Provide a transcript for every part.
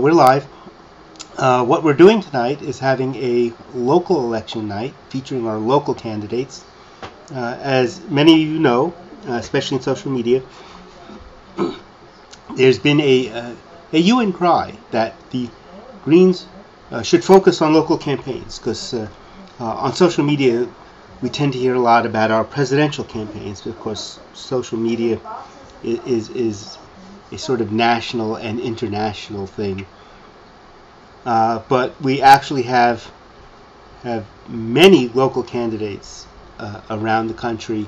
We're live. What we're doing tonight is having a local election night featuring our local candidates. As many of you know, especially in social media, there's been a hue and cry that the Greens should focus on local campaigns, because on social media we tend to hear a lot about our presidential campaigns, because social media is a sort of national and international thing, but we actually have many local candidates around the country.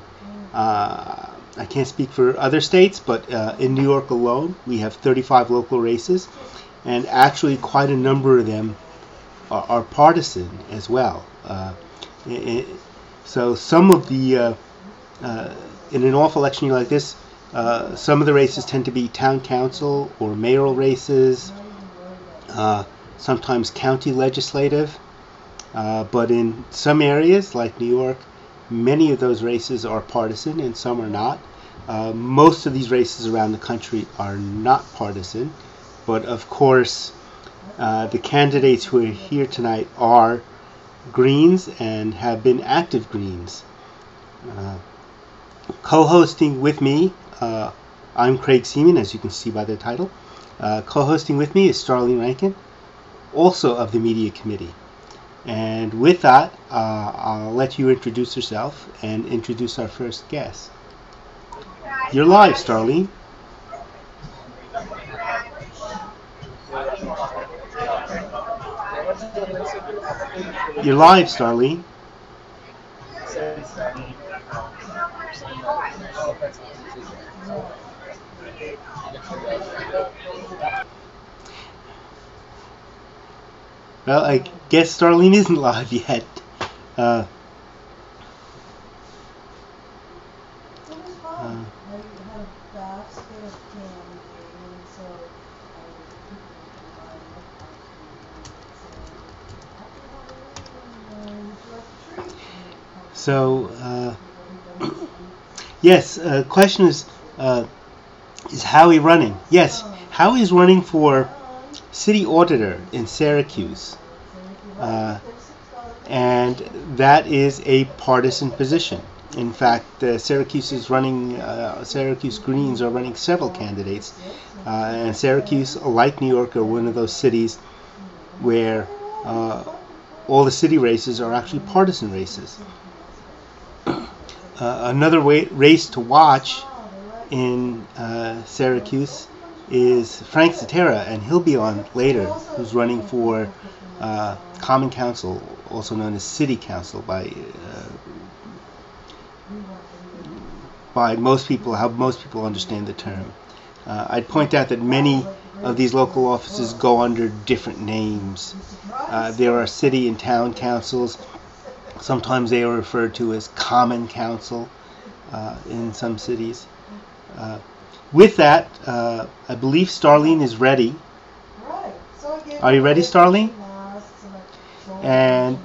I can't speak for other states, but in New York alone we have 35 local races, and actually quite a number of them are partisan as well. So some of the in an off election year like this, some of the races tend to be town council or mayoral races, sometimes county legislative, but in some areas like New York, many of those races are partisan and some are not. Most of these races around the country are not partisan, but of course the candidates who are here tonight are Greens and have been active Greens. Co-hosting with me, I'm Craig Seaman, as you can see by the title. Co-hosting with me is Starlene Rankin, also of the Media Committee. And with that, I'll let you introduce yourself and introduce our first guest. You're live, Starlene. You're live, Starlene. Well, I guess Starlene isn't live yet. Yes, the question is Howie running? Yes, Howie is running for city auditor in Syracuse, and that is a partisan position. In fact, Syracuse Greens are running several candidates, and Syracuse, like New York, are one of those cities where all the city races are actually partisan races. Another race to watch in Syracuse is Frank Cetera, and he'll be on later, who's running for Common Council, also known as City Council by most people, how most people understand the term. I'd point out that many of these local offices go under different names. There are city and town councils. Sometimes they are referred to as Common Council in some cities. With that, I believe Starlene is ready. Are you ready, Starlene? And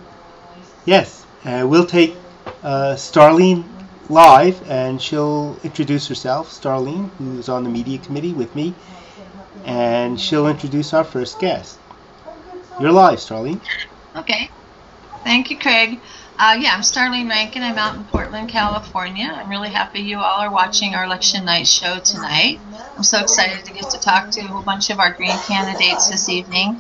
yes, we'll take Starlene live, and she'll introduce herself, Starlene, who's on the Media Committee with me, and she'll introduce our first guest. You're live, Starlene. Okay. Thank you, Craig. I'm Starlene Rankin. I'm out in Portland, California. I'm really happy you all are watching our election night show tonight. I'm so excited to get to talk to a whole bunch of our Green candidates this evening,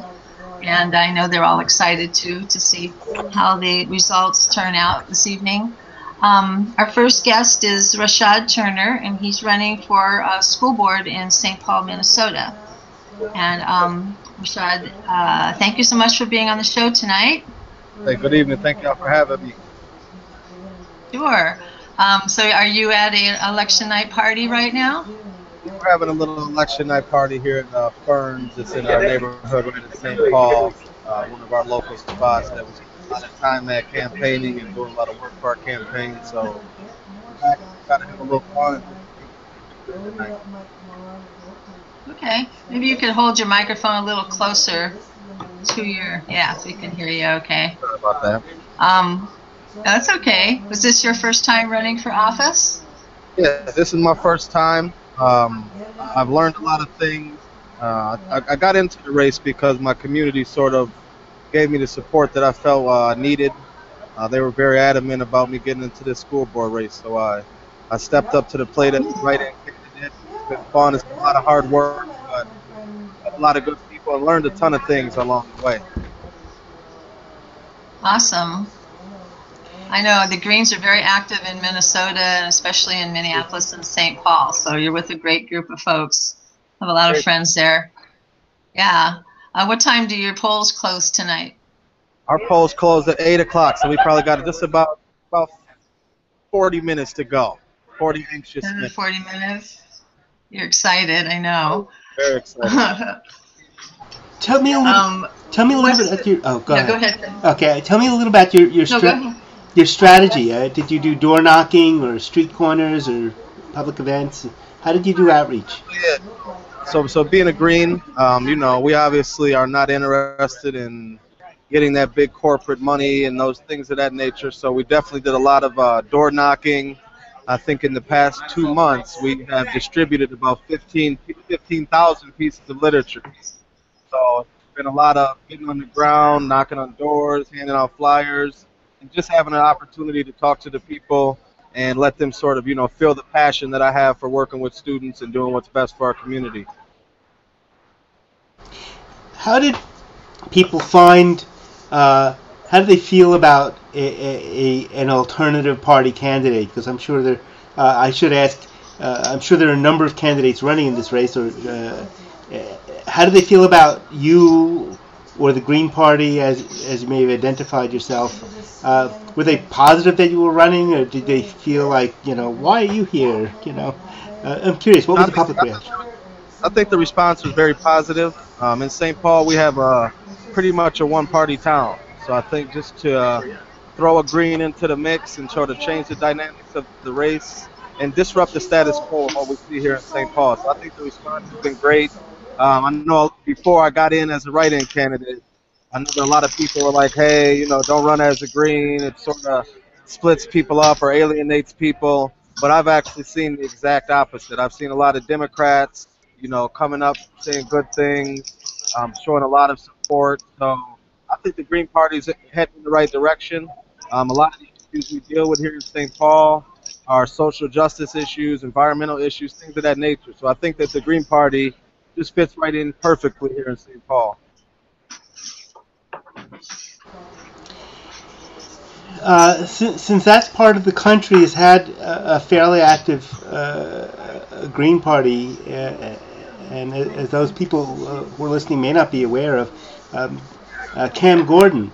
and I know they're all excited too to see how the results turn out this evening. Our first guest is Rashad Turner, and he's running for school board in St. Paul, Minnesota. And Rashad, thank you so much for being on the show tonight. Hey, good evening. Thank you all for having me. Sure. So are you at an election night party right now? We're having a little election night party here at Ferns. It's in our neighborhood right in St. Paul, one of our local spots that we spent a lot of time at campaigning and doing a lot of work for our campaign. So we're trying to have a little fun tonight. Okay. Maybe you could hold your microphone a little closer. So we can hear you okay. Sorry about that. That's okay. Was this your first time running for office? Yeah, this is my first time. I've learned a lot of things I got into the race because my community sort of gave me the support that I felt I needed. They were very adamant about me getting into this school board race, so I stepped up to the plate at the right end, kicked it in. It's been fun. It's been a lot of hard work, but a lot of good people, and learned a ton of things along the way. Awesome. I know the Greens are very active in Minnesota, and especially in Minneapolis and St. Paul, so you're with a great group of folks. Have a lot of friends there. Yeah. What time do your polls close tonight? Our polls close at 8 o'clock, so we probably got just about 40 minutes to go. 40 anxious minutes. 40 minutes? You're excited, I know. Very excited. Tell me a little bit about your... Oh, go ahead. Okay, tell me a little about your strategy. Did you do door knocking or street corners or public events? How did you do outreach? Yeah. So being a Green, you know, we obviously are not interested in getting that big corporate money and those things of that nature, so we definitely did a lot of door knocking. I think in the past 2 months we have distributed about 15,000 pieces of literature. So it's been a lot of getting on the ground, knocking on doors, handing out flyers, and just having an opportunity to talk to the people and let them sort of, you know, feel the passion that I have for working with students and doing what's best for our community. How did people find, how do they feel about an alternative party candidate? Because I'm sure there, I'm sure there are a number of candidates running in this race. Or how do they feel about you or the Green Party, as you may have identified yourself? Were they positive that you were running, or did they feel like, you know, why are you here? You know, I'm curious. What was the public reaction? I think the response was very positive. In St. Paul, we have pretty much a one-party town. So I think just to throw a Green into the mix and sort of change the dynamics of the race and disrupt the status quo of what we see here in St. Paul. So I think the response has been great. I know before I got in as a write-in candidate, I know that a lot of people were like, hey, you know, don't run as a Green. It sort of splits people up or alienates people. But I've actually seen the exact opposite. I've seen a lot of Democrats, you know, coming up, saying good things, showing a lot of support. So I think the Green Party is heading in the right direction. A lot of the issues we deal with here in St. Paul are social justice issues, environmental issues, things of that nature. So I think that the Green Party just fits right in perfectly here in St. Paul. Since that part of the country has had a fairly active Green Party, and as those people who are listening may not be aware of, Cam Gordon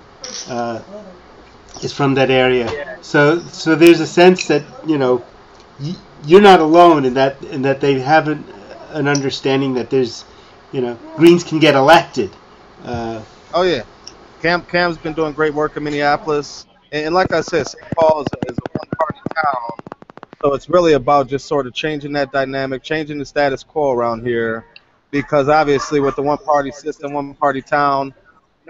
is from that area. So there's a sense that, you know, you're not alone in that they have an understanding that there's, you know, Greens can get elected. Oh yeah, Cam's been doing great work in Minneapolis. And like I said, St. Paul is a one-party town, so it's really about just sort of changing that dynamic, changing the status quo around here, because obviously with the one-party system, one-party town,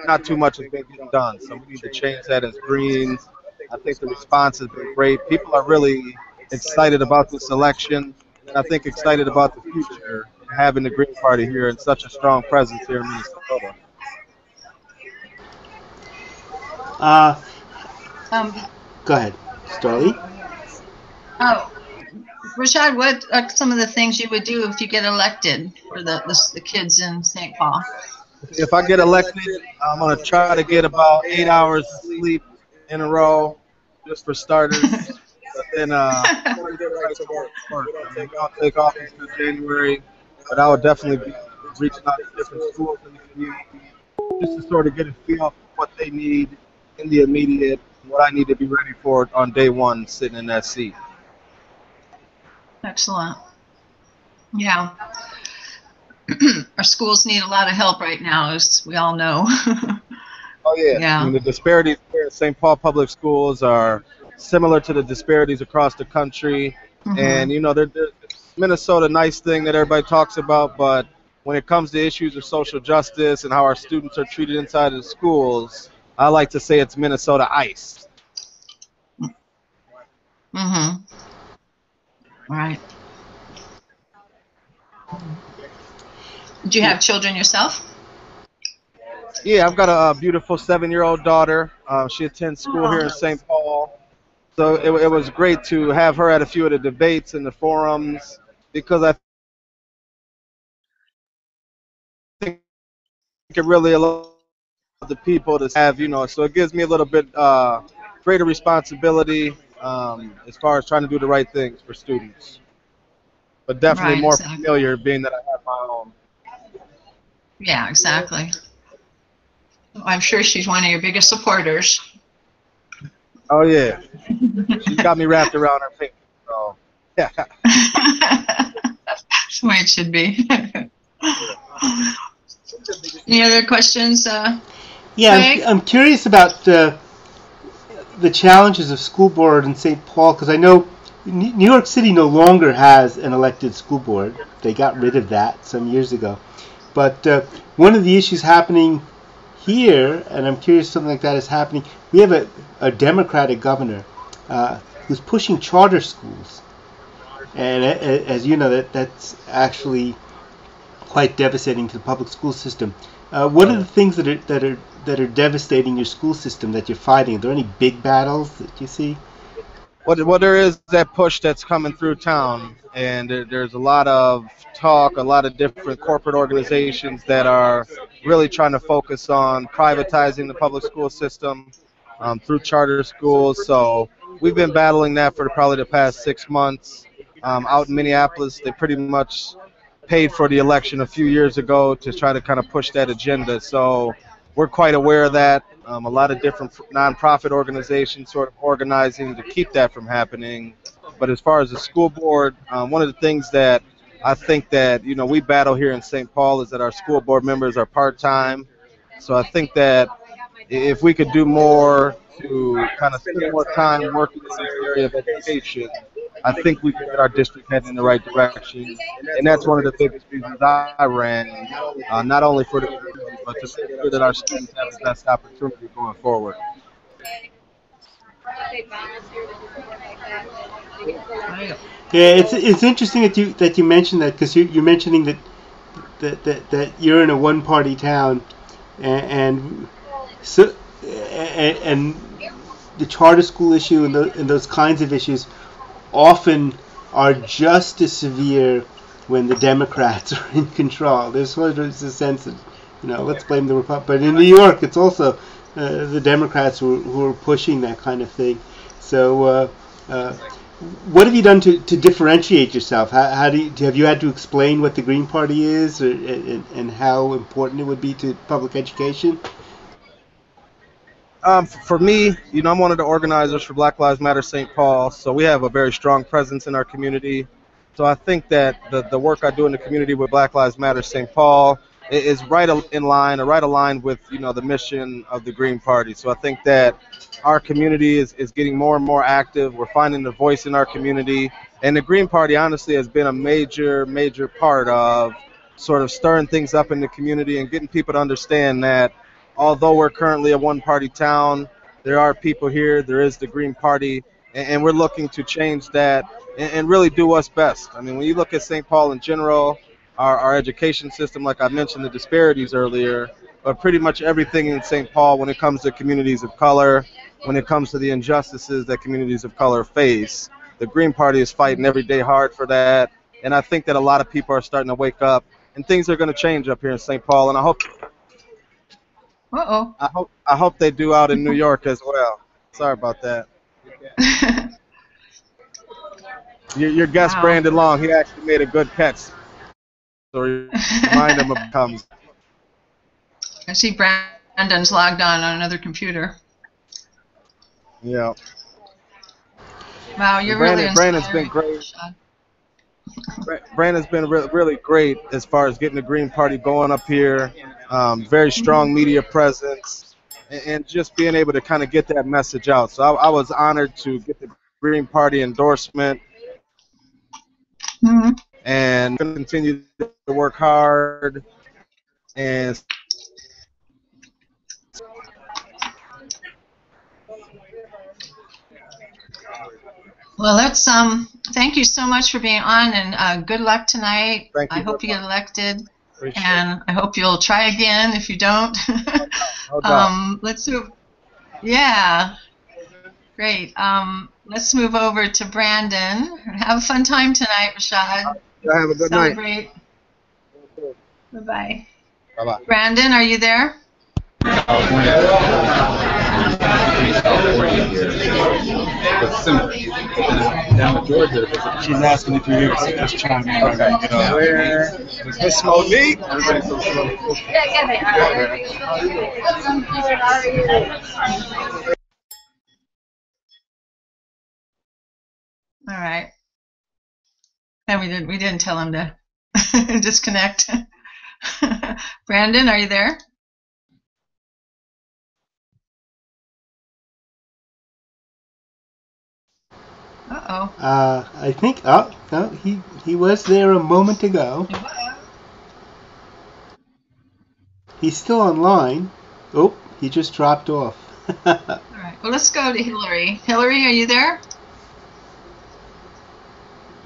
not too much has been getting done. So we need to change that as Greens. I think the response has been great. People are really excited about this election, and I think excited about the future, having the Green Party here and such a strong presence here in Minnesota. Go ahead, Starlene. Oh, Rashad, what are some of the things you would do if you get elected for the kids in St. Paul? If I get elected, I'm going to try to get about 8 hours of sleep in a row, just for starters. But then I'm going to get right to work. I think I'll take office in January, but I would definitely be reaching out to different schools in the community just to sort of get a feel for what they need in the immediate, what I need to be ready for on day one sitting in that seat. Excellent. Yeah. Our schools need a lot of help right now, as we all know. Oh, yeah. Yeah. I mean, the disparities here at St. Paul Public Schools are similar to the disparities across the country. Mm-hmm. And, you know, Minnesota, nice thing that everybody talks about, but when it comes to issues of social justice and how our students are treated inside of the schools, I like to say it's Minnesota ice. Mm-hmm. Right. Do you have children yourself? Yeah, I've got a beautiful 7-year-old daughter. She attends school here in St. Paul. So it was great to have her at a few of the debates and the forums, because I think it really allows the people to have, you know, so it gives me a little bit greater responsibility as far as trying to do the right things for students. But definitely more familiar, being that I have my own. Yeah, exactly. I'm sure she's one of your biggest supporters. Oh, yeah. She's got me wrapped around her finger. So, yeah. That's the way it should be. Any other questions? Yeah, I'm curious about the challenges of school board in St. Paul, because I know New York City no longer has an elected school board. They got rid of that some years ago. But one of the issues happening here, and I'm curious something like that is happening, we have a Democratic governor who's pushing charter schools. And as you know, that's actually quite devastating to the public school system. What are the things that are devastating your school system that you're fighting? Are there any big battles that you see? Well, there is that push that's coming through town, and there's a lot of talk, a lot of different corporate organizations that are really trying to focus on privatizing the public school system through charter schools. So we've been battling that for probably the past 6 months. Out in Minneapolis, they pretty much paid for the election a few years ago to try to kind of push that agenda. So we're quite aware of that. A lot of different nonprofit organizations sort of organizing to keep that from happening. But as far as the school board, one of the things that I think that, you know, we battle here in St. Paul is that our school board members are part-time. So I think that if we could do more to kind of spend more time working in this area of education, I think we could get our district heading in the right direction. And that's one of the biggest reasons I ran, not only for the community, but to make sure that our students have the best opportunity going forward. Yeah, it's interesting that you mentioned that, because you're mentioning that you're in a one-party town, and the charter school issue and those kinds of issues often are just as severe when the Democrats are in control. There's sort of a sense that, you know, let's blame the Republicans. But in New York, it's also the Democrats who are pushing that kind of thing. So what have you done to differentiate yourself? How have you had to explain what the Green Party is, and how important it would be to public education? For me, you know, I'm one of the organizers for Black Lives Matter St. Paul, so we have a very strong presence in our community. So I think that the work I do in the community with Black Lives Matter St. Paul is right in line, or right aligned with, you know, the mission of the Green Party. So I think that our community is getting more and more active. We're finding the voice in our community. And the Green Party, honestly, has been a major, major part of sort of stirring things up in the community and getting people to understand that although we're currently a one-party town, there are people here, there is the Green Party, and we're looking to change that and really do what's best. I mean, when you look at St. Paul in general, our education system, like I mentioned, the disparities earlier, but pretty much everything in St. Paul when it comes to communities of color, when it comes to the injustices that communities of color face, the Green Party is fighting every day hard for that, and I think that a lot of people are starting to wake up, and things are going to change up here in St. Paul, and I hope they do out in New York as well. Sorry about that. Your guest, Brandon Long, he actually made a good catch. So remind him of Combs. I see Brandon's logged on another computer. Yeah. Wow, you're really Brandon's been great. Brandon's been really great as far as getting the Green Party going up here. Very strong media presence, and just being able to kind of get that message out. So I was honored to get the Green Party endorsement, and continue to work hard. And well, let's thank you so much for being on, and good luck tonight. I hope you get elected. Appreciate and it. I hope you'll try again if you don't. Let's move. Yeah, great. Let's move over to Brandon. Have a fun time tonight, Rashad. Have a good night. Bye-bye. Bye-bye. Brandon, are you there? She's asking if you're here, so just chime in. Where is Miss Monique? Yeah, they are. All right. And we didn't tell him to disconnect. Brandon, are you there? Uh-oh. I think, oh, no, he was there a moment ago. He's still online. Oh, he just dropped off. All right, well, let's go to Hillary. Hillary, are you there?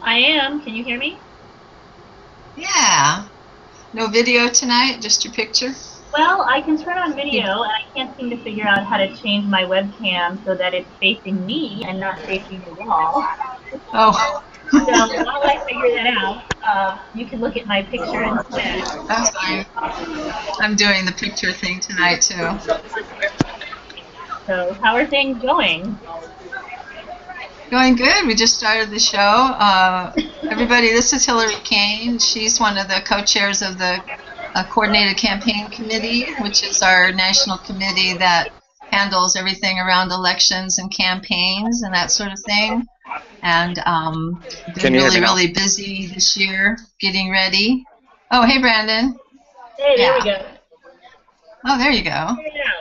I am. Can you hear me? Yeah. No video tonight, just your picture? Well, I can turn on video, and I can't seem to figure out how to change my webcam so that it's facing me and not facing the wall. Oh. So while I figure that out, you can look at my picture instead. That's fine. I'm doing the picture thing tonight, too. So how are things going? Going good. We just started the show. Everybody, this is Hillary Kane. She's one of the co-chairs of the Coordinated Campaign Committee, which is our national committee that handles everything around elections and campaigns and that sort of thing. And been really, really busy this year getting ready. Oh, hey, Brandon. Hey, yeah. There we go. Oh, there you go.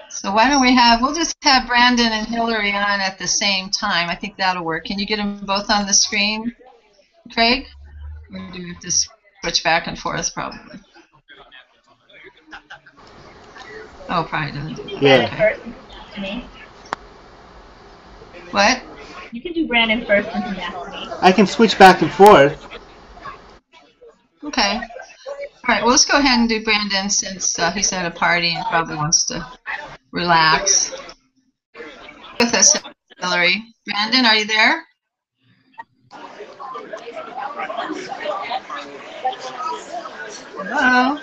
So why don't we have, we'll just have Brandon and Hillary on at the same time. I think that'll work. Can you get them both on the screen, Craig? We're going to have to switch back and forth probably. Oh, probably doesn't. Yeah. Okay. What? You can do Brandon first and then ask me. I can switch back and forth. Okay. All right, well, let's go ahead and do Brandon since he's at a party and probably wants to relax. With us, Hillary. Brandon, are you there? Hello?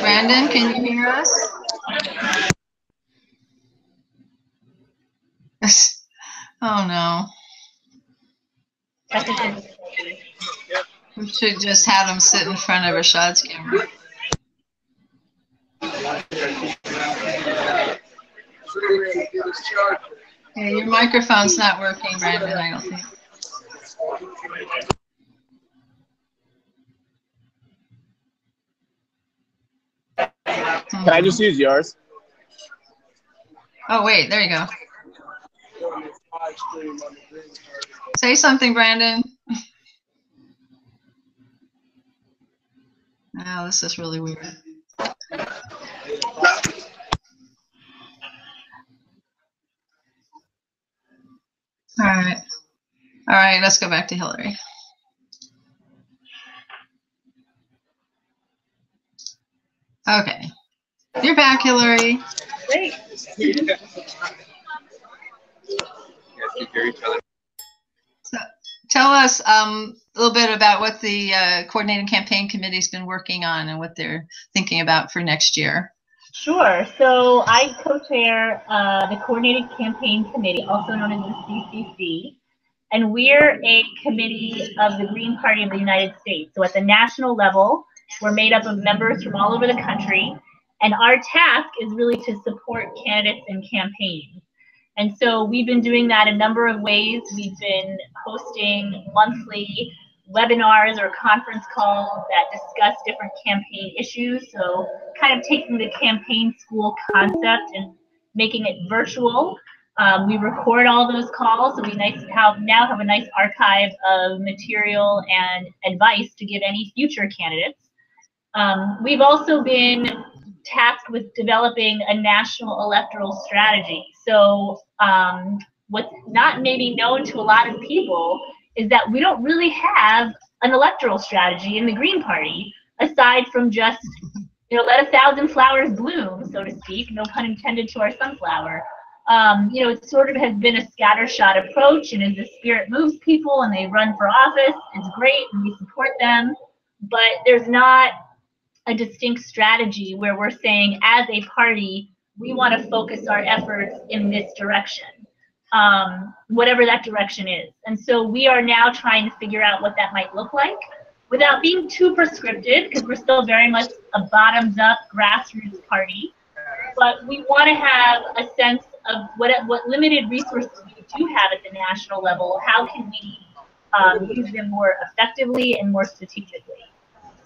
Brandon, can you hear us? Oh, no. We should just have him sit in front of Rashad's camera. Hey, your microphone's not working, Brandon, I don't think. Can I just use yours? Oh, wait, there you go. Say something, Brandon. Wow, this is really weird. All right, let's go back to Hillary. Okay, you're back, Hillary. Great. So, tell us a little bit about what the Coordinated Campaign Committee's been working on and what they're thinking about for next year. Sure. So I co-chair the Coordinated Campaign Committee, also known as the CCC, and we're a committee of the Green Party of the United States. So at the national level, we're made up of members from all over the country, and our task is really to support candidates and campaigns. And so we've been doing that a number of ways. We've been hosting monthly webinars or conference calls that discuss different campaign issues. So kind of taking the campaign school concept and making it virtual. We record all those calls, so we now have a nice archive of material and advice to give any future candidates. We've also been tasked with developing a national electoral strategy. So what's not maybe known to a lot of people is that we don't really have an electoral strategy in the Green Party, aside from just, let 1,000 flowers bloom, so to speak, no pun intended to our sunflower. It sort of has been a scattershot approach, and as the spirit moves people and they run for office, it's great and we support them, but there's not a distinct strategy where we're saying, as a party, we want to focus our efforts in this direction, whatever that direction is. And so we are now trying to figure out what that might look like without being too prescriptive, because we're still very much a bottoms-up grassroots party. But we want to have a sense of what limited resources we do have at the national level, how can we use them more effectively and more strategically.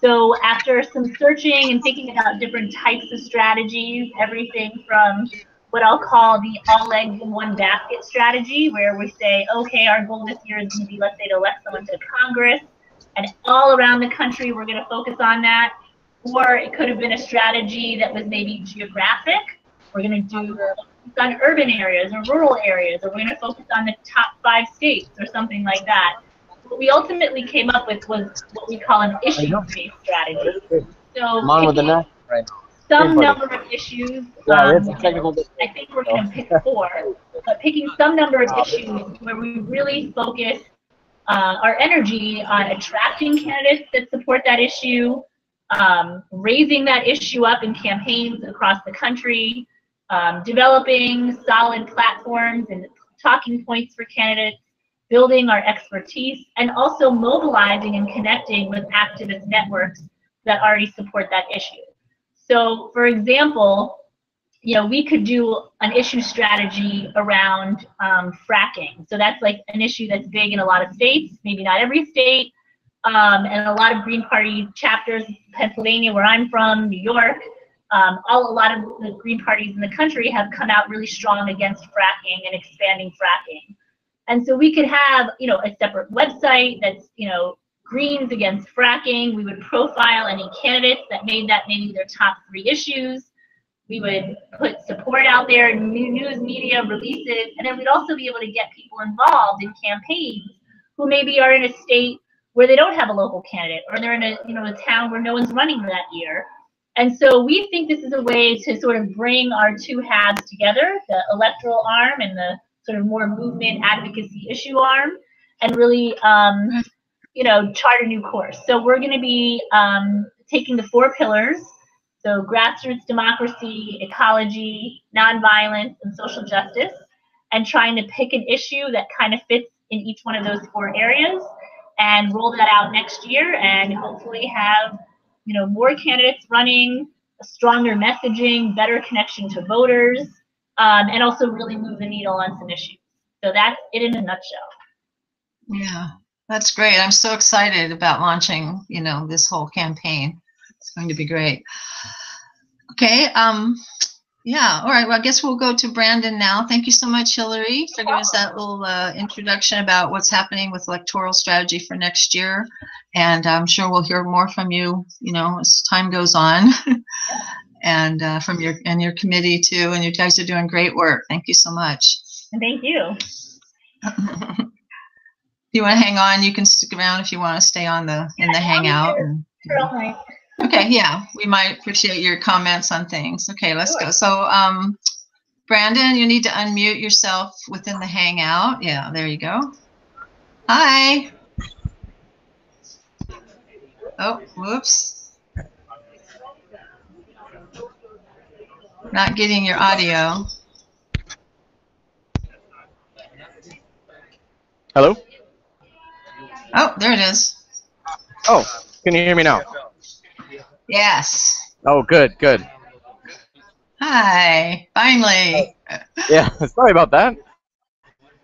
So after some searching and thinking about different types of strategies, everything from what I'll call the all eggs in one basket strategy, where we say, okay, our goal this year is going to be, let's say, to elect someone to Congress, and all around the country we're going to focus on that. Or it could have been a strategy that was maybe geographic. We're going to do on urban areas or rural areas, or we're going to focus on the top 5 states or something like that. What we ultimately came up with was what we call an issue-based strategy. So some number of issues. I think we're going to pick 4, but picking some number of issues where we really focus our energy on attracting candidates that support that issue, raising that issue up in campaigns across the country, developing solid platforms and talking points for candidates, building our expertise, and also mobilizing and connecting with activist networks that already support that issue. So, for example, we could do an issue strategy around fracking. So that's like an issue that's big in a lot of states, maybe not every state, and a lot of Green Party chapters, Pennsylvania, where I'm from, New York, a lot of the Green parties in the country have come out really strong against fracking and expanding fracking. And so we could have, a separate website that's, Greens Against Fracking. We would profile any candidates that made that maybe their top 3 issues. We would put support out there in news media releases, and then we'd also be able to get people involved in campaigns who maybe are in a state where they don't have a local candidate, or they're in a, a town where no one's running that year. And so we think this is a way to sort of bring our 2 halves together, the electoral arm and the sort of more movement advocacy issue arm, and really, chart a new course. So we're going to be taking the 4 pillars, so grassroots democracy, ecology, nonviolence, and social justice, and trying to pick an issue that kind of fits in each one of those 4 areas and roll that out next year, and hopefully have, more candidates running, stronger messaging, better connection to voters, and also really move the needle on some issues. So that's it in a nutshell. Yeah, that's great. I'm so excited about launching, this whole campaign. It's going to be great. Okay. Yeah. All right. Well, I guess we'll go to Brandon now. Thank you so much, Hillary, for giving us that little introduction about what's happening with electoral strategy for next year. And I'm sure we'll hear more from you, as time goes on. And from your committee too, and you guys are doing great work. Thank you so much. Thank you. If you want to hang on, you can stick around if you want to stay on the in the hangout. Okay, yeah, we might appreciate your comments on things. Okay, let's go. So, Brandon, you need to unmute yourself within the hangout. Yeah, there you go. Hi. Oh, whoops. Not getting your audio. Hello? Oh, there it is. Oh, can you hear me now? Yes. Oh, good, good. Hi, finally. Yeah, sorry about that.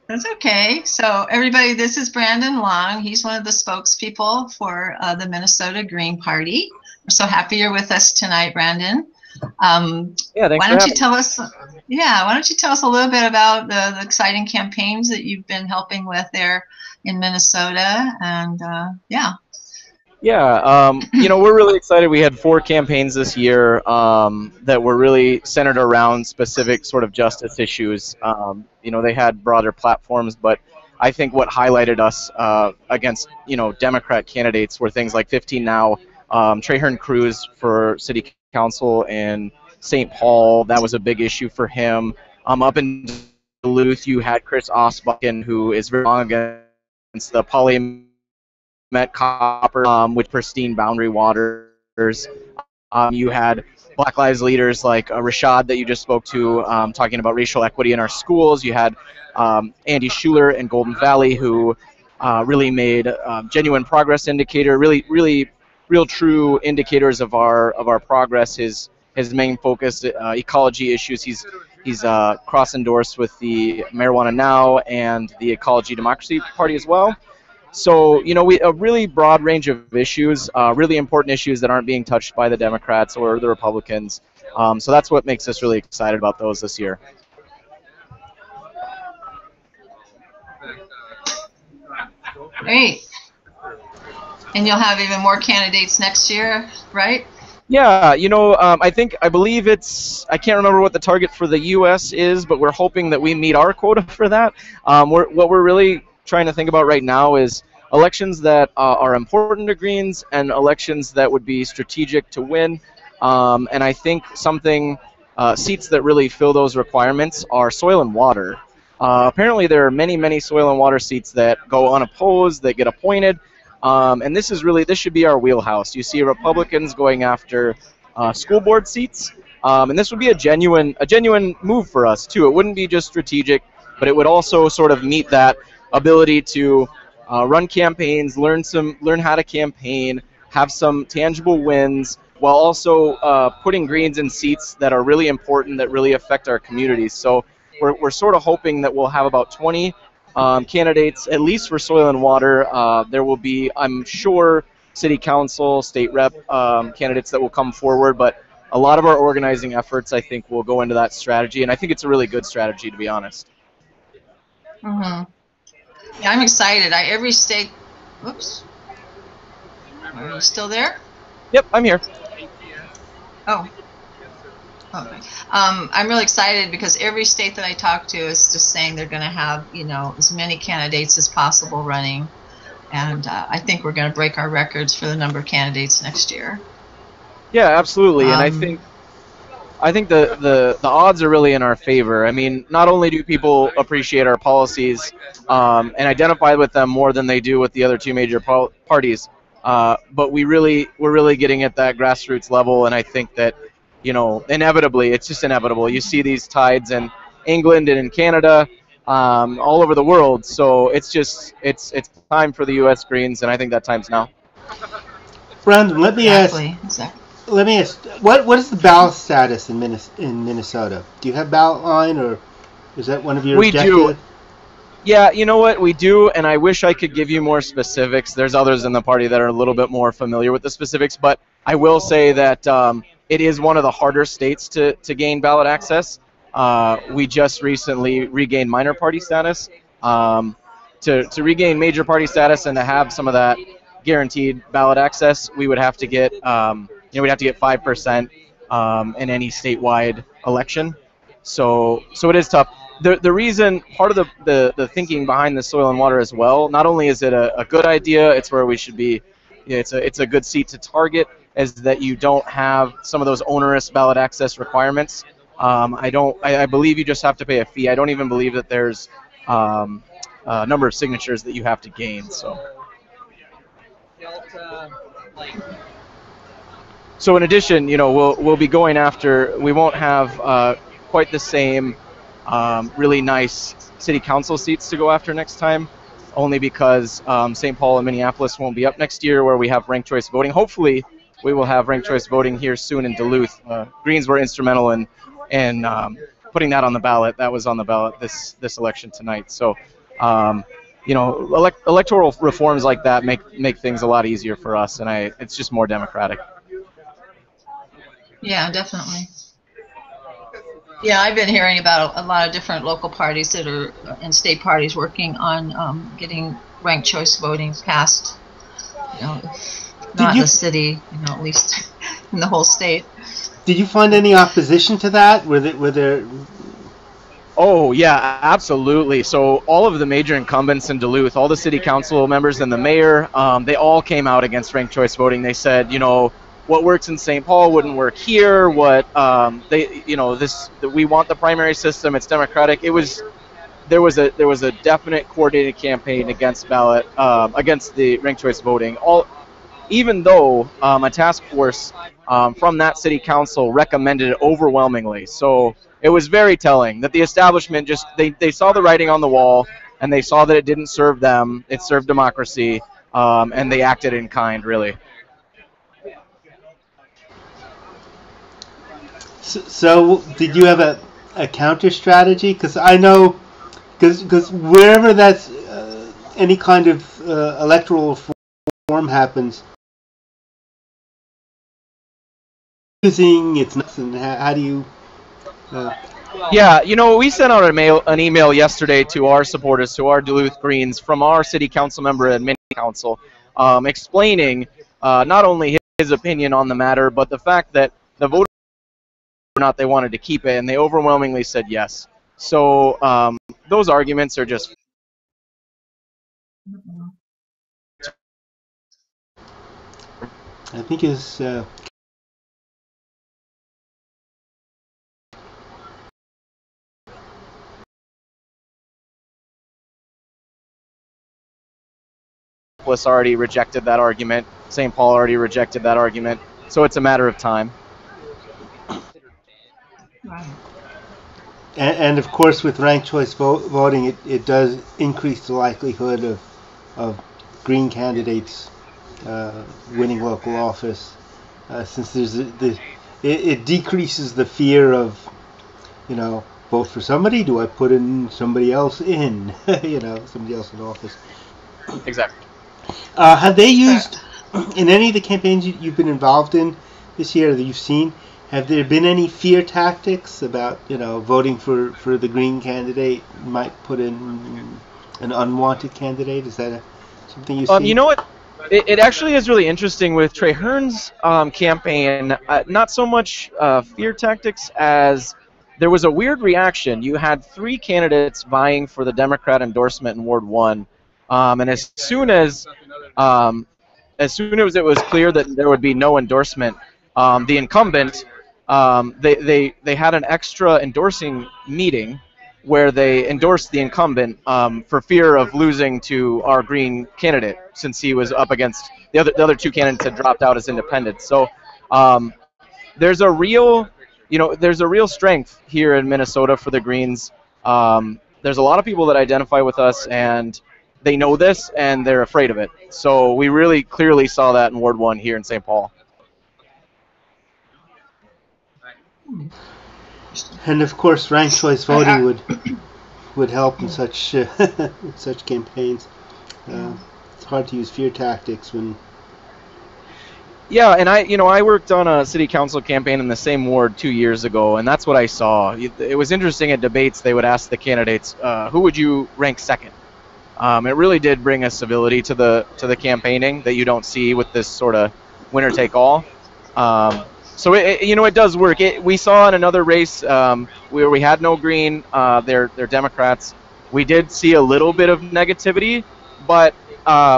That's okay. So everybody, this is Brandon Long. He's one of the spokespeople for the Minnesota Green Party. We're so happy you're with us tonight, Brandon. Yeah, why don't you tell us? Yeah, why don't you tell us a little bit about the exciting campaigns that you've been helping with there in Minnesota? And we're really excited. We had 4 campaigns this year that were really centered around specific sort of justice issues. They had broader platforms, but I think what highlighted us against, you know, Democrat candidates were things like 15 Now, Traherne Cruz for city council in St. Paul. That was a big issue for him. Up in Duluth, you had Chris Osbuchan, who is very long against the polymet copper, with pristine boundary waters. You had Black Lives leaders like Rashad that you just spoke to, talking about racial equity in our schools. You had Andy Schuler in Golden Valley, who really made genuine progress indicator, real true indicators of our progress. His main focus, ecology issues. He's cross-endorsed with the Marijuana Now and the Ecology Democracy Party as well. So, you know, a really broad range of issues, really important issues that aren't being touched by the Democrats or the Republicans. So that's what makes us really excited about those this year. Great. And you'll have even more candidates next year, right? Yeah, you know, I believe it's, I can't remember what the target for the U.S. is, but we're hoping that we meet our quota for that. What we're really trying to think about right now is elections that are important to Greens and elections that would be strategic to win. And I think seats that really fill those requirements are Soil and Water. Apparently there are many, many Soil and Water seats that go unopposed, that get appointed. And this should be our wheelhouse. You see Republicans going after school board seats, and this would be a genuine move for us too. It wouldn't be just strategic, but it would also sort of meet that ability to run campaigns, learn how to campaign, have some tangible wins, while also putting Greens in seats that are really important, that really affect our communities. So we're sort of hoping that we'll have about 20. Candidates, at least for Soil and Water. There will be, I'm sure, city council, state rep candidates that will come forward, but a lot of our organizing efforts, I think, will go into that strategy, and I think it's a really good strategy, to be honest. Mm-hmm. Yeah, I'm excited. Every state, whoops. Are you still there? Yep, I'm here. Oh. Okay. I'm really excited because every state that I talk to is just saying they're going to have, you know, as many candidates as possible running, and I think we're going to break our records for the number of candidates next year. Yeah, absolutely, and I think the odds are really in our favor. I mean, not only do people appreciate our policies and identify with them more than they do with the other two major parties, but we're really getting at that grassroots level, and I think that, you know, inevitably, it's just inevitable. You see these tides in England and in Canada, all over the world. So it's time for the U.S. Greens, and I think that time's now. Brandon, let me ask, what is the ballot status in Minnesota? Do you have ballot line, or is that one of your objectives? We do. Yeah, you know what, we do, and I wish I could give you more specifics. There's others in the party that are a little bit more familiar with the specifics, but I will say that it is one of the harder states to gain ballot access. We just recently regained minor party status. To regain major party status and to have some of that guaranteed ballot access, we would have to get 5% in any statewide election. So it is tough. The reason, part of the thinking behind the Soil and Water as well, not only is it a good idea, it's where we should be. You know, it's a good seat to target, is that you don't have some of those onerous ballot access requirements. I believe you just have to pay a fee. I don't even believe that there's a number of signatures that you have to gain. So in addition, you know, we'll be going after. We won't have quite the same really nice city council seats to go after next time, only because St. Paul and Minneapolis won't be up next year, where we have ranked choice voting. Hopefully, we will have ranked choice voting here soon in Duluth. Greens were instrumental in putting that on the ballot. That was on the ballot this election tonight. So, you know, electoral reforms like that make things a lot easier for us, and it's just more democratic. Yeah, definitely. Yeah, I've been hearing about a lot of different local parties that are and state parties working on getting ranked choice voting passed. You know, not in the city, you know, at least in the whole state. Did you find any opposition to that? Were there Oh, yeah, absolutely. So all of the major incumbents in Duluth, all the city council members and the mayor, they all came out against ranked choice voting. They said, you know, what works in St. Paul wouldn't work here. What they, you know, we want the primary system. It's democratic. It was there was a definite coordinated campaign against ballot against the ranked choice voting. All, even though a task force from that city council recommended it overwhelmingly. So it was very telling that the establishment just they saw the writing on the wall, and they saw that it didn't serve them. It served democracy, and they acted in kind, really. So did you have a counter strategy? Because I know, because wherever that's any kind of electoral reform happens, using it's nothing. How do you? Yeah, you know, we sent out an email yesterday to our supporters, to our Duluth Greens, from our city council member and mini council, explaining not only his opinion on the matter, but the fact that the voter. Not they wanted to keep it, and they overwhelmingly said yes. So those arguments are just I think it's Minneapolis already rejected that argument. St. Paul already rejected that argument. So it's a matter of time. And of course, with ranked choice voting, it does increase the likelihood of green candidates winning local office, since there's it decreases the fear of, you know, vote for somebody. Do I put in somebody else in, you know, somebody else in office? Exactly. Have they used in any of the campaigns you've been involved in this year that you've seen? Have there been any fear tactics about, you know, voting for the green candidate might put in an unwanted candidate? Is that something you see? You know what? It actually is really interesting with Trey Hearn's campaign. Not so much fear tactics as there was a weird reaction. You had three candidates vying for the Democrat endorsement in Ward 1, and as soon as it was clear that there would be no endorsement, the incumbent. They had an extra endorsing meeting where they endorsed the incumbent for fear of losing to our green candidate, since he was up against the other two candidates had dropped out as independents. So there's a real strength here in Minnesota for the Greens. There's a lot of people that identify with us, and they know this, and they're afraid of it. So we really clearly saw that in Ward 1 here in St. Paul. And of course, ranked choice voting would help in such in such campaigns. It's hard to use fear tactics when. Yeah, and I worked on a city council campaign in the same ward 2 years ago, and that's what I saw. It was interesting at debates. They would ask the candidates, "Who would you rank second?" It really did bring a civility to the campaigning that you don't see with this sort of winner take all. So it does work. We saw in another race where we had no green. They're Democrats. We did see a little bit of negativity, but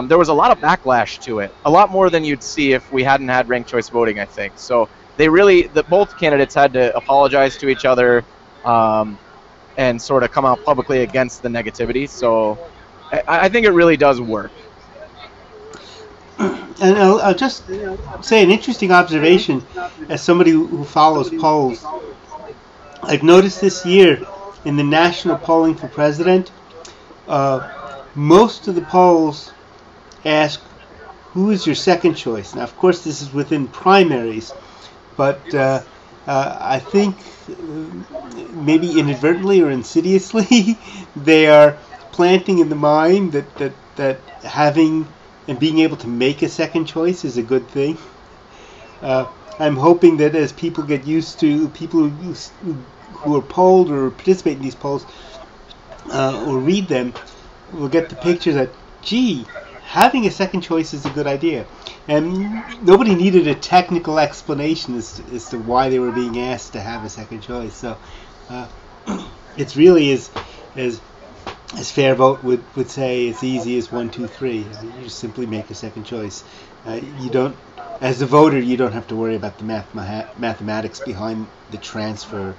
there was a lot of backlash to it. A lot more than you'd see if we hadn't had ranked choice voting, I think. So they really, both candidates had to apologize to each other and sort of come out publicly against the negativity. So I think it really does work. And I'll just say an interesting observation as somebody who follows polls. I've noticed this year in the national polling for president, most of the polls ask, who is your second choice? Now, of course, this is within primaries, but I think maybe inadvertently or insidiously, they are planting in the mind that having and being able to make a second choice is a good thing. I'm hoping that as people get used to, people who are polled or participate in these polls or read them, will get the picture that, gee, having a second choice is a good idea. And nobody needed a technical explanation as to why they were being asked to have a second choice. So it's really as Fair Vote would say, it's easy as 1, 2, 3. You just simply make a second choice. You don't, as a voter, you don't have to worry about the mathematics behind the transfer.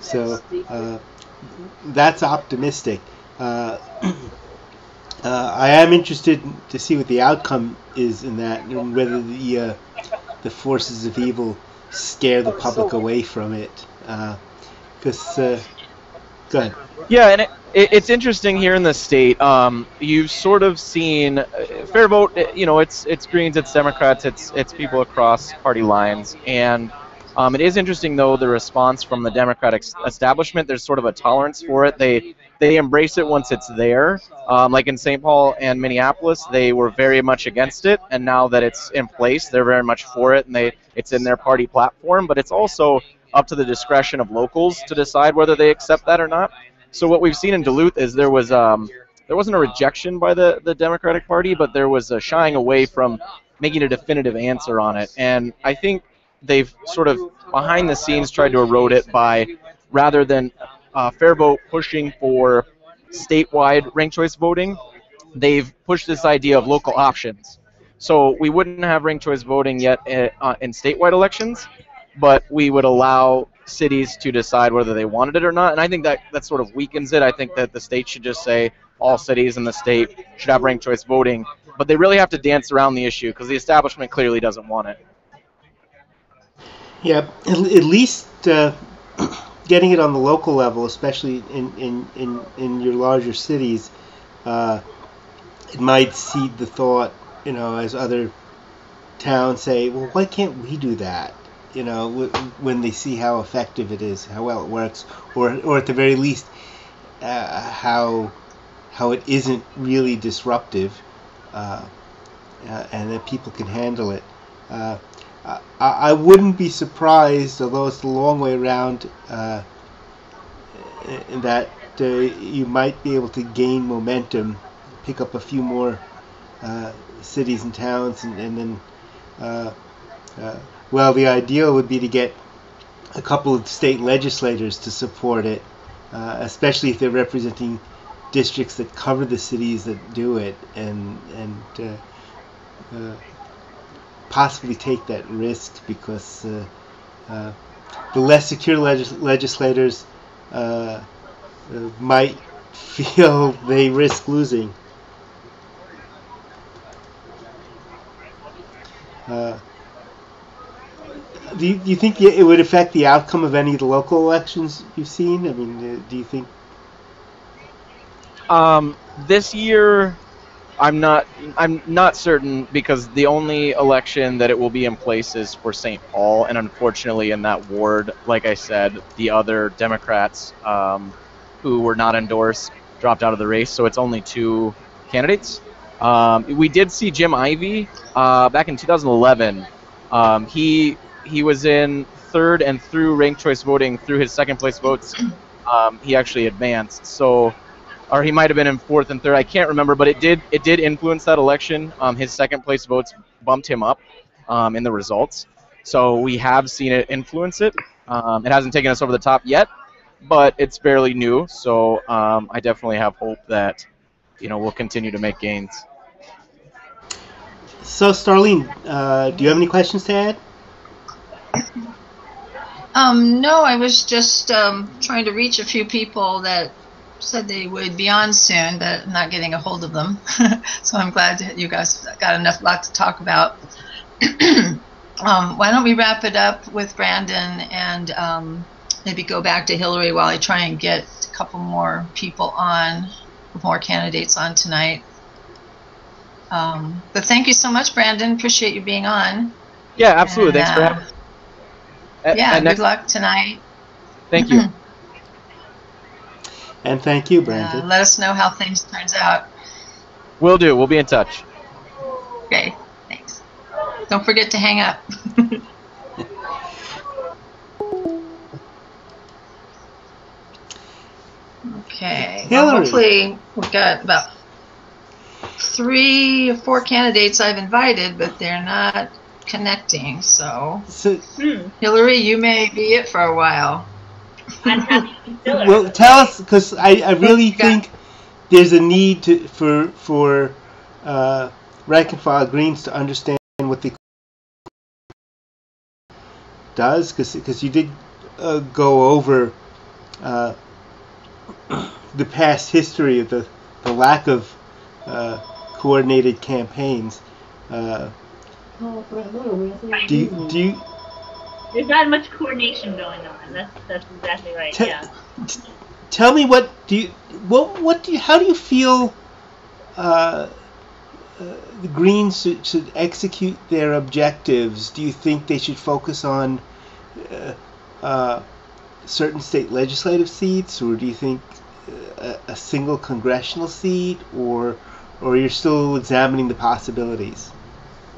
So that's optimistic. I am interested to see what the outcome is in that, and whether the forces of evil scare the public away from it. Go ahead. Yeah, and it's interesting here in the state. You've sort of seen Fair Vote. You know, it's Greens, it's Democrats, it's people across party lines, and it is interesting though the response from the Democratic establishment. There's sort of a tolerance for it. They embrace it once it's there. Like in St. Paul and Minneapolis, they were very much against it, and now that it's in place, they're very much for it, and it's in their party platform. But it's also up to the discretion of locals to decide whether they accept that or not. So what we've seen in Duluth is there wasn't a rejection by the Democratic Party, but there was a shying away from making a definitive answer on it. And I think they've sort of behind the scenes tried to erode it by, rather than Fair Vote pushing for statewide ranked choice voting, they've pushed this idea of local options. So we wouldn't have ranked choice voting yet in statewide elections, but we would allow cities to decide whether they wanted it or not. And I think that sort of weakens it. I think that the state should just say all cities in the state should have ranked choice voting, but they really have to dance around the issue because the establishment clearly doesn't want it. Yeah, at least getting it on the local level, especially in your larger cities, it might seed the thought, you know, as other towns say, well, why can't we do that? You know, when they see how effective it is, how well it works, or at the very least, how it isn't really disruptive, and that people can handle it. I wouldn't be surprised, although it's a long way around, that you might be able to gain momentum, pick up a few more cities and towns, and then. Well, the ideal would be to get a couple of state legislators to support it, especially if they're representing districts that cover the cities that do it, and possibly take that risk, because the less secure legislators might feel they risk losing. Do you think it would affect the outcome of any of the local elections you've seen? I mean, do you think? This year, I'm not certain, because the only election that it will be in place is for St. Paul, and unfortunately, in that ward, like I said, the other Democrats who were not endorsed dropped out of the race, so it's only 2 candidates. We did see Jim Ivey back in 2011. He was in third and through ranked choice voting, through his second place votes, he actually advanced. So, or he might have been in fourth and third. I can't remember, but it did influence that election. His second place votes bumped him up in the results. So we have seen it influence it. It hasn't taken us over the top yet, but it's fairly new. So I definitely have hope that, you know, we'll continue to make gains. So Starlene, do you have any questions to add? No, I was just trying to reach a few people that said they would be on soon, but I'm not getting a hold of them. So I'm glad that you guys got enough lot to talk about. Why don't we wrap it up with Brandon and maybe go back to Hillary while I try and get a couple more people on, more candidates on tonight. But thank you so much, Brandon. Appreciate you being on. Yeah, absolutely. And, thanks for having me. Yeah, good luck tonight. Thank you. And thank you, Brandon. Let us know how things turns out. Will do. We'll be in touch. Okay, thanks. Don't forget to hang up. Okay. Well, hopefully we've got about 3 or 4 candidates I've invited, but they're not connecting, so Hillary, you may be it for a while. on how you do it. Well, tell us, because I really think there's a need to, for rank and file Greens to understand what the does, because you did go over the past history of the lack of coordinated campaigns. Do you There's not much coordination going on. That's exactly right. Tell me, how do you feel the Greens should execute their objectives? Do you think they should focus on certain state legislative seats, or do you think a single congressional seat, or you're still examining the possibilities?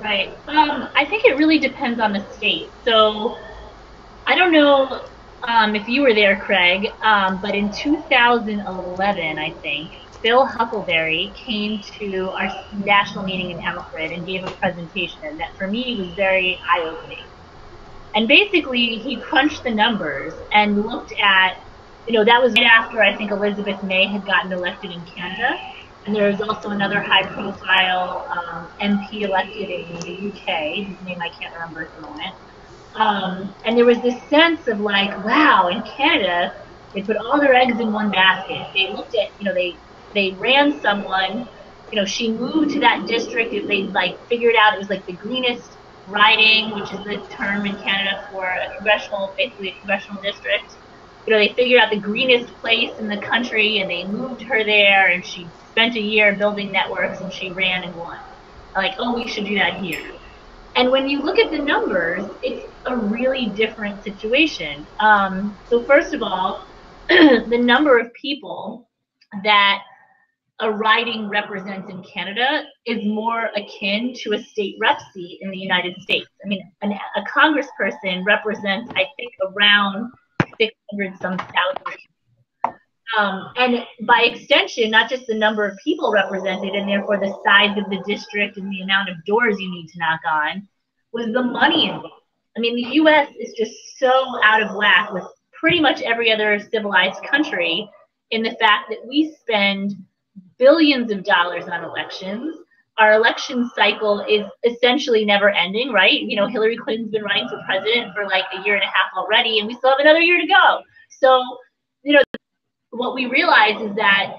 Right. I think it really depends on the state. So I don't know if you were there, Craig, but in 2011, I think, Bill Huckleberry came to our national meeting in Alfred and gave a presentation that, for me, was very eye-opening. And basically, he crunched the numbers and looked at, that was right after, I think, Elizabeth May had gotten elected in Canada. And there was also another high-profile MP elected in the UK, whose name I can't remember at the moment. And there was this sense of like, wow, in Canada, they put all their eggs in one basket. They looked at, they ran someone, she moved to that district. They figured out it was like the greenest riding, which is the term in Canada for a congressional, basically a congressional district. They figured out the greenest place in the country, and they moved her there, and she spent a year building networks, and she ran and won. Like, oh, we should do that here. And when you look at the numbers, it's a really different situation. So first of all, the number of people that a riding represents in Canada is more akin to a state rep seat in the United States. I mean, a congressperson represents, I think, around 600-some thousand. And by extension, not just the number of people represented and therefore the size of the district and the amount of doors you need to knock on, was the money involved. I mean, the U.S. is just so out of whack with pretty much every other civilized country in the fact that we spend billions of dollars on elections. Our election cycle is essentially never ending, right? Hillary Clinton's been running for president for like a year and a half already, and we still have another year to go. So, what we realize is that,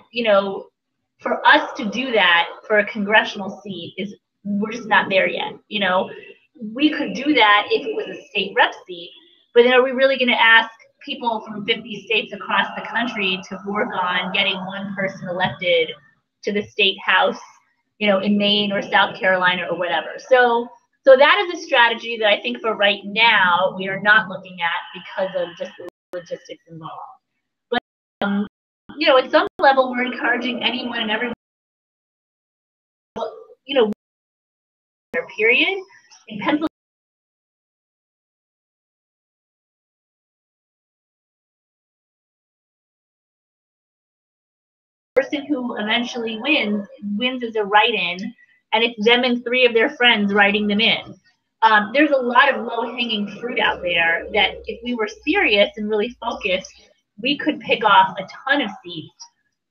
for us to do that for a congressional seat is, we're just not there yet. We could do that if it was a state rep seat, but then are we really going to ask people from 50 states across the country to work on getting one person elected to the state house, in Maine or South Carolina or whatever? So that is a strategy that I think for right now we are not looking at because of just the logistics involved. At some level, we're encouraging anyone and everyone, period. In Pennsylvania, the person who eventually wins as a write-in, and it's them and three of their friends writing them in. There's a lot of low-hanging fruit out there that if we were serious and really focused, we could pick off a ton of seats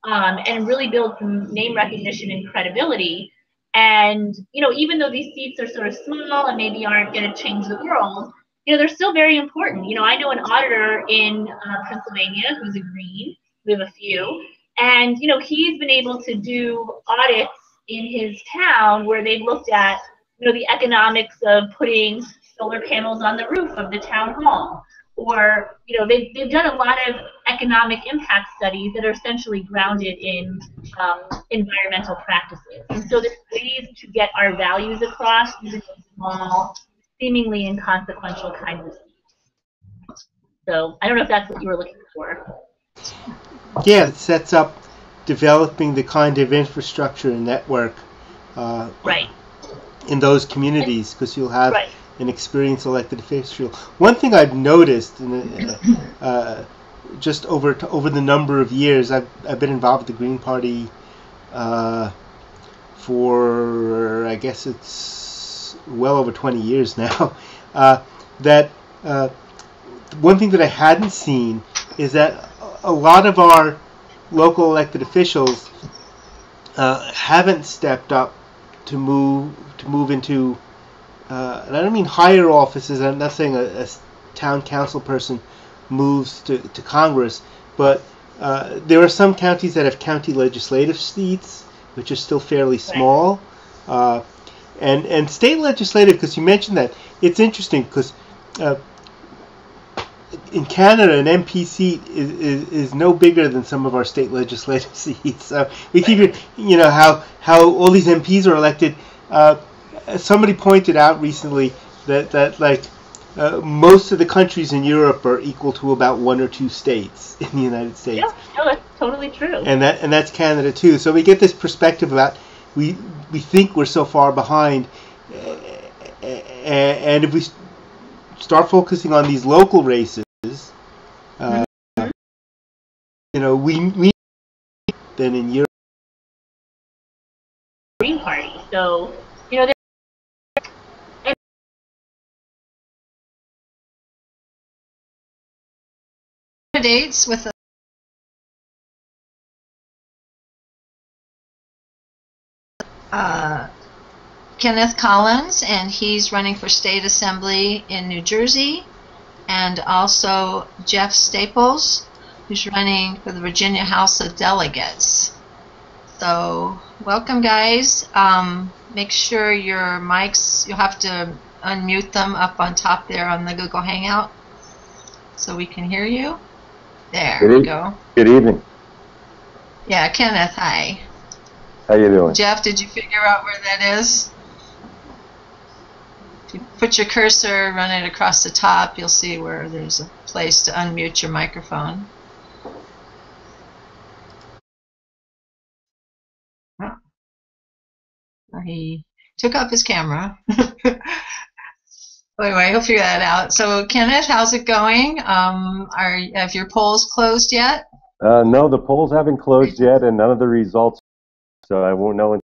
and really build some name recognition and credibility. And, even though these seats are sort of small and maybe aren't going to change the world, they're still very important. I know an auditor in Pennsylvania who's a Green. We have a few. And, he's been able to do audits in his town where they've looked at, the economics of putting solar panels on the roof of the town hall. Or, they've done a lot of economic impact studies that are essentially grounded in environmental practices. And so there's ways to get our values across these small, seemingly inconsequential kinds of things. So I don't know if that's what you were looking for. Yeah, it sets up developing the kind of infrastructure and network in those communities, because you'll have... Right. An experienced elected official. One thing I've noticed, just over the number of years, I've been involved with the Green Party for, I guess it's well over 20 years now. That one thing that I hadn't seen is that a lot of our local elected officials haven't stepped up to move into, and I don't mean higher offices. I'm not saying a town council person moves to Congress, but there are some counties that have county legislative seats, which are still fairly small, and state legislative. Because you mentioned that, it's interesting because in Canada, an MP seat is no bigger than some of our state legislative seats. So we keep it, you know, how all these MPs are elected. Somebody pointed out recently that like most of the countries in Europe are equal to about one or two states in the United States. Yeah, no, that's totally true. And that's Canada too. So we get this perspective about we think we're so far behind, and if we start focusing on these local races, you know, we then in Europe Green Party. So you know. Candidates with Kenneth Collins, and he's running for state assembly in New Jersey, and also Jeff Staples, who's running for the Virginia House of Delegates. So welcome, guys. Make sure your mics, you'll have to unmute them up on top there on the Google Hangout so we can hear you. There we go. Good evening. Yeah, Kenneth, hi. How you doing? Jeff, did you figure out where that is? If you put your cursor, run it across the top, you'll see where there's a place to unmute your microphone. Oh. He took off his camera. Anyway, he'll figure that out. So, Kenneth, how's it going? Have your polls closed yet? No, the polls haven't closed yet, and none of the results, so I won't know.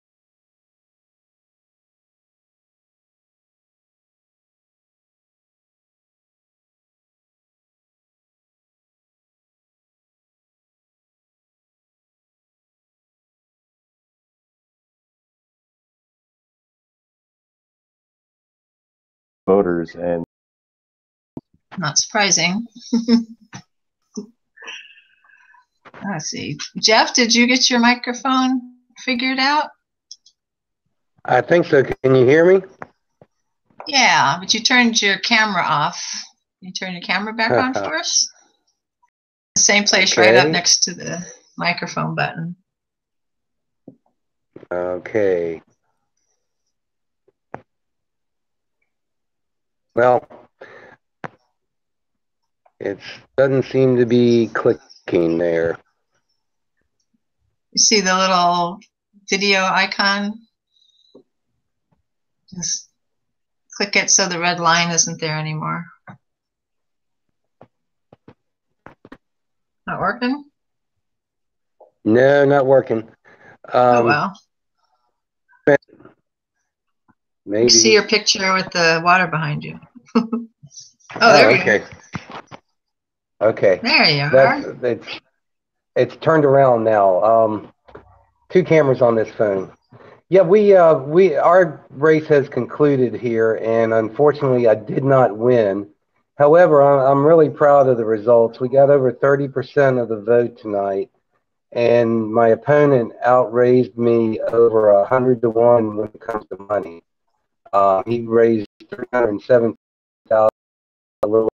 Voters, and not surprising. I see. Jeff, did you get your microphone figured out? I think so. Can you hear me? Yeah, but you turned your camera off. Can you turn your camera back on for us? The same place, okay. Right up next to the microphone button. Okay. Well, it doesn't seem to be clicking there. You see the little video icon? Just click it so the red line isn't there anymore. Not working? No, not working. Oh, well. Maybe. You see your picture with the water behind you. Oh, there you go. Okay. There you are. It's turned around now. Two cameras on this phone. Yeah, our race has concluded here, and unfortunately, I did not win. However, I'm really proud of the results. We got over 30% of the vote tonight, and my opponent outraised me over 100 to 1 when it comes to money. He raised $307,000, a little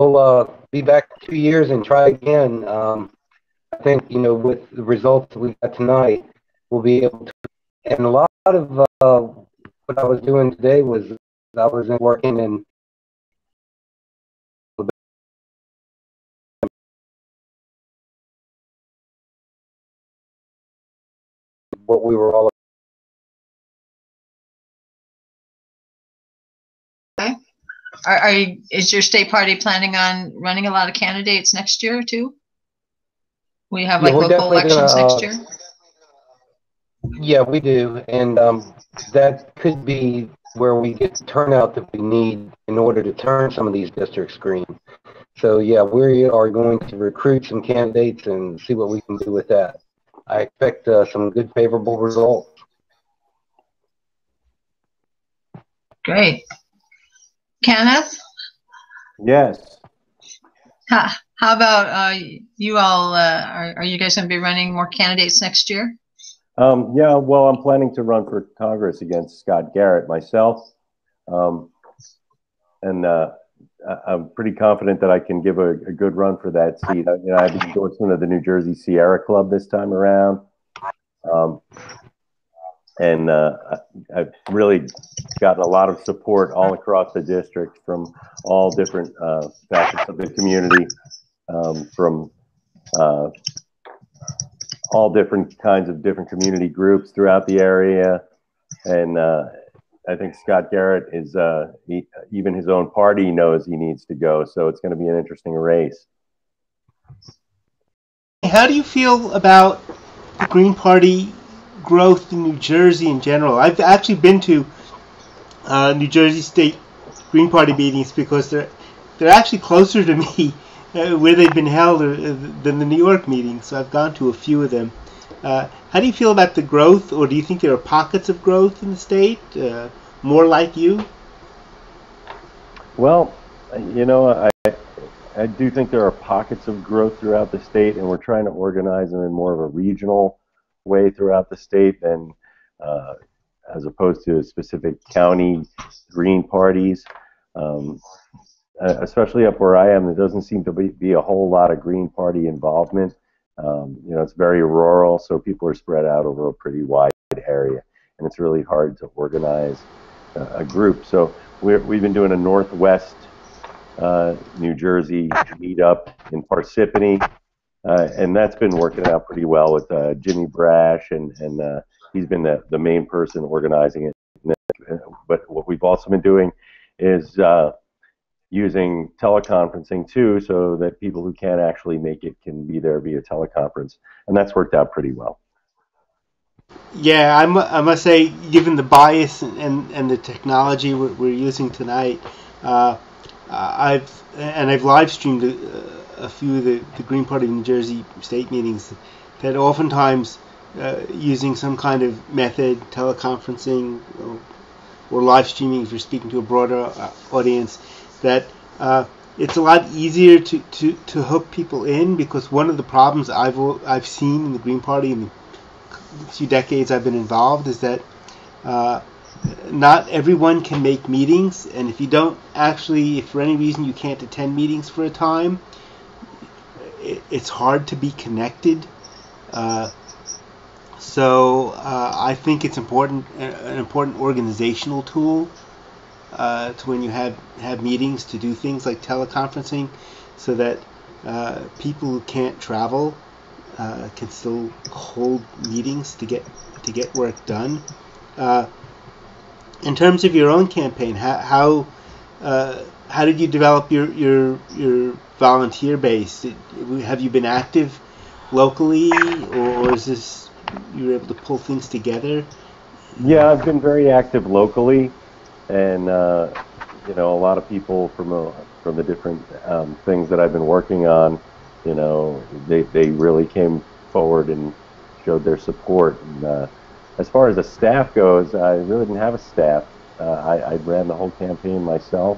we'll be back in 2 years and try again. I think, you know, with the results we got tonight, we'll be able to. And a lot of what I was doing today was I was working in what we were all about. Okay. Is your state party planning on running a lot of candidates next year too? We have like local elections next year. Yeah, we do, and that could be where we get the turnout that we need in order to turn some of these districts green. So yeah, we are going to recruit some candidates and see what we can do with that. I expect some good favorable results. Great. Kenneth? Yes. How about you all, are you guys going to be running more candidates next year? Yeah, well, I'm planning to run for Congress against Scott Garrett myself. I'm pretty confident that I can give a good run for that seat. I have the endorsement of the New Jersey Sierra Club this time around. I've really gotten a lot of support all across the district from all different facets of the community, from all different kinds of different community groups throughout the area. And I think Scott Garrett is, even his own party knows he needs to go, so it's going to be an interesting race. How do you feel about the Green Party growth in New Jersey in general? I've actually been to New Jersey State Green Party meetings because they're actually closer to me where they've been held than the New York meetings, so I've gone to a few of them. How do you feel about the growth, or do you think there are pockets of growth in the state, more like you? Well, you know, I do think there are pockets of growth throughout the state, and we're trying to organize them in more of a regional way throughout the state than as opposed to specific county green parties. Especially up where I am, there doesn't seem to be a whole lot of green party involvement. You know, it's very rural, so people are spread out over a pretty wide area, and it's really hard to organize a group. So we've been doing a Northwest New Jersey meetup in Parsippany, and that's been working out pretty well with Jimmy Brash, and he's been the main person organizing it. But what we've also been doing is using teleconferencing too, so that people who can't actually make it can be there via teleconference, and that's worked out pretty well. Yeah, I must say, given the bias and the technology we're using tonight, I've live streamed a few of the Green Party of New Jersey state meetings that oftentimes using some kind of method, teleconferencing or live streaming if you're speaking to a broader audience, that it's a lot easier to hook people in, because one of the problems I've seen in the Green Party in the few decades I've been involved is that not everyone can make meetings, and if you don't actually, if for any reason you can't attend meetings for a time, it's hard to be connected. So I think it's important, an important organizational tool, to when you have meetings, to do things like teleconferencing, so that people who can't travel can still hold meetings to get work done. In terms of your own campaign, how did you develop your volunteer base? Have you been active locally, or is this you were able to pull things together? Yeah, I've been very active locally. And you know, a lot of people from the different things that I've been working on, you know, they really came forward and showed their support. And as far as the staff goes, I really didn't have a staff. I ran the whole campaign myself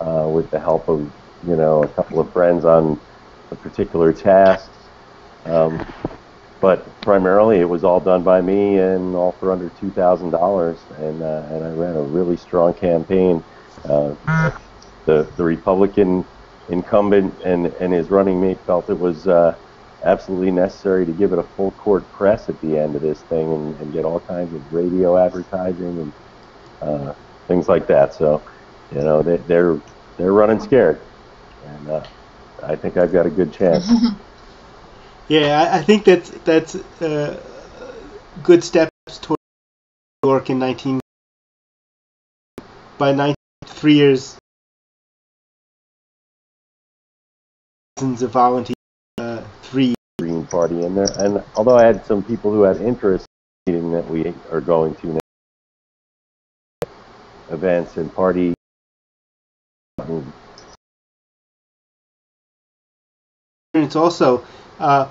with the help of, you know, a couple of friends on a particular task. But primarily, it was all done by me, and all for under $2,000. And I ran a really strong campaign. The Republican incumbent and his running mate felt it was absolutely necessary to give it a full court press at the end of this thing, and get all kinds of radio advertising and things like that. So, you know, they're running scared, and I think I've got a good chance. Yeah, I think that's good steps toward New York in 3 years, thousands of volunteers, Green Party in there, and although I had some people who had interest meeting that we are going to now. Events and party. It's also, I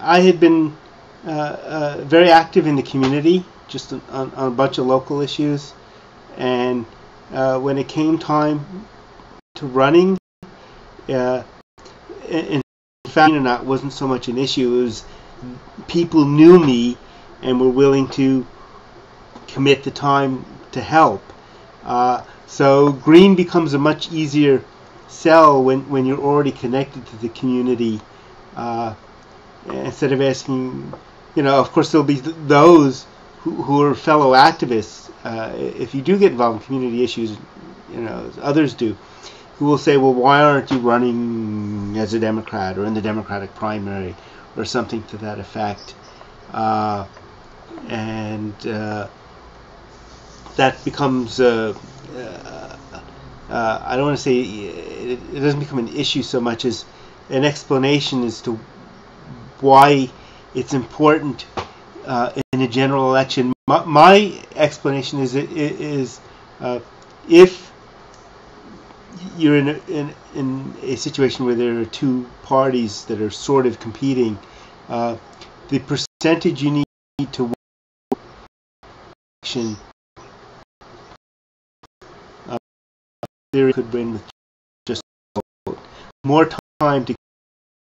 had been very active in the community, just on a bunch of local issues, and when it came time to running, in fact, or not, wasn't so much an issue. It was people knew me and were willing to commit the time to help. So green becomes a much easier sell when you're already connected to the community. Instead of asking, you know, of course there'll be those who are fellow activists. If you do get involved in community issues, you know, as others do, who will say, well, why aren't you running as a Democrat or in the Democratic primary or something to that effect? That becomes, I don't want to say, it doesn't become an issue so much as an explanation as to why it's important in a general election. My explanation is if you're in a situation where there are two parties that are sort of competing, the percentage you need to win the election, theory could win with just more time to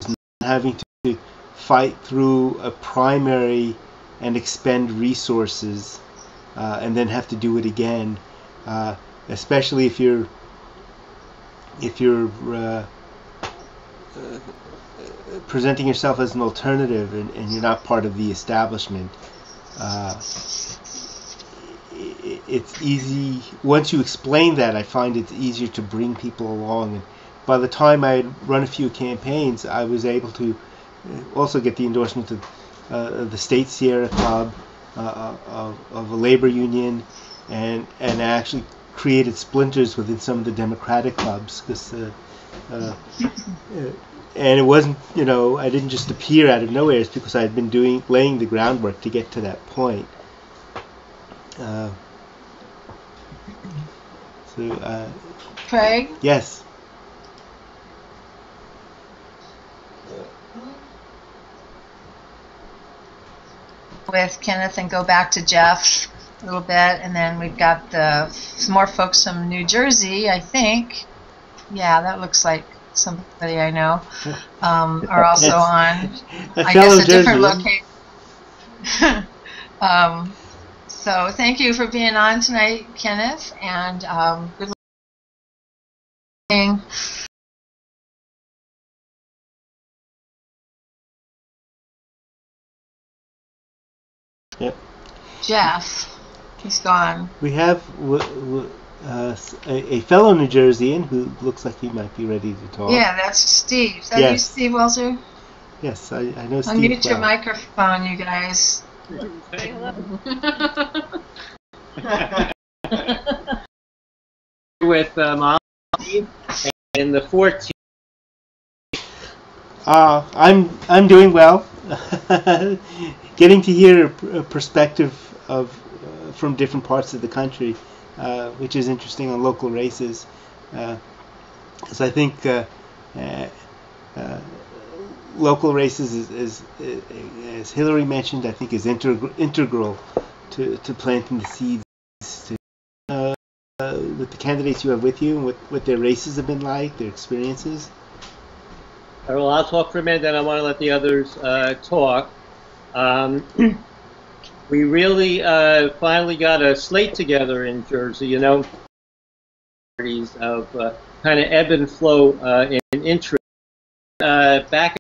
not having to fight through a primary and expend resources and then have to do it again, especially if you're presenting yourself as an alternative and you're not part of the establishment. It's easy, once you explain that, I find it's easier to bring people along. And by the time I had run a few campaigns, I was able to also get the endorsement of the state Sierra Club, of a labor union, and actually created splinters within some of the Democratic clubs, because and it wasn't, you know, I didn't just appear out of nowhere. It's because I had been laying the groundwork to get to that point. Craig? Yes. With Kenneth and go back to Jeff a little bit, and then we've got some more folks from New Jersey, I think. Yeah, that looks like somebody I know are also on. I guess a different location. So thank you for being on tonight, Kenneth, and good luck. Yep. Jeff, he's gone. We have a fellow New Jerseyan who looks like he might be ready to talk. Yeah, that's Steve. Is that you, Steve Welzer? Yes, I know Steve. Unmute your microphone, you guys. With Molly and the 14th. I'm doing well. Getting to hear a perspective of from different parts of the country, which is interesting on local races, because I think local races, as Hillary mentioned, I think is integral to planting the seeds with the candidates you have with you and what their races have been like, their experiences. All right, well, I'll talk for a minute, then I want to let the others talk. We really finally got a slate together in Jersey, you know, parties of kind of ebb and flow in interest. Back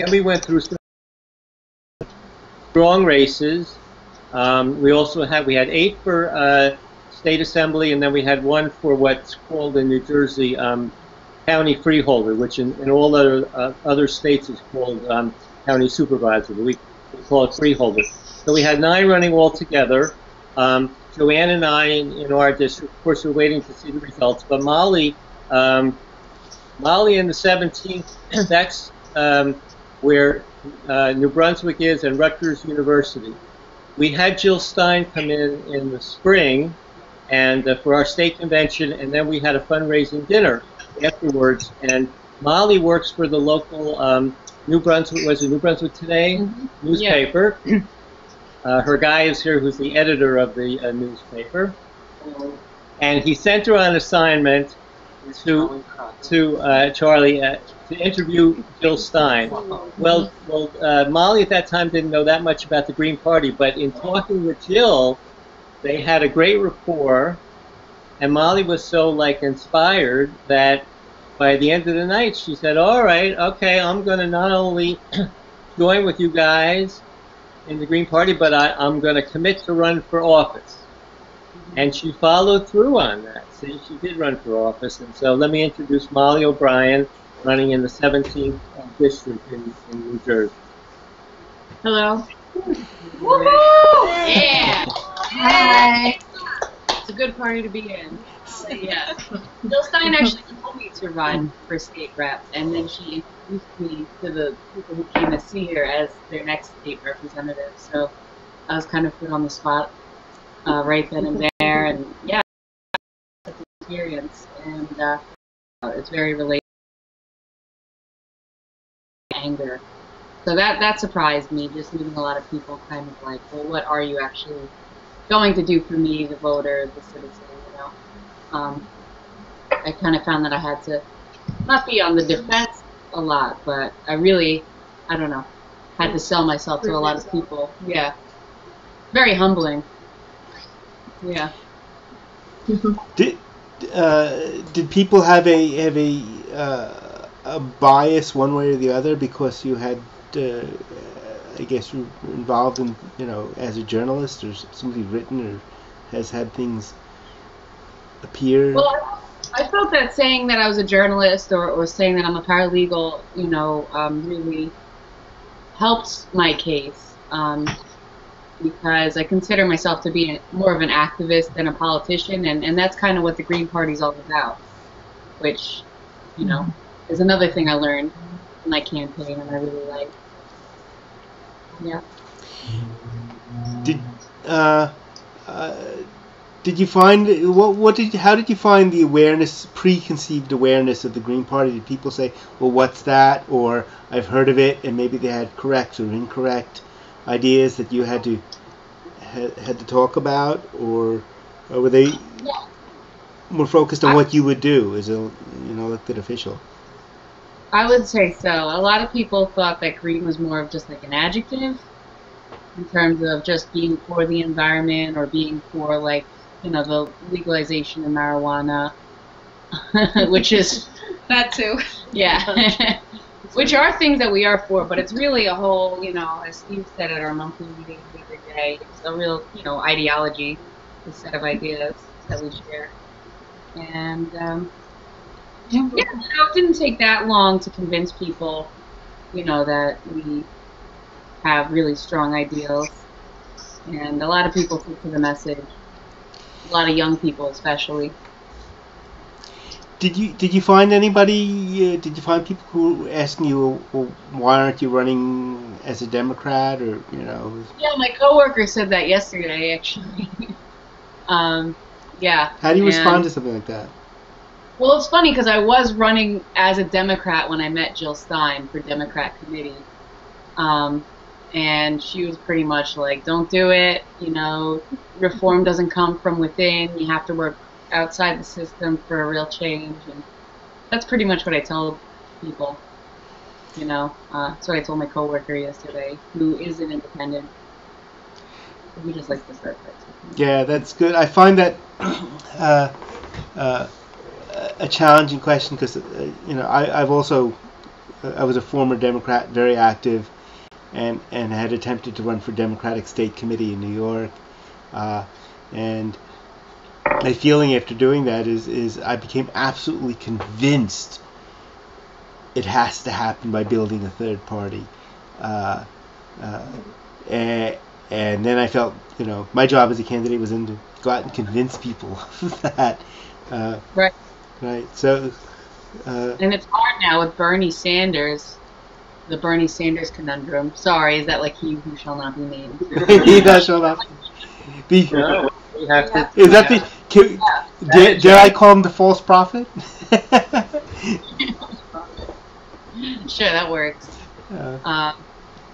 and we went through some strong races. We had 8 for state assembly, and then we had 1 for what's called in New Jersey county freeholder, which in all other states is called county supervisor. We call it freeholder. So we had 9 running all together. Joanne and I in our district, of course, we're waiting to see the results. But Molly in the 17th. That's where New Brunswick is and Rutgers University. We had Jill Stein come in the spring and for our state convention, and then we had a fundraising dinner afterwards. And Molly works for the local New Brunswick Today newspaper. Yeah. Her guy is here, who's the editor of the newspaper. Hello. And he sent her on assignment to interview Jill Stein. Well, Molly at that time didn't know that much about the Green Party, but in talking with Jill, they had a great rapport, and Molly was so inspired that by the end of the night she said, "All right, okay, I'm going to not only join with you guys in the Green Party, but I'm going to commit to run for office." And she followed through on that. See, she did run for office. And so let me introduce Molly O'Brien, running in the 17th district in New Jersey. Hello. Woohoo! Yeah! Hi! It's a good party to be in. Yeah. Jill Stein actually told me to run for state rep, and then she introduced me to the people who came to see her as their next state representative. So I was kind of put on the spot right then and there, and yeah, it's an experience, and it's very relatable. Anger, so that surprised me. Just meeting a lot of people, kind of like, well, what are you actually going to do for me, the voter, the citizen? You know, I kind of found that I had to not be on the defense a lot, but I really, I don't know, had to sell myself to a lot of people. Yeah, very humbling. Yeah. Did people have a bias one way or the other because you had I guess you were involved in, you know, as a journalist or somebody written or has had things appear? Well, I felt that saying that I was a journalist or saying that I'm a paralegal, you know, really helped my case. Because I consider myself to be more of an activist than a politician, and that's kind of what the Green Party's all about, which, you know, is another thing I learned in my campaign and I really like. Yeah. Did you find how did you find the awareness, preconceived awareness of the Green Party? Did people say, well, what's that, or I've heard of it, and maybe they had correct or incorrect ideas that you had to talk about, or were they more focused on what you would do as a, you know, elected official? I would say so. A lot of people thought that green was more of just like an adjective in terms of just being for the environment or being for, like, you know, the legalization of marijuana, which is that too. Yeah. Which are things that we are for, but it's really a whole, you know, as Steve said at our monthly meeting the other day, it's a real, you know, ideology, a set of ideas that we share. And, yeah, you know, it didn't take that long to convince people, you know, that we have really strong ideals. And a lot of people took to the message, a lot of young people especially. Did you find anybody? Did you find people who were asking you, well, why aren't you running as a Democrat, or, you know? Yeah, my coworker said that yesterday, actually. Yeah. How do you respond to something like that? Well, it's funny because I was running as a Democrat when I met Jill Stein for Democrat Committee, and she was pretty much like, "Don't do it. You know, reform doesn't come from within. You have to work outside the system for a real change," and that's pretty much what I told people, you know. That's what I told my coworker yesterday, who is an independent. We just like to start that. Yeah, that's good. I find that a challenging question because, you know, I was a former Democrat, very active, and had attempted to run for Democratic State Committee in New York, and my feeling after doing that is I became absolutely convinced it has to happen by building a third party, and then I felt, you know, my job as a candidate was to go out and convince people of that. Right. So. And it's hard now with Bernie Sanders, the Bernie Sanders conundrum. Sorry, is that like he who shall not be named? He that shall not be. No, we have to. Is that the? Can, dare I call him the false prophet? Sure, that works.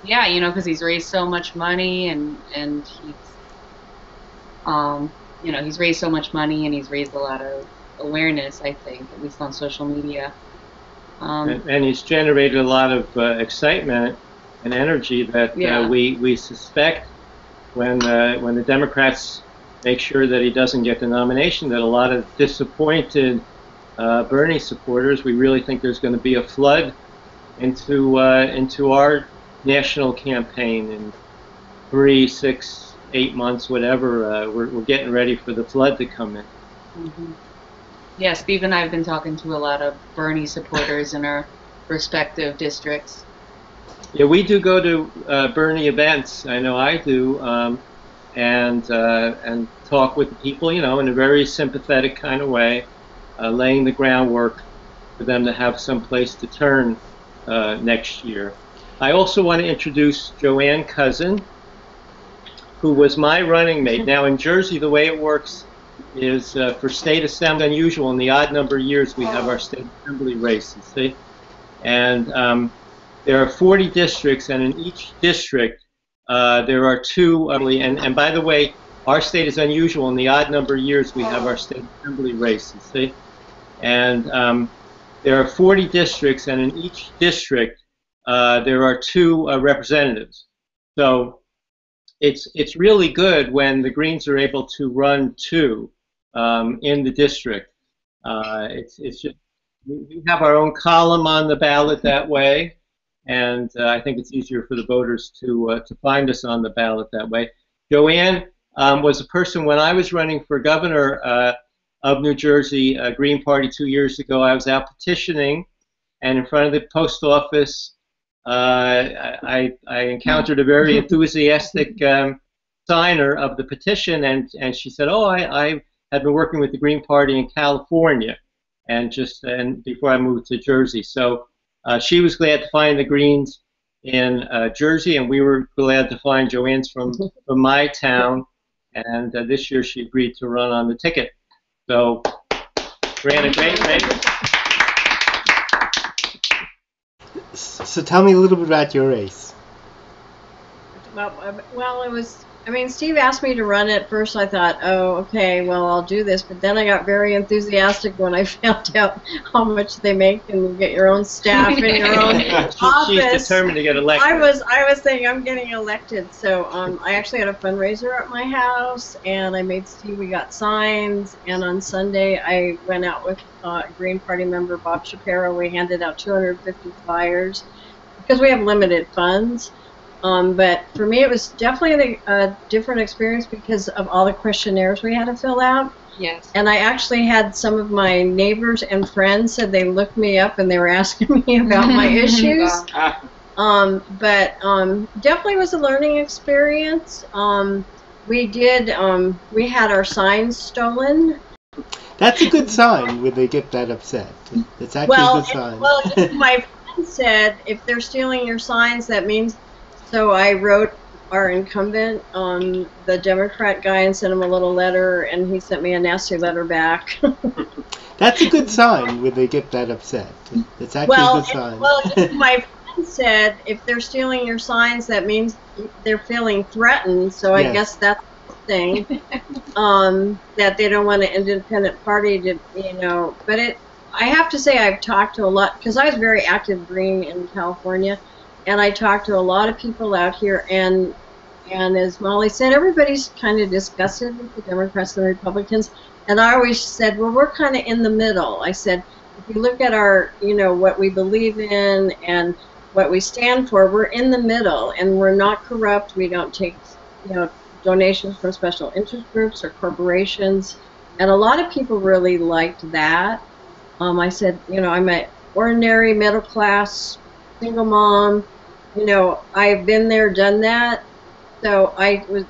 Yeah, you know, because he's raised so much money, and he's, you know, he's raised so much money, and he's raised a lot of awareness, I think, at least on social media. And he's generated a lot of excitement and energy that we suspect when the Democrats make sure that he doesn't get the nomination, that a lot of disappointed Bernie supporters, we really think there's going to be a flood into our national campaign in 3, 6, 8 months, whatever. We're getting ready for the flood to come in. Mm-hmm. Yeah, Steve and I have been talking to a lot of Bernie supporters in our respective districts. Yeah, we do go to Bernie events. I know I do, and talk with people, you know, in a very sympathetic kind of way, laying the groundwork for them to have some place to turn next year. I also want to introduce Joanne Cousin, who was my running mate. Now in Jersey, the way it works is for state assembly, unusual. In the odd number of years, we have our state assembly races. See, and there are 40 districts, and in each district there are two. And by the way, our state is unusual. In the odd number of years, we have our state assembly races. See, and there are 40 districts, and in each district there are two representatives. So it's really good when the Greens are able to run two in the district. It's just, we have our own column on the ballot that way, and I think it's easier for the voters to find us on the ballot that way. Joanne was a person when I was running for governor of New Jersey, Green Party 2 years ago. I was out petitioning, and in front of the post office, I encountered a very enthusiastic signer of the petition, and she said, "Oh, I had been working with the Green Party in California, and before I moved to Jersey." So she was glad to find the Greens in Jersey, and we were glad to find Joanne's from my town. And this year she agreed to run on the ticket. So, ran a great race. So tell me a little bit about your race. Well, it was, I mean, Steve asked me to run it. First I thought, oh, okay, well, I'll do this. But then I got very enthusiastic when I found out how much they make, and you get your own staff and your own office. She's determined to get elected. I was thinking, I'm getting elected. So I actually had a fundraiser at my house, and I made Steve, we got signs. And on Sunday, I went out with Green Party member Bob Shapiro. We handed out 250 flyers because we have limited funds. But for me, it was definitely a different experience because of all the questionnaires we had to fill out. Yes. And I actually had some of my neighbors and friends said they looked me up and they were asking me about my issues. But definitely was a learning experience. We had our signs stolen. That's a good sign when they get that upset. It's actually a good sign. Well, my friend said, if they're stealing your signs, that means. So I wrote our incumbent, the Democrat guy, and sent him a little letter, and he sent me a nasty letter back. That's a good sign when they get that upset. It's actually a good sign. My friend said, if they're stealing your signs, that means they're feeling threatened, so I guess that's the thing, that they don't want an independent party to, you know. But I have to say I've talked to a lot, because I was very active Green in California. And I talked to a lot of people out here, and as Molly said, everybody's kind of disgusted with the Democrats and the Republicans. And I always said, well, we're kind of in the middle. I said, if you look at our, you know, what we believe in and what we stand for, we're in the middle, and we're not corrupt. We don't take, you know, donations from special interest groups or corporations. And a lot of people really liked that. I said, you know, I'm an ordinary middle class single mom. You know, I've been there, done that. So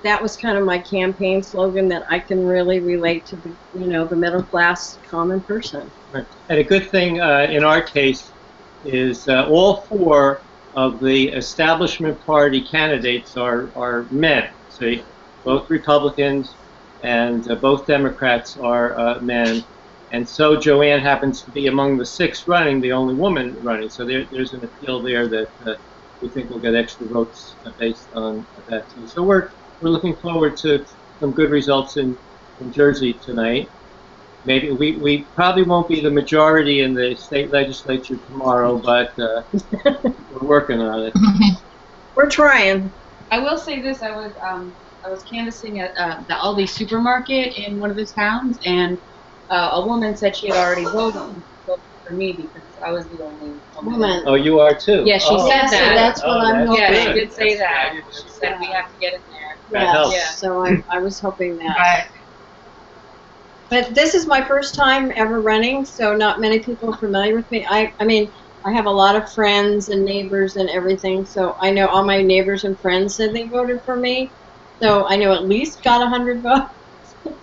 that was kind of my campaign slogan, that I can really relate to the, you know, the middle class common person. Right. And a good thing in our case is all four of the establishment party candidates are men. See, both Republicans and both Democrats are men. And so Joanne happens to be among the six running, the only woman running. So there's an appeal there that we think we'll get extra votes based on that. So we're looking forward to some good results in Jersey tonight. Maybe we probably won't be the majority in the state legislature tomorrow, but we're working on it. We're trying. I will say this: I was canvassing at the Aldi supermarket in one of the towns, and a woman said she had already voted for me because I was the only woman. Oh, you are too. Yeah, she said that. So that's what I'm hoping. Yeah, she did say that. She said we have to get in there. Yes. Yeah. So I was hoping that. Right. But this is my first time ever running, so not many people are familiar with me. I mean, I have a lot of friends and neighbors and everything, so I know all my neighbors and friends said they voted for me, so I know at least got 100 votes.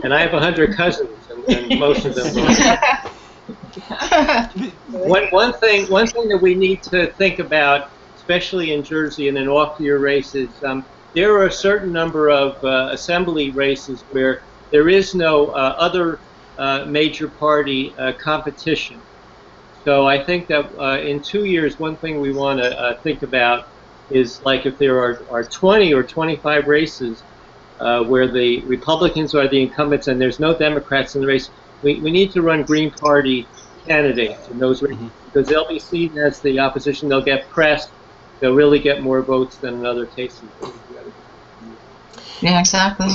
And I have 100 cousins, and most of them voted. One thing that we need to think about, especially in Jersey and in off-year races, there are a certain number of assembly races where there is no other major party competition. So I think that in 2 years, one thing we want to think about is, like, if there are 20 or 25 races where the Republicans are the incumbents and there's no Democrats in the race, we need to run Green Party candidates in those races, because they'll be seen as the opposition. They'll get pressed. They'll really get more votes than in other cases. Yeah, exactly.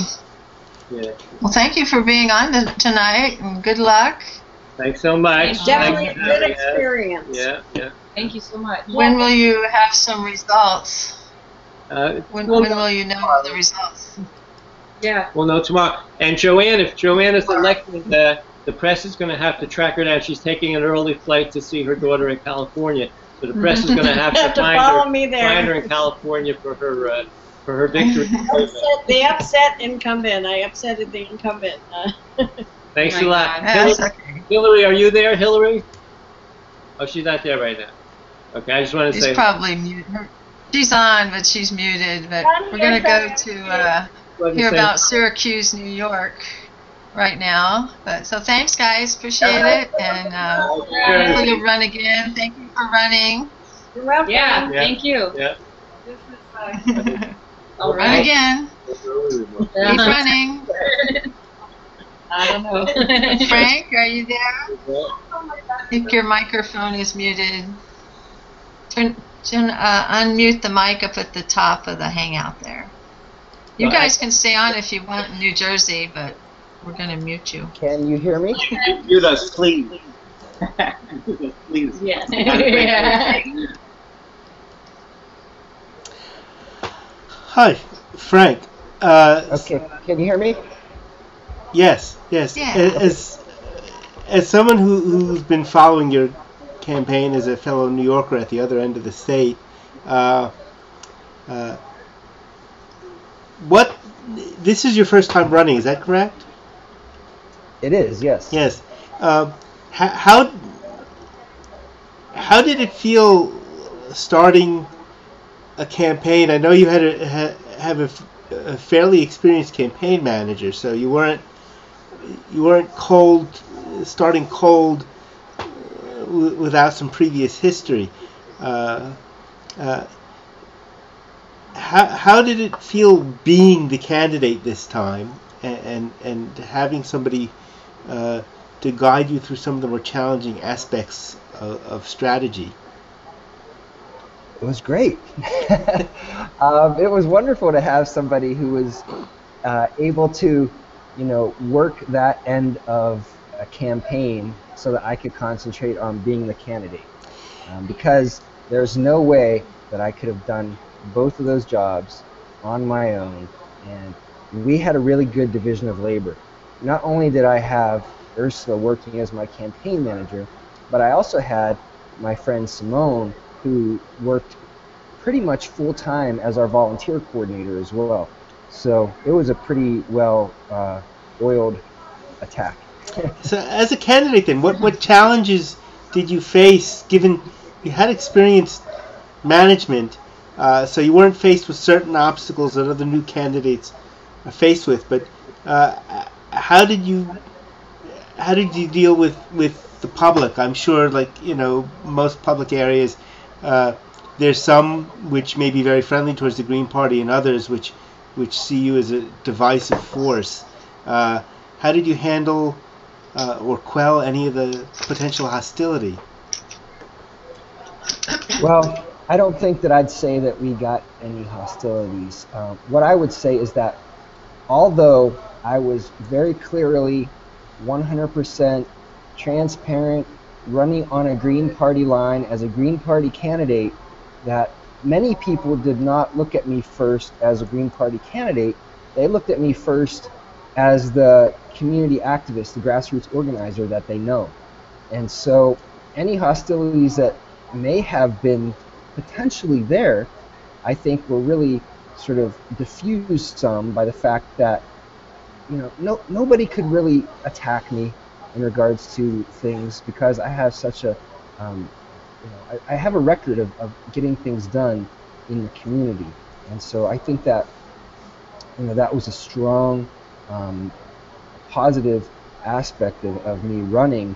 Yeah. Well, thank you for being on tonight, and good luck. Thanks so much. It's definitely a good experience. Yeah, yeah. Thank you so much. When will you have some results? When will you know the results? Yeah. We'll know tomorrow. And Joanne, if Joanne is elected, the press is going to have to track her down. She's taking an early flight to see her daughter in California, so the press is going to have to find her in California for her. For her victory. They upset incumbent. I upsetted the incumbent. Thanks a lot. Hillary, are you there, Hillary? Oh, she's not there right now. Okay, I just wanted to say. She's probably muted. She's on, but she's muted. But we're going to go to hear about Syracuse, New York right now. But so thanks, guys. Appreciate it. And hopefully you'll run again. Thank you for running. You're welcome. Yeah, thank you. Yeah. This is All right. Run again. Keep running. I don't know. Frank, are you there? I think your microphone is muted. Unmute the mic up at the top of the hangout there. You guys can stay on if you want in New Jersey, but we're going to mute you. Can you hear me? Mute us, please. Please. Yeah. Yeah. Hi, Frank. Okay, can you hear me? Yes, yes. Yeah. As someone who's been following your campaign as a fellow New Yorker at the other end of the state, this is your first time running, is that correct? It is, yes. Yes. How did it feel starting a campaign? I know you had a fairly experienced campaign manager, so you weren't starting cold without some previous history. How did it feel being the candidate this time, and having somebody to guide you through some of the more challenging aspects of strategy? It was great. It was wonderful to have somebody who was able to, work that end of a campaign so that I could concentrate on being the candidate. Because there's no way that I could have done both of those jobs on my own. And we had a really good division of labor. Not only did I have Ursula working as my campaign manager, but I also had my friend Simone, who worked pretty much full-time as our volunteer coordinator as well. So it was a pretty well-oiled attack. So as a candidate then, what challenges did you face, given you had experience management, so you weren't faced with certain obstacles that other new candidates are faced with. But how did you deal with the public? I'm sure, like, you know, most public areas, there's some which may be very friendly towards the Green Party, and others which see you as a divisive force. How did you handle or quell any of the potential hostility? Well, I don't think that I'd say that we got any hostilities. What I would say is that although I was very clearly 100% transparent, running on a Green Party line as a Green Party candidate, that many people did not look at me first as a Green Party candidate. They looked at me first as the community activist, the grassroots organizer that they know. And so any hostilities that may have been potentially there, I think, were really sort of diffused some by the fact that, you know, nobody could really attack me in regards to things, because I have such a you know, I have a record of getting things done in the community. And so I think that, you know, that was a strong positive aspect of me running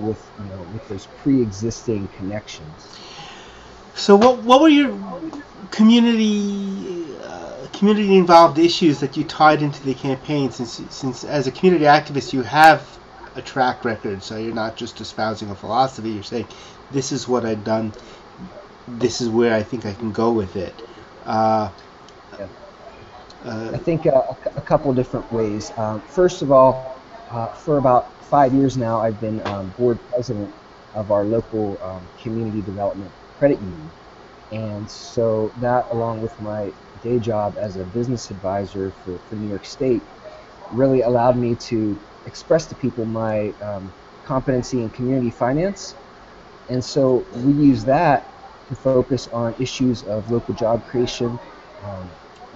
with, you know, with those pre-existing connections. So what were your community involved issues that you tied into the campaign, since as a community activist you have a track record, so you're not just espousing a philosophy, you're saying this is what I've done, this is where I think I can go with it. I think a couple different ways. First of all, for about 5 years now, I've been board president of our local community development credit union. And so that, along with my day job as a business advisor for New York State, really allowed me to express to people my competency in community finance. And so we use that to focus on issues of local job creation,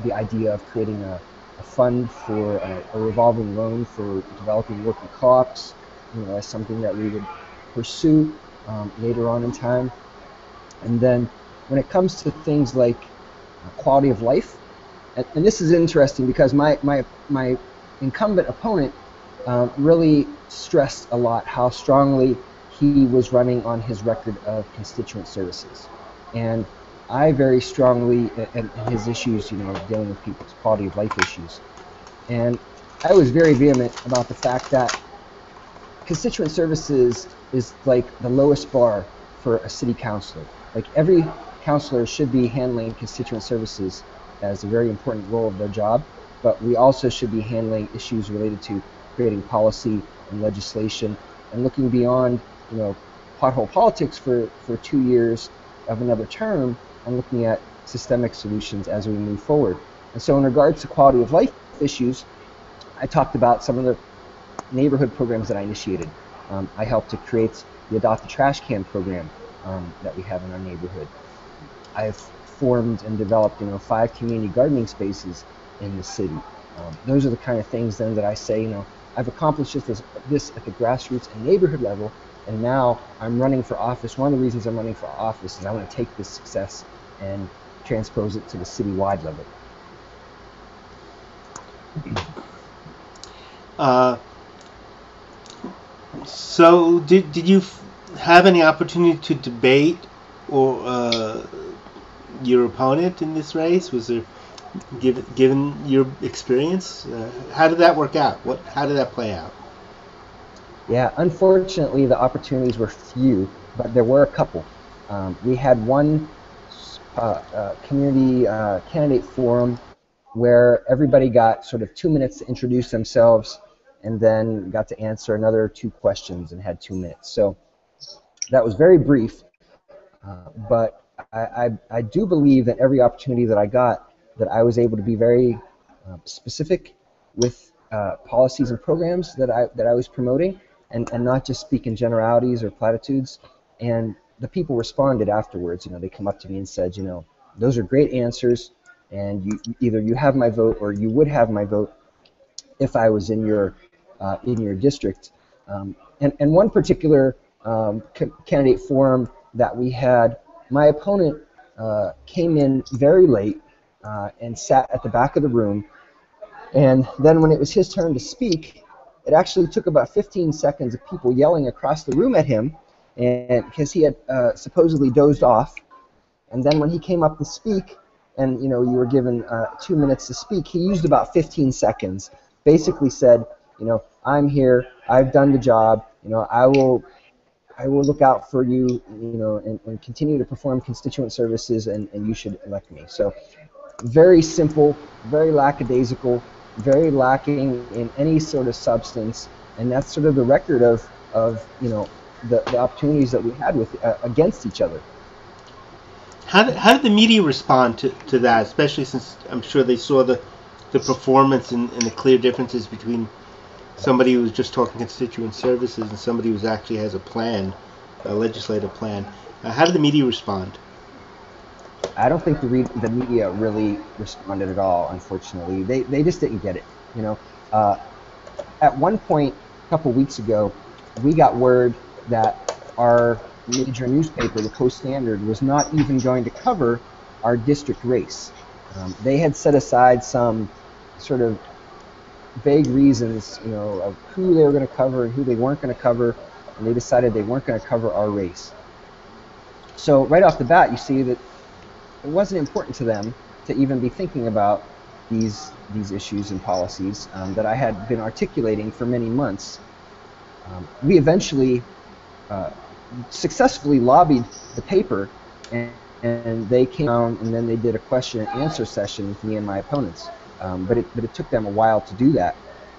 the idea of creating a fund for a revolving loan for developing working co-ops, you know, as something that we would pursue later on in time. And then when it comes to things like quality of life, and this is interesting because my incumbent opponent really stressed a lot how strongly he was running on his record of constituent services. And I very strongly, and his issues, you know, dealing with people's quality of life issues. And I was very vehement about the fact that constituent services is like the lowest bar for a city councilor. Like, every councilor should be handling constituent services as a very important role of their job, but we also should be handling issues related to creating policy and legislation and looking beyond, you know, pothole politics for 2 years of another term, and looking at systemic solutions as we move forward. And so in regards to quality of life issues, I talked about some of the neighborhood programs that I initiated. I helped to create the Adopt a Trash Can program that we have in our neighborhood. I've formed and developed, you know, 5 community gardening spaces in the city. Those are the kind of things then that I say, you know, I've accomplished this at the grassroots and neighborhood level, and now I'm running for office. One of the reasons I'm running for office is I want to take this success and transpose it to the citywide level. So did you have any opportunity to debate or your opponent in this race? Was there, given your experience, how did that work out? How did that play out? Yeah, unfortunately the opportunities were few, but there were a couple. We had one community candidate forum where everybody got sort of 2 minutes to introduce themselves, and then got to answer another 2 questions and had 2 minutes. So that was very brief, but I do believe that every opportunity that I got, that I was able to be very specific with policies and programs that I was promoting, and not just speak in generalities or platitudes. And the people responded afterwards. You know, they come up to me and said, you know, those are great answers, and either you have my vote, or you would have my vote if I was in your district. And one particular candidate forum that we had, my opponent came in very late and sat at the back of the room. And then when it was his turn to speak, it actually took about 15 seconds of people yelling across the room at him, and because he had supposedly dozed off. And then when he came up to speak, and you know, you were given 2 minutes to speak, he used about 15 seconds. Basically said, you know, I'm here. I've done the job. You know, I will look out for you. You know, and continue to perform constituent services, and you should elect me. So, very simple, very lackadaisical, very lacking in any sort of substance, and that's sort of the record of you know, the opportunities that we had with against each other. How did the media respond to that, especially since I'm sure they saw the performance and the clear differences between somebody who's just talking constituent services and somebody who's actually has a plan, a legislative plan. How did the media respond? I don't think the media really responded at all, unfortunately. They just didn't get it. You know, at one point a couple weeks ago, we got word that our major newspaper, the Post Standard, was not even going to cover our district race. They had set aside some sort of vague reasons, you know, of who they were going to cover and who they weren't going to cover, and they decided they weren't going to cover our race. So right off the bat, you see that it wasn't important to them to even be thinking about these issues and policies that I had been articulating for many months. We eventually successfully lobbied the paper, and they came down, and then they did a question and answer session with me and my opponents. But it took them a while to do that.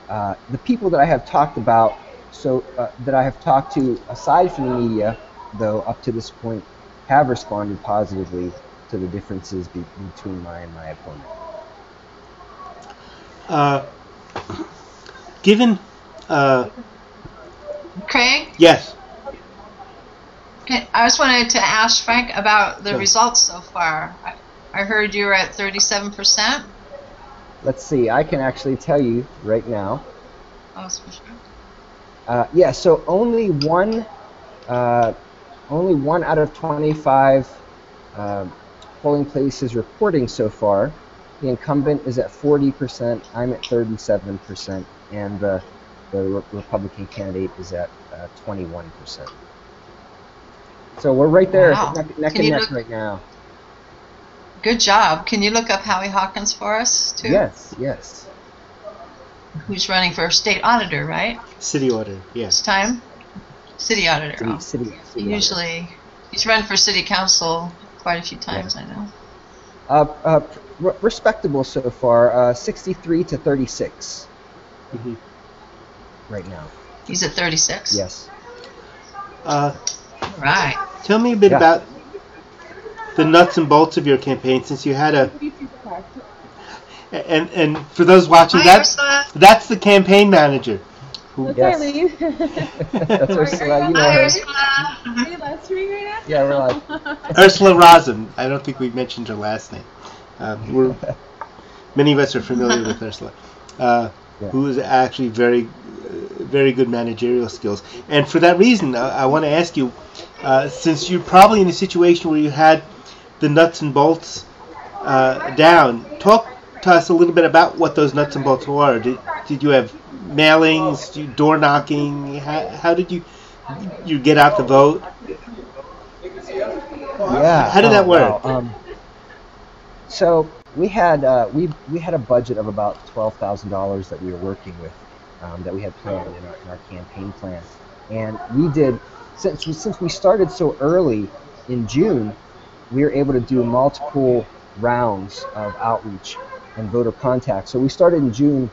The people that I have talked about, that I have talked to aside from the media, though up to this point, have responded positively to the differences between my opponent. Given. Craig? Yes. I just wanted to ask Frank about the results so far. I heard you were at 37%. Let's see. I can actually tell you right now. Oh, for sure. Yeah. So only one out of 25 polling places reporting so far. The incumbent is at 40%. I'm at 37%, and the Republican candidate is at 21%. So we're right there, wow. neck and neck right now. Good job. Can you look up Howie Hawkins for us, too? Yes. Who's running for state auditor, right? City auditor, yes. This time? City auditor. City usually, auditor. He's run for city council quite a few times, yeah. I know. Respectable so far, 63-36. Mm-hmm. Right now. He's at 36? Yes. Right. Tell me a bit about the nuts and bolts of your campaign, since you had and for those watching, that's the campaign manager. Who, yes. That's Ursula. You know her. Are you live streaming right now? Yeah, we're live. Ursula Rosem. I don't think we mentioned her last name. Many of us are familiar with Ursula, who is actually very good managerial skills. And for that reason, I want to ask you, since you're probably in a situation where you had the nuts and bolts down, talk to us a little bit about what those nuts and bolts were. Did you have mailings, door knocking? How did you get out the vote? Yeah. How did that work? Well, so we had we had a budget of about $12,000 that we were working with. That we had planned in our campaign plan, and we did since we started so early in June, we were able to do multiple rounds of outreach and voter contact. So we started in June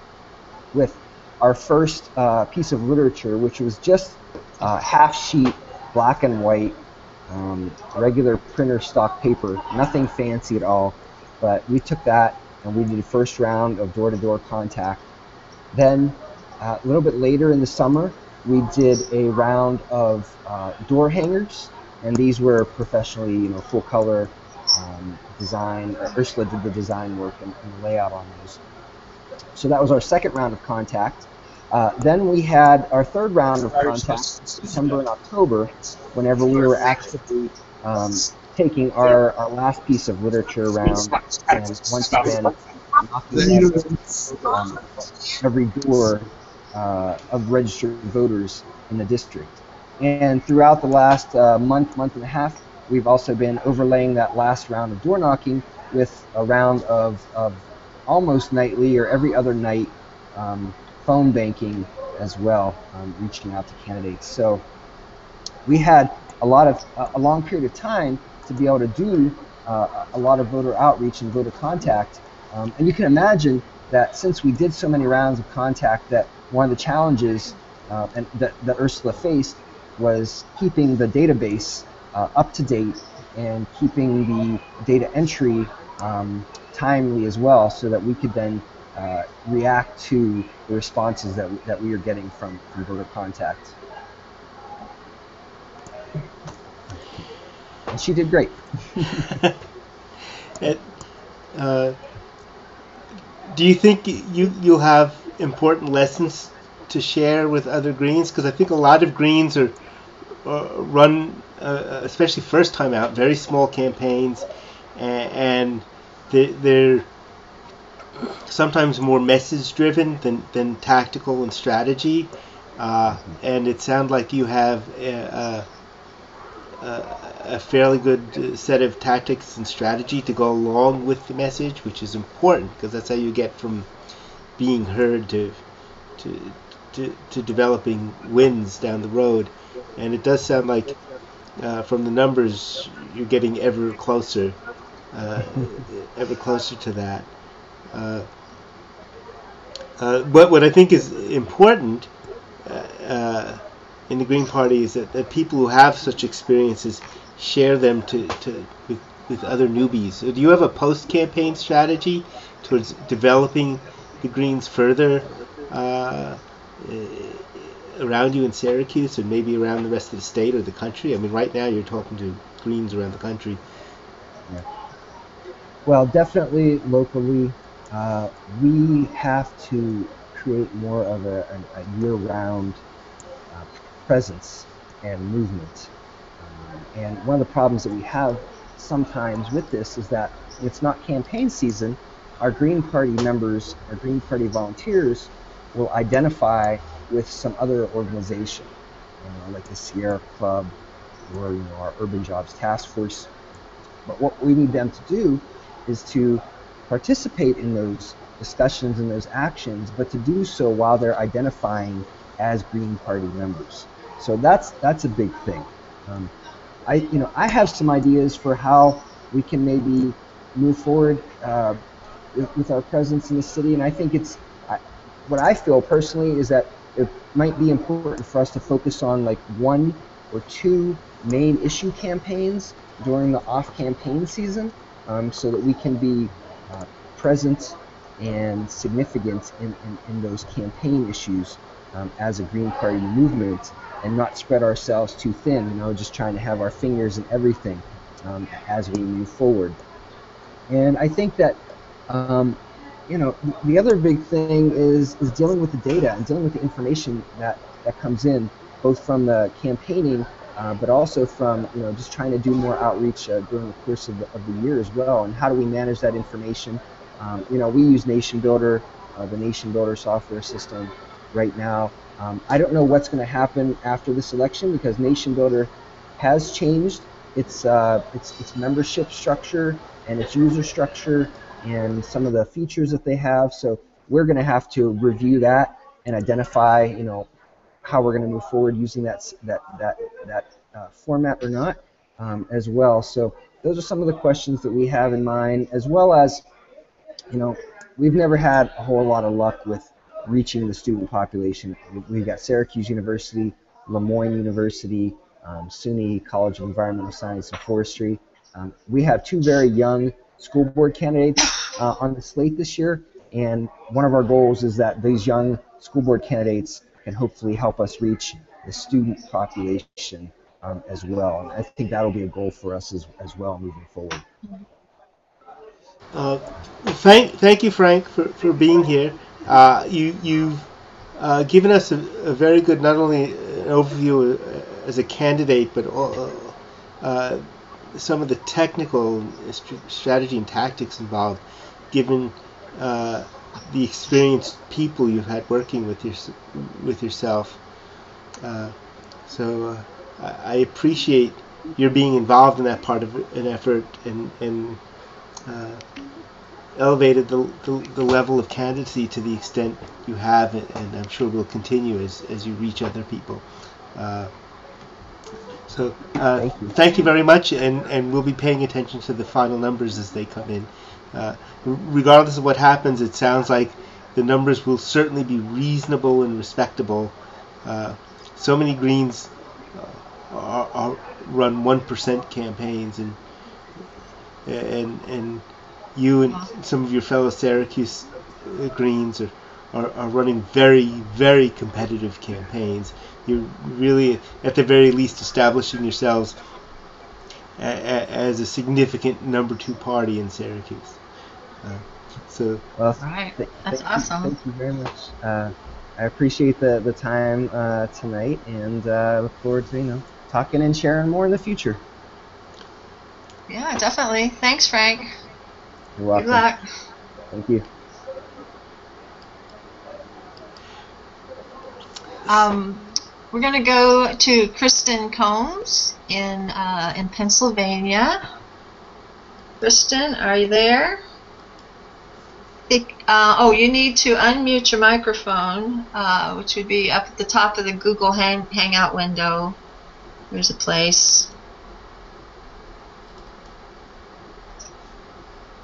with our first piece of literature, which was just half sheet, black and white, regular printer stock paper, nothing fancy at all. But we took that and we did a first round of door-to-door contact. Then a little bit later in the summer, we did a round of door hangers, and these were professionally, you know, full-color design. Ursula did the design work and the layout on those. So that was our second round of contact. Then we had our third round of contact, September and October, whenever we were actively taking our last piece of literature around and once again knocking on every door of registered voters in the district. And throughout the last month and a half, we've also been overlaying that last round of door knocking with a round of almost nightly or every other night phone banking as well, reaching out to candidates. So we had a long period of time to be able to do a lot of voter outreach and voter contact. And you can imagine that since we did so many rounds of contact, that one of the challenges that Ursula faced was keeping the database up to date and keeping the data entry timely as well, so that we could then react to the responses that we are getting from voter contact. And she did great. Do you think you have important lessons to share with other Greens? Because I think a lot of Greens are run, especially first time out, very small campaigns, and they're sometimes more message-driven than tactical and strategy. And it sounds like you have a fairly good set of tactics and strategy to go along with the message, which is important because that's how you get from being heard to developing wins down the road. And it does sound like from the numbers you're getting ever closer, to that. What I think is important in the Green Party is that people who have such experiences share them with other newbies. So do you have a post-campaign strategy towards developing the Greens further around you in Syracuse and maybe around the rest of the state or the country? I mean, right now you're talking to Greens around the country. Yeah. Well, definitely locally, we have to create more of a year-round presence and movement. And one of the problems that we have sometimes with this is that it's not campaign season. Our Green Party members, our Green Party volunteers, will identify with some other organization, like the Sierra Club or our Urban Jobs Task Force. But what we need them to do is to participate in those discussions and those actions, but to do so while they're identifying as Green Party members. So that's a big thing. I have some ideas for how we can maybe move forward with our presence in the city, and I think what I feel personally is that it might be important for us to focus on like one or two main issue campaigns during the off-campaign season, so that we can be present and significant in those campaign issues as a Green Party movement, and not spread ourselves too thin, just trying to have our fingers in everything as we move forward. And I think that the other big thing is dealing with the data and dealing with the information that comes in, both from the campaigning but also from just trying to do more outreach during the course of the year as well. And how do we manage that information? We use Nation Builder, the Nation Builder software system right now. I don't know what's going to happen after this election, because Nation Builder has changed its membership structure and its user structure and some of the features that they have. So we're going to have to review that and identify how we're going to move forward using that format or not as well. So those are some of the questions that we have in mind, as well as, we've never had a whole lot of luck with reaching the student population. We've got Syracuse University, Lemoyne University, SUNY College of Environmental Science and Forestry. We have two very young school board candidates on the slate this year, and one of our goals is that these young school board candidates can hopefully help us reach the student population as well. And I think that'll be a goal for us as well moving forward. Thank you, Frank, for being here. You've given us a very good, not only an overview as a candidate, but some of the technical strategy and tactics involved, given the experienced people you've had working with yourself. So I appreciate your being involved in that part of an effort, and elevated the level of candidacy to the extent you have, and I'm sure will continue as you reach other people. So thank you very much, and we'll be paying attention to the final numbers as they come in. Regardless of what happens, it sounds like the numbers will certainly be reasonable and respectable. So many Greens run 1% campaigns, and you and some of your fellow Syracuse Greens are running very, very competitive campaigns. You're really, at the very least, establishing yourselves as a significant #2 party in Syracuse. That's awesome. Thank you very much. I appreciate the time tonight, and look forward to talking and sharing more in the future. Yeah, definitely. Thanks, Frank. You're welcome. Good luck. Thank you. We're going to go to Kristen Combs in Pennsylvania. Kristen, are you there? You need to unmute your microphone, which would be up at the top of the Google Hangout window. There's a place.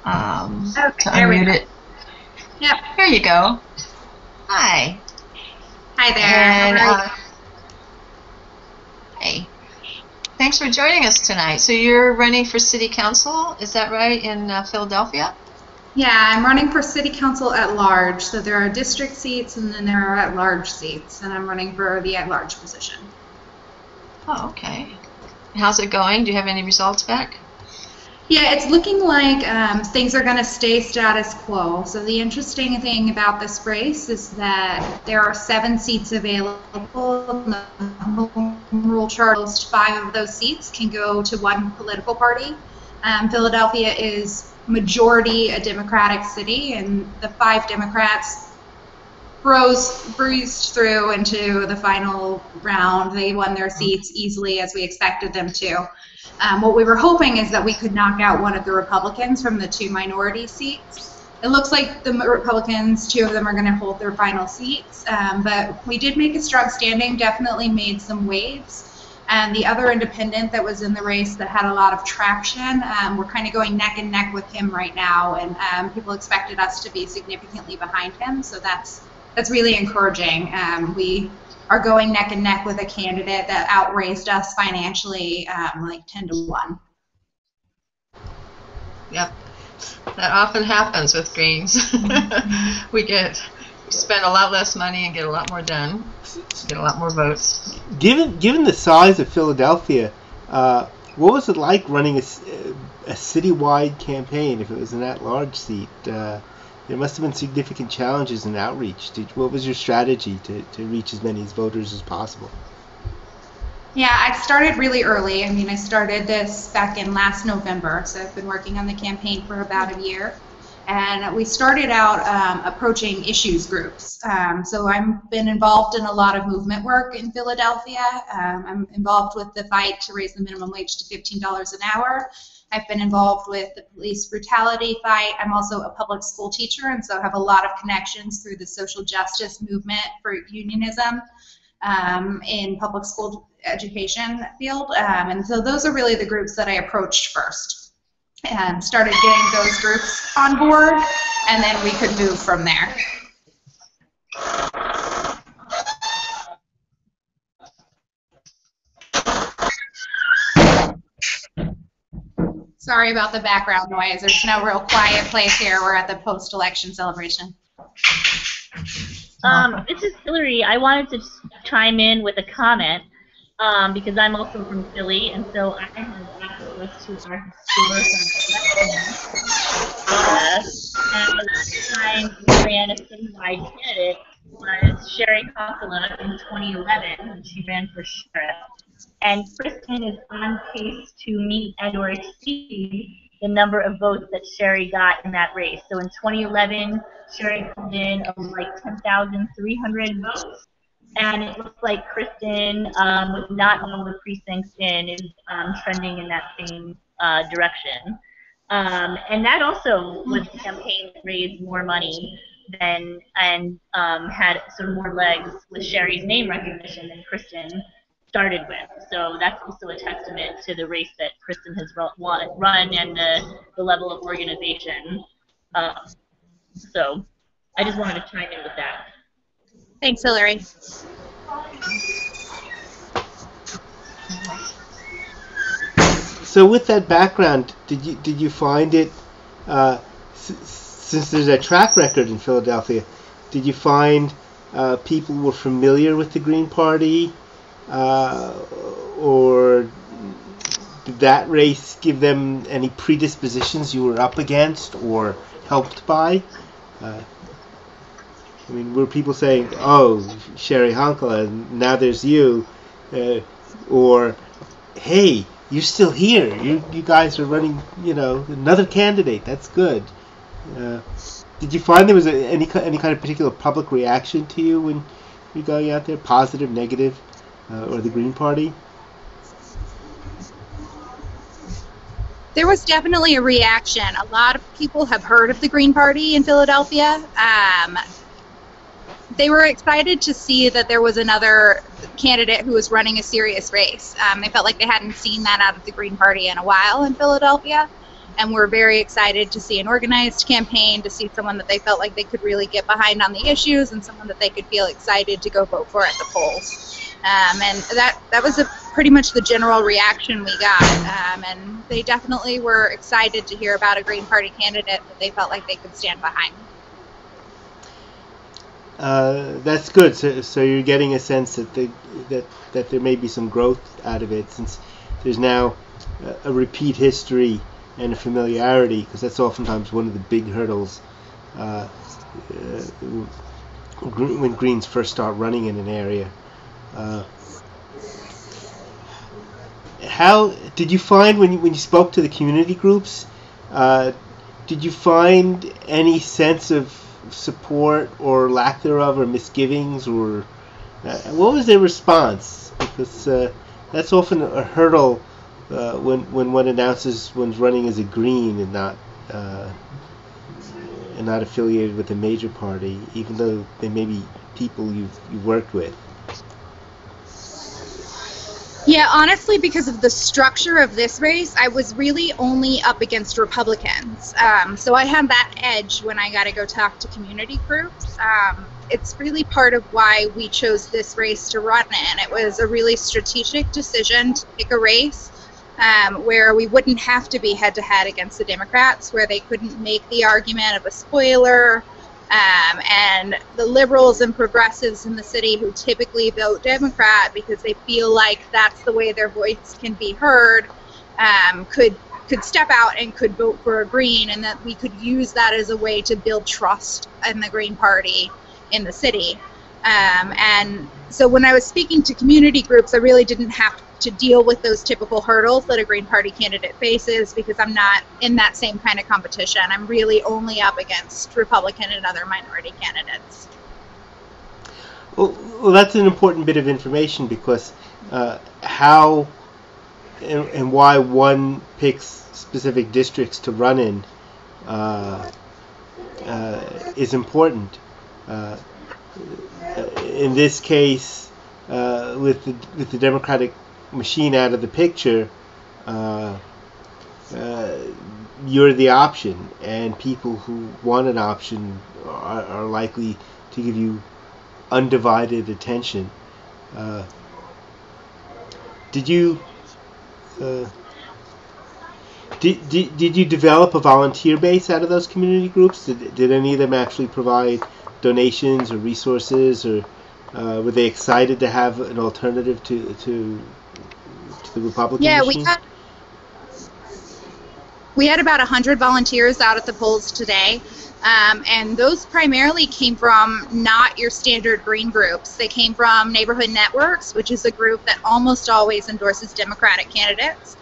Okay, there we go. Yep. There you go. Hi. Hi there. Hey. Thanks for joining us tonight. So you're running for city council, is that right, in Philadelphia? Yeah, I'm running for city council at large. So there are district seats and then there are at large seats, and I'm running for the at large position. Oh, okay. How's it going? Do you have any results back? Yeah, it's looking like things are going to stay status quo. So the interesting thing about this race is that there are 7 seats available. In the home rule charter, 5 of those seats can go to one political party. Philadelphia is majority a Democratic city, and the 5 Democrats breezed through into the final round. They won their seats easily, as we expected them to. What we were hoping is that we could knock out one of the Republicans from the 2 minority seats. It looks like the Republicans, 2 of them, are going to hold their final seats, but we did make a strong standing, definitely made some waves. And the other independent that was in the race that had a lot of traction, we're kind of going neck and neck with him right now, and people expected us to be significantly behind him, so that's really encouraging. We are going neck and neck with a candidate that outraised us financially, like 10-1. Yep, that often happens with Greens. We spend a lot less money and get a lot more done, get a lot more votes. Given the size of Philadelphia, what was it like running a citywide campaign if it was an at-large seat? There must have been significant challenges in outreach. What was your strategy to reach as many voters as possible? Yeah, I started really early. I mean, I started this back in last November, so I've been working on the campaign for about a year. And we started out approaching issues groups. So I've been involved in a lot of movement work in Philadelphia. I'm involved with the fight to raise the minimum wage to $15 an hour. I've been involved with the police brutality fight. I'm also a public school teacher, and so have a lot of connections through the social justice movement for unionism in public school education field. And so those are really the groups that I approached first, and started getting those groups on board, and then we could move from there. Sorry about the background noise. There's no real quiet place here. We're at the post-election celebration. This is Hillary. I wanted to chime in with a comment because I'm also from Philly, and so I have access to our historians. And at the time we ran a citywide candidate was Sherry Coppola in 2011, and she ran for sheriff. and Kristen is on pace to meet and or exceed the number of votes that Sherry got in that race. So in 2011, Sherry pulled in like 10,300 votes, and it looks like Kristen, with not all the precincts in, is trending in that same direction. And that also was a campaign that raised more money than, and had sort of more legs with Sherry's name recognition than Kristen started with. So that's also a testament to the race that Kristen has run and the level of organization. So I just wanted to chime in with that. Thanks, Hillary. So with that background, did you find it, since there's a track record in Philadelphia, did you find people were familiar with the Green Party, or did that race give them any predispositions you were up against or helped by? I mean, were people saying, "Oh, Sherry Honkala, now there's you," or, "Hey, you're still here. You guys are running, you know, another candidate. That's good." Did you find there was any kind of particular public reaction to you when you're going out there, positive, negative, or the Green Party? There was definitely a reaction. A lot of people have heard of the Green Party in Philadelphia. They were excited to see that there was another candidate who was running a serious race. They felt like they hadn't seen that out of the Green Party in a while in Philadelphia, and were very excited to see an organized campaign, to see someone that they felt like they could really get behind on the issues, and someone that they could feel excited to go vote for at the polls. And that was pretty much the general reaction we got. And they definitely were excited to hear about a Green Party candidate that they felt like they could stand behind. That's good. So you're getting a sense that that there may be some growth out of it, since there's now a repeat history and a familiarity, because that's oftentimes one of the big hurdles when Greens first start running in an area. How did you find when you spoke to the community groups? Did you find any sense of support or lack thereof, or misgivings, or what was their response? Because that's often a hurdle when one announces one's running as a Green and not affiliated with a major party, even though they may be people you've worked with. Yeah, honestly, because of the structure of this race, I was really only up against Republicans. So I had that edge when I got to go talk to community groups. It's really part of why we chose this race to run in. It was a really strategic decision to pick a race where we wouldn't have to be head-to-head against the Democrats, where they couldn't make the argument of a spoiler. And the liberals and progressives in the city who typically vote Democrat because they feel like that's the way their voice can be heard, could step out and could vote for a Green, and that we could use that as a way to build trust in the Green Party in the city. And so when I was speaking to community groups, I really didn't have to deal with those typical hurdles that a Green Party candidate faces, because I'm not in that same kind of competition. I'm really only up against Republican and other minority candidates. Well, that's an important bit of information, because how and why one picks specific districts to run in is important. In this case, with the Democratic machine out of the picture, you're the option, and people who want an option are likely to give you undivided attention. Did you develop a volunteer base out of those community groups? Did any of them actually provide donations or resources, or were they excited to have an alternative to the Republican machine? Yeah, we got We had about 100 volunteers out at the polls today, and those primarily came from not your standard green groups. They came from Neighborhood Networks, which is a group that almost always endorses Democratic candidates.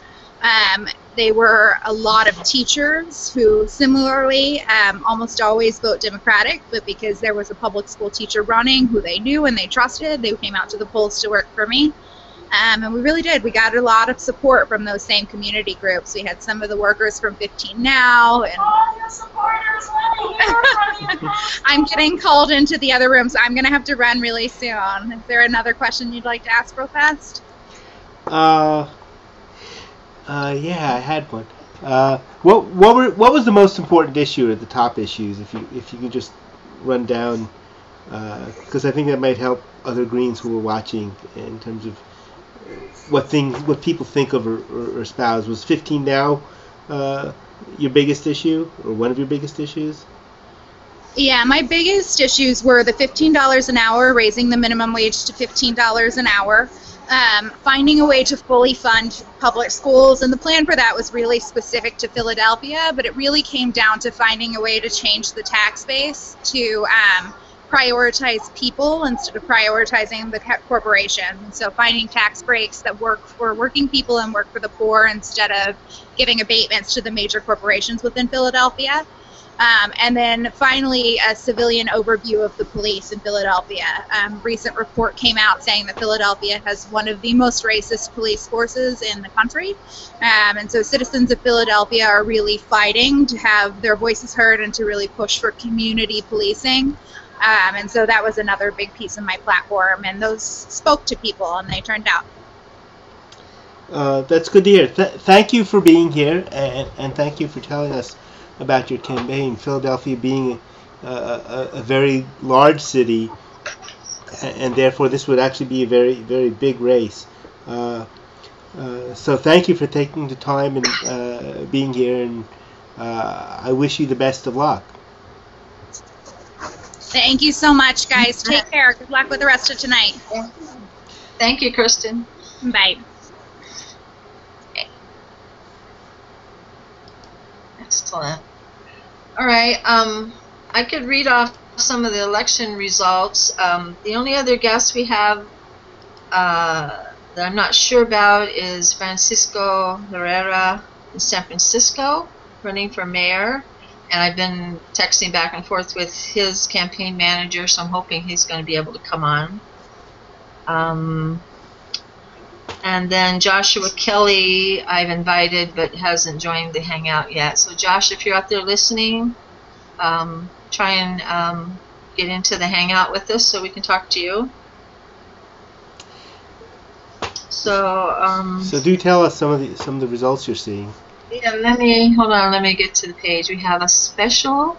They were a lot of teachers who similarly almost always vote Democratic, but because there was a public school teacher running who they knew and they trusted, they came out to the polls to work for me. And we really did. We got a lot of support from those same community groups. We had some of the workers from 15 Now. And all your supporters want to hear from you. I'm getting called into the other room, so I'm going to have to run really soon. Is there another question you'd like to ask real fast? Yeah, I had one. What was the most important issue or the top issues? If you could just run down, because I think that might help other Greens who were watching in terms of what people think of or espouse. Was 15 Now your biggest issue or one of your biggest issues? Yeah, my biggest issues were the $15 an hour, raising the minimum wage to $15 an hour. Finding a way to fully fund public schools, and the plan for that was really specific to Philadelphia, but it really came down to finding a way to change the tax base to prioritize people instead of prioritizing the corporation. So finding tax breaks that work for working people and work for the poor instead of giving abatements to the major corporations within Philadelphia. And then finally, a civilian overview of the police in Philadelphia. A recent report came out saying that Philadelphia has one of the most racist police forces in the country. And so citizens of Philadelphia are really fighting to have their voices heard and to really push for community policing. And so that was another big piece of my platform. And those spoke to people, and they turned out. That's good to hear. Thank you for being here, and thank you for telling us about your campaign. Philadelphia being a very large city, and therefore this would actually be a very, very big race. So thank you for taking the time and being here, and I wish you the best of luck. Thank you so much, guys. Take care. Good luck with the rest of tonight. Thank you, Kristen. Bye. Excellent. All right. I could read off some of the election results. The only other guest we have that I'm not sure about is Francisco Herrera in San Francisco, running for mayor. And I've been texting back and forth with his campaign manager, so I'm hoping he's going to be able to come on. And then Joshua Kelly, I've invited, but hasn't joined the Hangout yet. So Josh, if you're out there listening, try and get into the Hangout with us so we can talk to you. So. So do tell us some of the results you're seeing. Yeah, hold on, let me get to the page. We have a special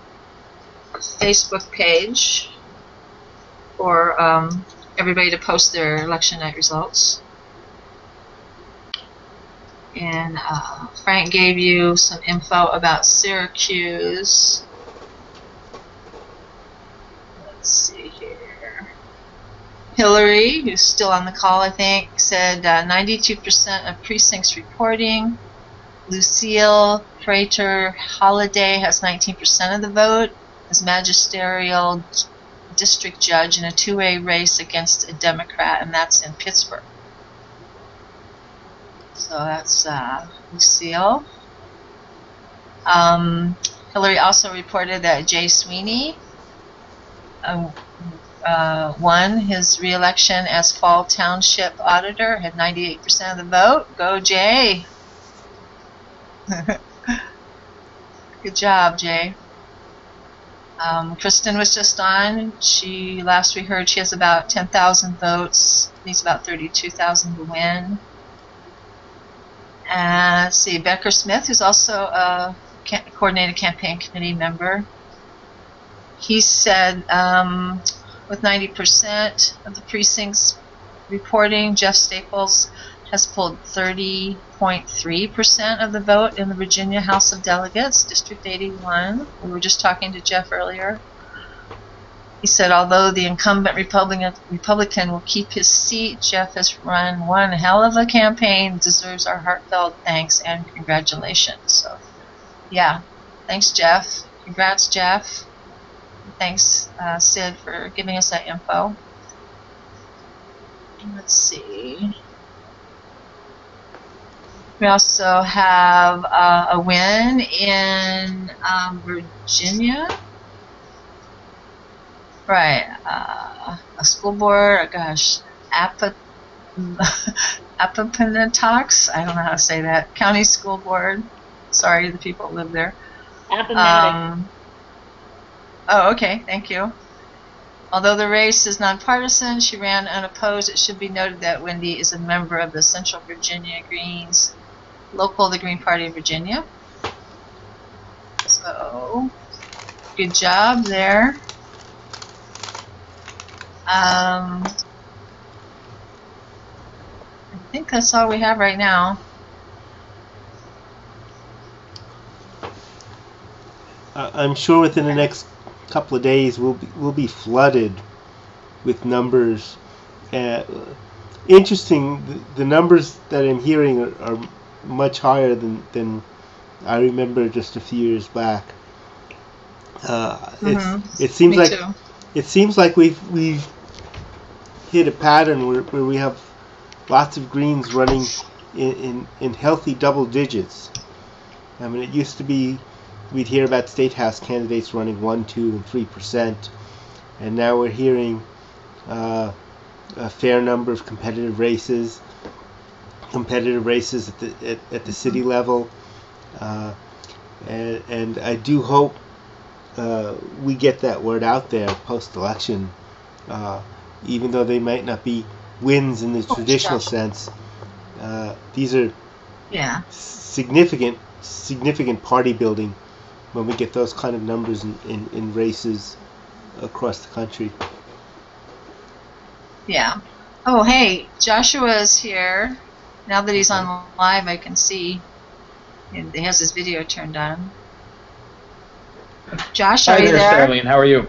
Facebook page for everybody to post their election night results. And Frank gave you some info about Syracuse. Let's see here. Hillary, who's still on the call, I think, said 92% of precincts reporting. Lucille Prater Holliday has 19% of the vote as magisterial district judge in a two-way race against a Democrat, and that's in Pittsburgh. So that's Lucille. Hillary also reported that Jay Sweeney won his re-election as Fall Township Auditor, had 98% of the vote. Go, Jay. Good job, Jay. Kristen was just on. She, last we heard, she has about 10,000 votes, needs about 32,000 to win. And let's see, Becker Smith, who's also a Coordinated Campaign Committee member, he said with 90% of the precincts reporting, Jeff Staples has pulled 30.3% of the vote in the Virginia House of Delegates, District 81. We were just talking to Jeff earlier. He said, although the incumbent Republican will keep his seat, Jeff has run one hell of a campaign, deserves our heartfelt thanks and congratulations. So yeah, thanks, Jeff. Congrats, Jeff. Thanks, Sid, for giving us that info. Let's see. We also have a win in Virginia. Right, a school board, oh gosh, Appomattox, I don't know how to say that, county school board. Sorry to the people who live there. Oh, okay, thank you. Although the race is nonpartisan, she ran unopposed. It should be noted that Wendy is a member of the Central Virginia Greens local, the Green Party of Virginia. So, good job there. I think that's all we have right now. I'm sure within the next couple of days we'll be flooded with numbers. Interesting, the numbers that I'm hearing are much higher than I remember just a few years back. It seems like we've hit a pattern where we have lots of greens running in healthy double digits. I mean, it used to be we'd hear about statehouse candidates running 1, 2, and 3%, and now we're hearing a fair number of competitive races at the city level, and I do hope we get that word out there post-election, even though they might not be wins in the traditional sense. These are significant party building when we get those kind of numbers in races across the country. Yeah. Oh, hey, Joshua is here. Now that he's on live, I can see he has his video turned on. Josh, are you there? Hi there, Starlene. How are you?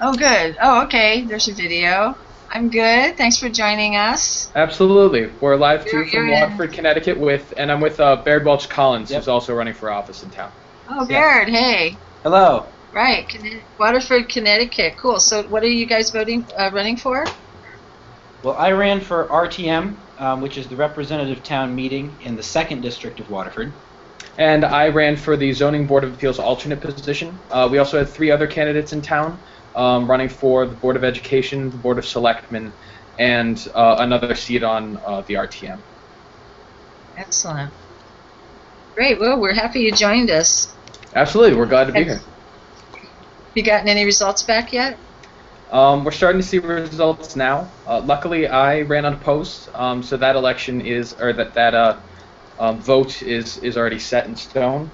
Oh, good. Oh, okay. There's your video. I'm good. Thanks for joining us. Absolutely. We're live, too, from Waterford, Connecticut, and I'm with Baird Welch-Collins, who's also running for office in town. Oh, Baird, hey. Hello. Right, Waterford, Connecticut. Cool. So what are you guys running for? Well, I ran for RTM, which is the representative town meeting in the 2nd District of Waterford. And I ran for the Zoning Board of Appeals alternate position. We also had 3 other candidates in town running for the Board of Education, the Board of Selectmen, and another seat on the RTM. Excellent. Great. Well, we're happy you joined us. Absolutely. We're glad to be here. You gotten any results back yet? We're starting to see results now. Luckily, I ran unopposed, so that election is, or that vote is already set in stone.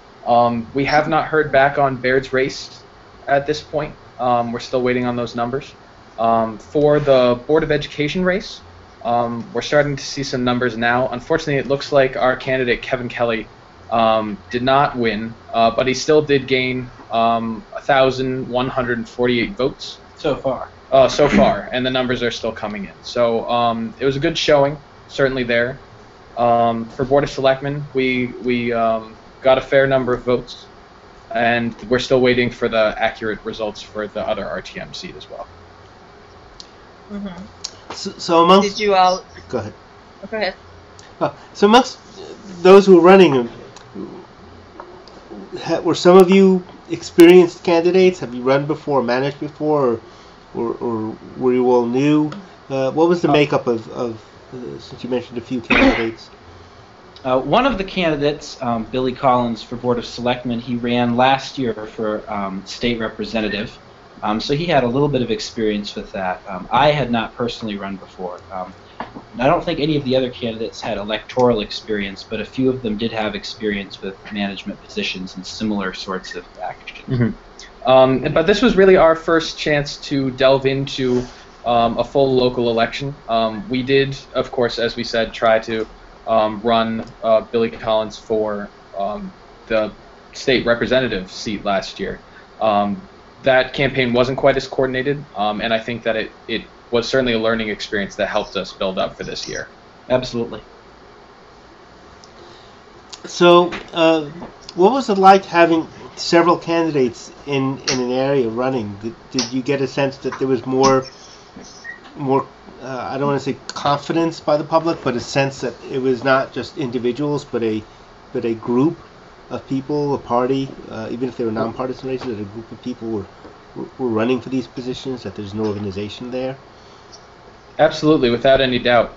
We have not heard back on Baird's race at this point. We're still waiting on those numbers. For the Board of Education race, we're starting to see some numbers now. Unfortunately, it looks like our candidate, Kevin Kelly, did not win, but he still did gain 1,148 votes. So far. So far, and the numbers are still coming in. So it was a good showing, certainly there. For Board of Selectmen, we got a fair number of votes, and we're still waiting for the accurate results for the other RTM seat as well. Mm-hmm. So amongst... Did you all... Go ahead. Oh, go ahead. So amongst those who are running, were some of you experienced candidates? Have you run before, managed before, or were you all new? What was the makeup of since you mentioned a few candidates? One of the candidates, Billy Collins for Board of Selectmen, he ran last year for state representative, so he had a little bit of experience with that. I had not personally run before. I don't think any of the other candidates had electoral experience, but a few of them did have experience with management positions and similar sorts of actions. Mm-hmm. But this was really our first chance to delve into a full local election. We did, of course, as we said, try to run Billy Collins for the state representative seat last year. That campaign wasn't quite as coordinated, and I think that it was certainly a learning experience that helped us build up for this year. Absolutely. So What was it like having several candidates in an area running? Did you get a sense that there was more I don't want to say confidence by the public, but a sense that it was not just individuals, but a group of people, a party, even if they were nonpartisan races, that a group of people were running for these positions, that there's an organization there? Absolutely, without any doubt.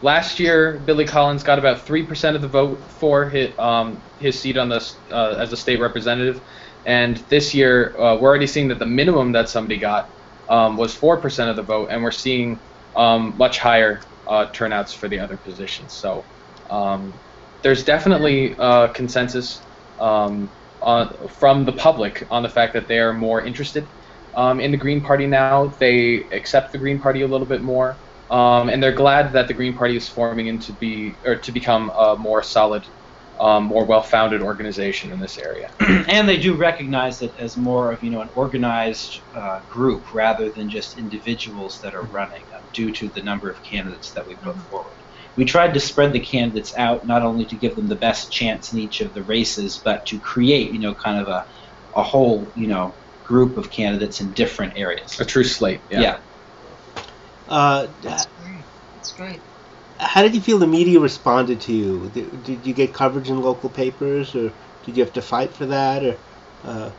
Last year, Billy Collins got about 3% of the vote for his seat on the as a state representative, and this year we're already seeing that the minimum that somebody got was 4% of the vote, and we're seeing much higher turnouts for the other positions. So there's definitely consensus from the public on the fact that they are more interested in the Green Party now. They accept the Green Party a little bit more. And they're glad that the Green Party is forming into become a more solid, more well-founded organization in this area. And they do recognize it as more of an organized group rather than just individuals that are running, due to the number of candidates that we put forward. We tried to spread the candidates out, not only to give them the best chance in each of the races, but to create kind of a whole group of candidates in different areas. A true slate. Yeah. That's great. That's great. How did you feel the media responded to you? Did you get coverage in local papers, or did you have to fight for that? Or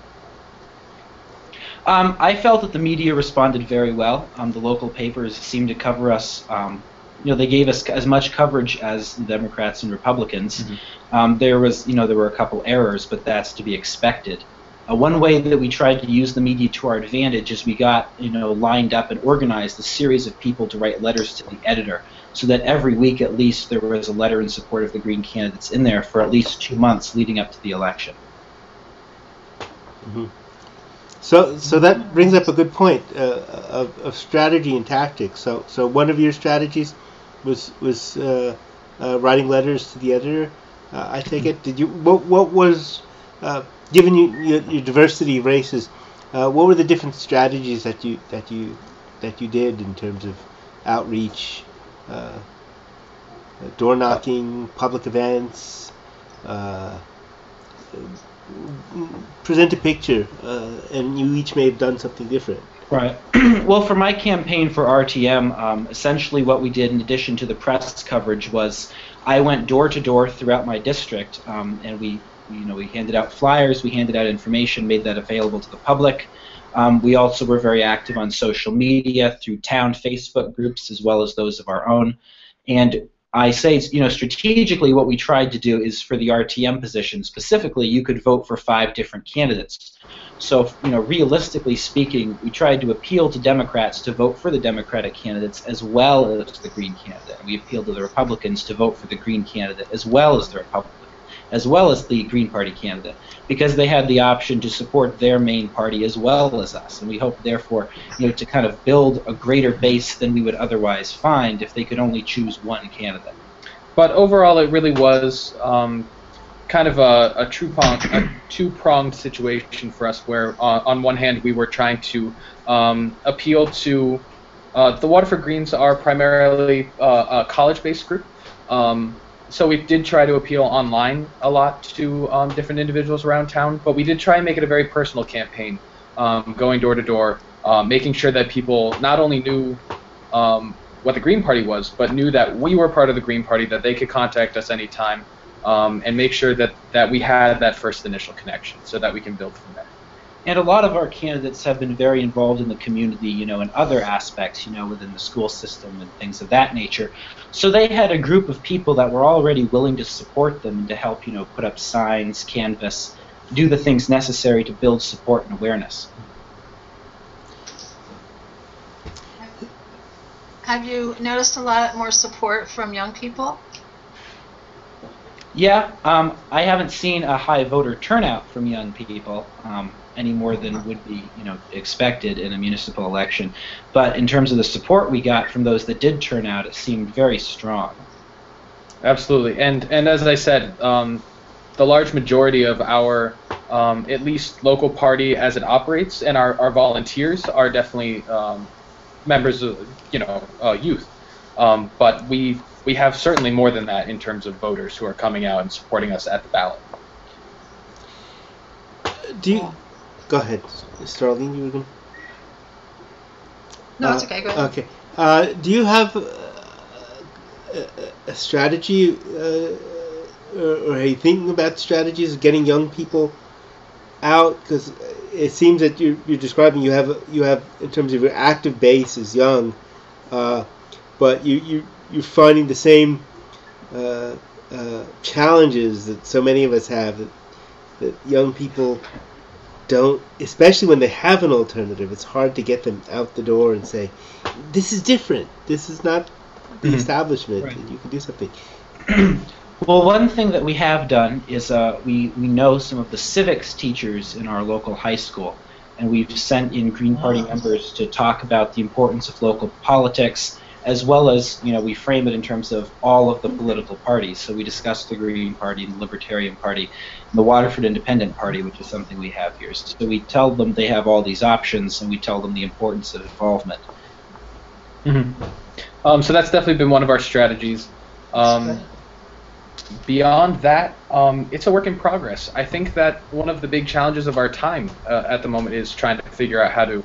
I felt that the media responded very well. The local papers seemed to cover us. They gave us as much coverage as the Democrats and Republicans. Mm-hmm. There were a couple errors, but that's to be expected. One way that we tried to use the media to our advantage is we got, lined up and organized a series of people to write letters to the editor, so that every week at least there was a letter in support of the Green candidates in there for at least 2 months leading up to the election. Mm-hmm. So that brings up a good point of strategy and tactics. So one of your strategies was writing letters to the editor. I take it. Did you? What was given your diversity of races, what were the different strategies that you did in terms of outreach, door knocking, public events? Present a picture, and you each may have done something different. Right. Well, for my campaign for RTM, essentially what we did in addition to the press coverage was I went door to door throughout my district, and we handed out flyers, we handed out information, made that available to the public. We also were very active on social media through town Facebook groups as well as those of our own. And I say, strategically what we tried to do is for the RTM position specifically, you could vote for 5 different candidates. So, realistically speaking, we tried to appeal to Democrats to vote for the Democratic candidates as well as the Green candidate. We appealed to the Republicans to vote for the Green candidate as well as the Republican, as well as the Green Party candidate, because they had the option to support their main party as well as us. And we hope, therefore, to kind of build a greater base than we would otherwise find if they could only choose one candidate. But overall, it really was kind of a two-pronged situation for us, where on one hand we were trying to appeal to the Waterford Greens are primarily a college-based group. So we did try to appeal online a lot to different individuals around town, but we did try and make it a very personal campaign, going door to door, making sure that people not only knew what the Green Party was, but knew that we were part of the Green Party, that they could contact us anytime, and make sure that we had that first initial connection so that we can build from there. And a lot of our candidates have been very involved in the community, in other aspects, within the school system and things of that nature. So they had a group of people that were already willing to support them and to help, put up signs, canvas, do the things necessary to build support and awareness. Have you noticed a lot more support from young people? Yeah, I haven't seen a high voter turnout from young people any more than would be, expected in a municipal election. But in terms of the support we got from those that did turn out, it seemed very strong. Absolutely, and as I said, the large majority of our at least local party as it operates, and our volunteers are definitely members of youth, but we have certainly more than that in terms of voters who are coming out and supporting us at the ballot. Go ahead, Starlene. You were going. No, it's okay. Go ahead. Okay. Do you have a strategy, or are you thinking about strategies of getting young people out? Because it seems that you're describing you have in terms of your active base is young, but you're finding the same challenges that so many of us have, that young people don't, especially when they have an alternative. It's hard to get them out the door and say, "This is different. This is not the establishment. Right. You can do something." Well, one thing that we have done is we know some of the civics teachers in our local high school, and we've sent in Green Party members to talk about the importance of local politics, as well as, you know, we frame it in terms of all of the political parties. So we discussed the Green Party, the Libertarian Party, and the Waterford Independent Party, which is something we have here. So we tell them they have all these options, and we tell them the importance of involvement. Mm-hmm. So that's definitely been one of our strategies. Beyond that, it's a work in progress. I think that one of the big challenges of our time at the moment is trying to figure out how to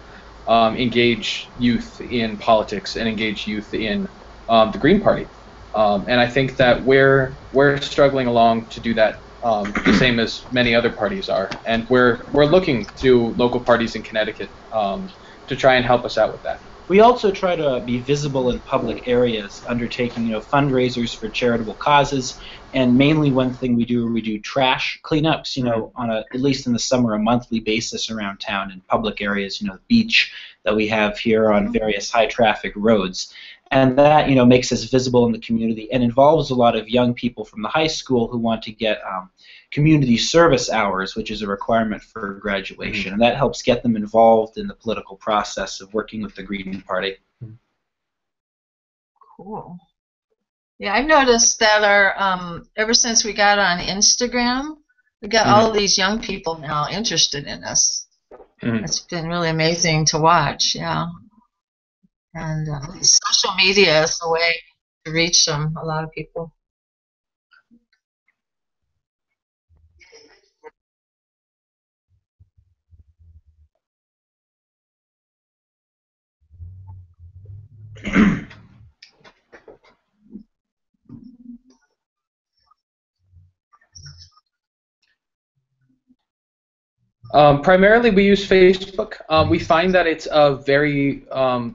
engage youth in politics and engage youth in the Green Party. And I think that we're struggling along to do that the same as many other parties are. And we're looking to local parties in Connecticut to try and help us out with that. We also try to be visible in public areas, undertaking, you know, fundraisers for charitable causes, and mainly one thing we do trash cleanups, you know, on a, at least in the summer, a monthly basis around town in public areas, you know, the beach that we have here on various high traffic roads. And that, you know, makes us visible in the community and involves a lot of young people from the high school who want to get community service hours, which is a requirement for graduation. And that helps get them involved in the political process of working with the Green Party. Cool. Yeah, I've noticed that our ever since we got on Instagram, we got all of these young people now interested in us. It's been really amazing to watch, yeah. And social media is a way to reach them, a lot of people. Primarily, we use Facebook. We find that it's a very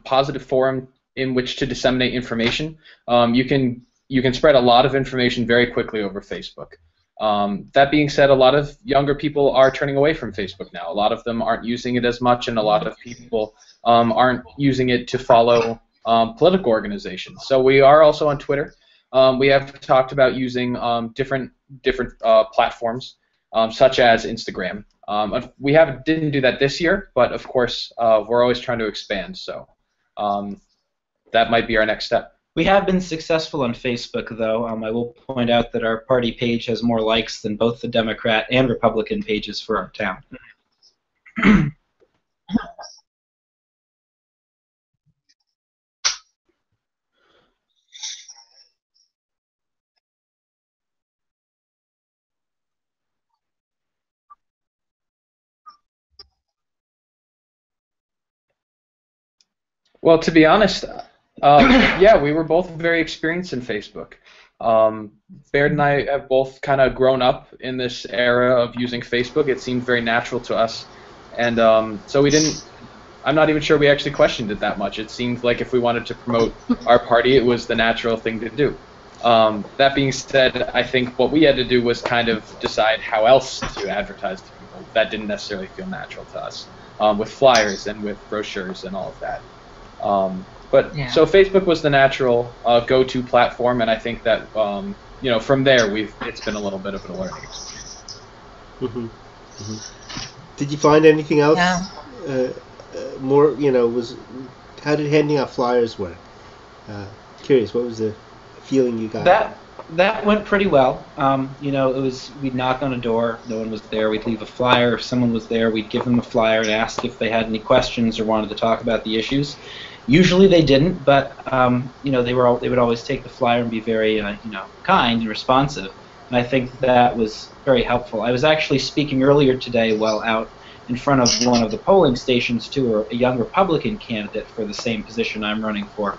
positive forum in which to disseminate information. You can spread a lot of information very quickly over Facebook. That being said, a lot of younger people are turning away from Facebook now. A lot of them aren't using it as much, and a lot of people aren't using it to follow political organizations. So we are also on Twitter. We have talked about using different platforms, such as Instagram. We didn't do that this year, but of course we're always trying to expand, so that might be our next step. We have been successful on Facebook, though. I will point out that our party page has more likes than both the Democrat and Republican pages for our town. Well, to be honest, yeah, we were both very experienced in Facebook. Baird and I have both kind of grown up in this era of using Facebook. It seemed very natural to us, and so we didn't. I'm not even sure we actually questioned it that much. It seemed like if we wanted to promote our party, it was the natural thing to do. That being said, I think what we had to do was kind of decide how else to advertise to people. That didn't necessarily feel natural to us, with flyers and with brochures and all of that. But yeah. So Facebook was the natural go-to platform, and I think that you know, from there it's been a little bit of a learning experience. Did you find anything else? Yeah. More, you know, how did handing out flyers work? Curious, what was the feeling you got? That went pretty well. You know, it was, we'd knock on a door, no one was there, we'd leave a flyer. If someone was there, we'd give them a flyer and ask if they had any questions or wanted to talk about the issues. Usually they didn't, but you know, they would always take the flyer and be very, you know, kind and responsive. and I think that was very helpful. I was actually speaking earlier today while out in front of one of the polling stations to a young Republican candidate for the same position I'm running for.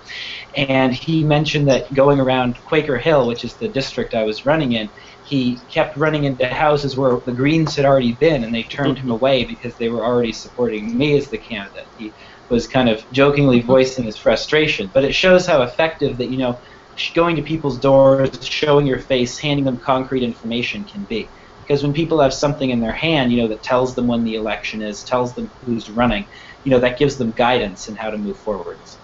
And he mentioned that going around Quaker Hill, which is the district I was running in, he kept running into houses where the Greens had already been, and they turned him away because they were already supporting me as the candidate. He was kind of jokingly voicing his frustration. But it shows how effective that, you know, going to people's doors, showing your face, handing them concrete information can be. Because when people have something in their hand, you know, that tells them when the election is, tells them who's running, you know, that gives them guidance in how to move forwards.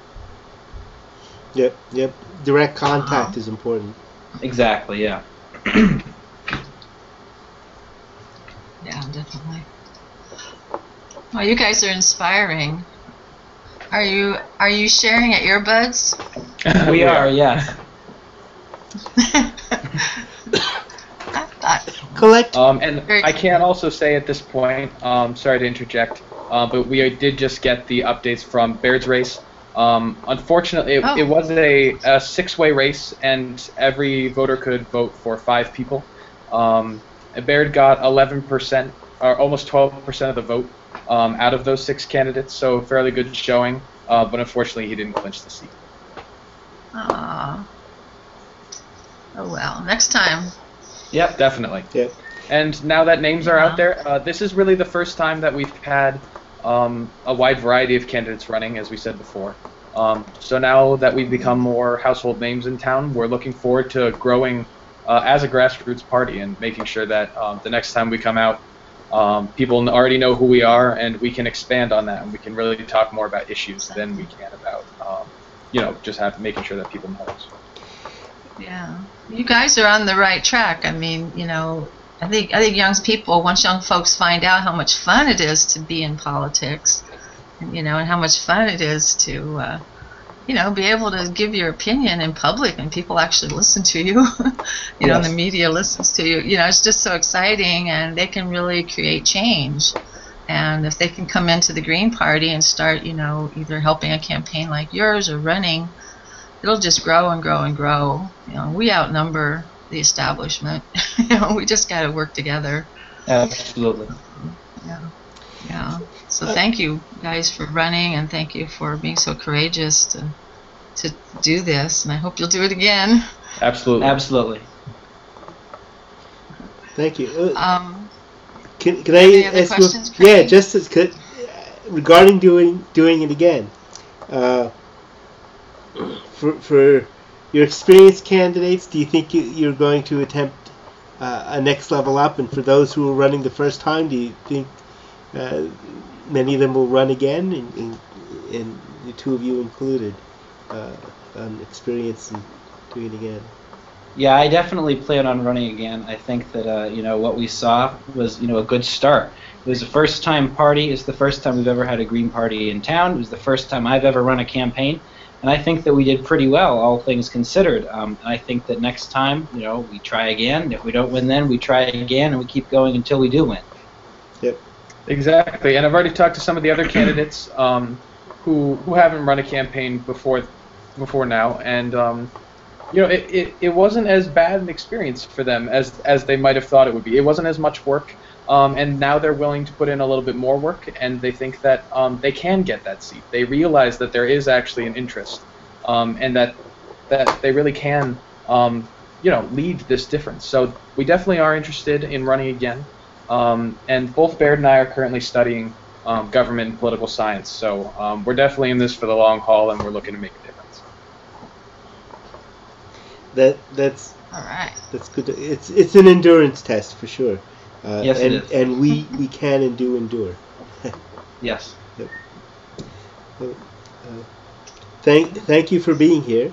Yep, yep. Direct contact is important. Exactly, yeah. Yeah, definitely. Well, you guys are inspiring. Are you sharing at earbuds? We are, yes. Collect. And I can also say at this point, sorry to interject, but we did just get the updates from Baird's race. Unfortunately, it was a six-way race, and every voter could vote for 5 people. Baird got 11%, or almost 12% of the vote out of those 6 candidates, so fairly good showing. But unfortunately, he didn't clinch the seat. Oh well, next time. Yep, definitely. Yep. And now that names are out there, this is really the first time that we've had a wide variety of candidates running, as we said before. So now that we've become more household names in town, we're looking forward to growing as a grassroots party and making sure that the next time we come out, people already know who we are, and we can expand on that, and we can really talk more about issues than we can about, you know, just making sure that people know us. Yeah, you guys are on the right track. I mean, you know, I think young people, once young folks find out how much fun it is to be in politics, you know, and how much fun it is to, you know, be able to give your opinion in public and people actually listen to you, you know, and the media listens to you. You know, it's just so exciting, and they can really create change. And if they can come into the Green Party and start, you know, either helping a campaign like yours or running, it'll just grow and grow and grow. You know, we outnumber the establishment. You know, we just got to work together. Absolutely. Yeah. Yeah. So thank you guys for running, and thank you for being so courageous to do this. And I hope you'll do it again. Absolutely. Absolutely. Thank you. Can I ask you? Yeah, just as good regarding doing it again. For your experienced candidates, do you think you're going to attempt a next level up? And for those who are running the first time, do you think many of them will run again, and the two of you included, experience in doing it again? Yeah, I definitely plan on running again. I think that you know, what we saw was, you know, a good start. It was a first-time party. It's the first time we've ever had a Green Party in town. It was the first time I've ever run a campaign. And I think that we did pretty well, all things considered. And I think that next time, you know, we try again. If we don't win then, we try again, and we keep going until we do win. Yep. Exactly. And I've already talked to some of the other candidates who haven't run a campaign before now. And, you know, it wasn't as bad an experience for them as they might have thought it would be. It wasn't as much work. And now they're willing to put in a little bit more work, and they think that they can get that seat. They realize that there is actually an interest, and that they really can, you know, lead this difference. So we definitely are interested in running again. And both Baird and I are currently studying government and political science. So we're definitely in this for the long haul, and we're looking to make a difference. That's all right. That's good. It's an endurance test for sure. Yes, and, it is. And we can and do endure. Yes. Yep. Thank you for being here.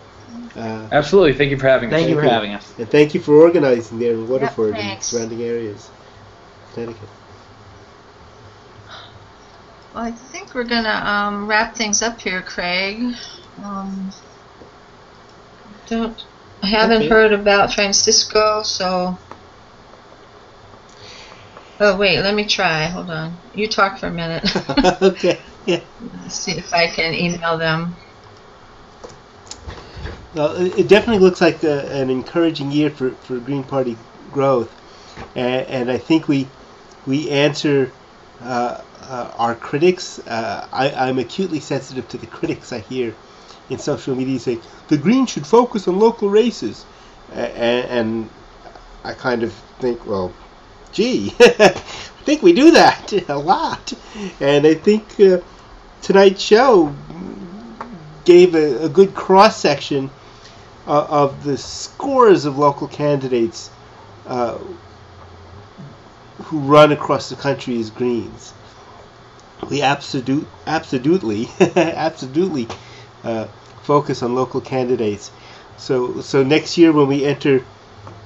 Absolutely. Thank you for having us. Thank you for having us. And thank you for organizing there in Waterford and surrounding areas. Connecticut. Well, I think we're going to wrap things up here, Craig. I haven't heard about Francisco, so... Oh, wait, let me try. Hold on. You talk for a minute. Okay. Yeah. Let's see if I can email them. Well, it definitely looks like an encouraging year for Green Party growth. And I think we answer our critics. I'm acutely sensitive to the critics I hear in social media saying, the Greens should focus on local races. And I kind of think, well, gee, I think we do that a lot. And I think tonight's show gave a good cross-section of the scores of local candidates who run across the country as Greens. We absolutely focus on local candidates. So next year when we enter,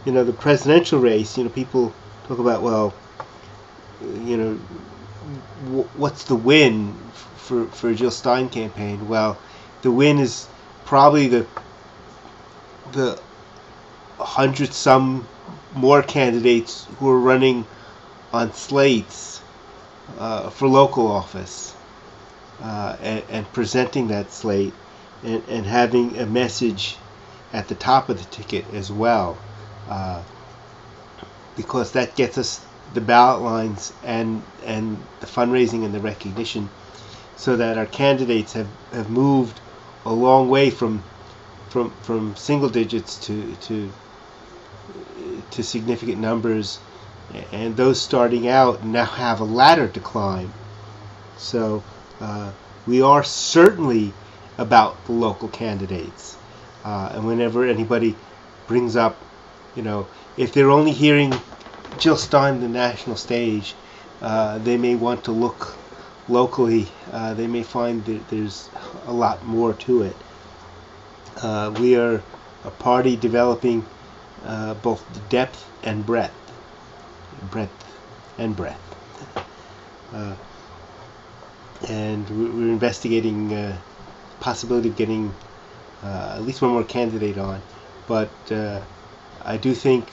the presidential race, people talk about, well, what's the win for Jill Stein campaign? Well, the win is probably the 100 some more candidates who are running on slates for local office and presenting that slate and having a message at the top of the ticket as well, because that gets us the ballot lines and the fundraising and the recognition, so that our candidates have moved a long way from single digits to significant numbers, and those starting out now have a ladder to climb. So we are certainly about the local candidates, and whenever anybody brings up, if they're only hearing Jill Stein on the national stage, they may want to look locally. They may find that there's a lot more to it. We are a party developing both depth and breadth. And we're investigating the possibility of getting at least one more candidate on. But I do think...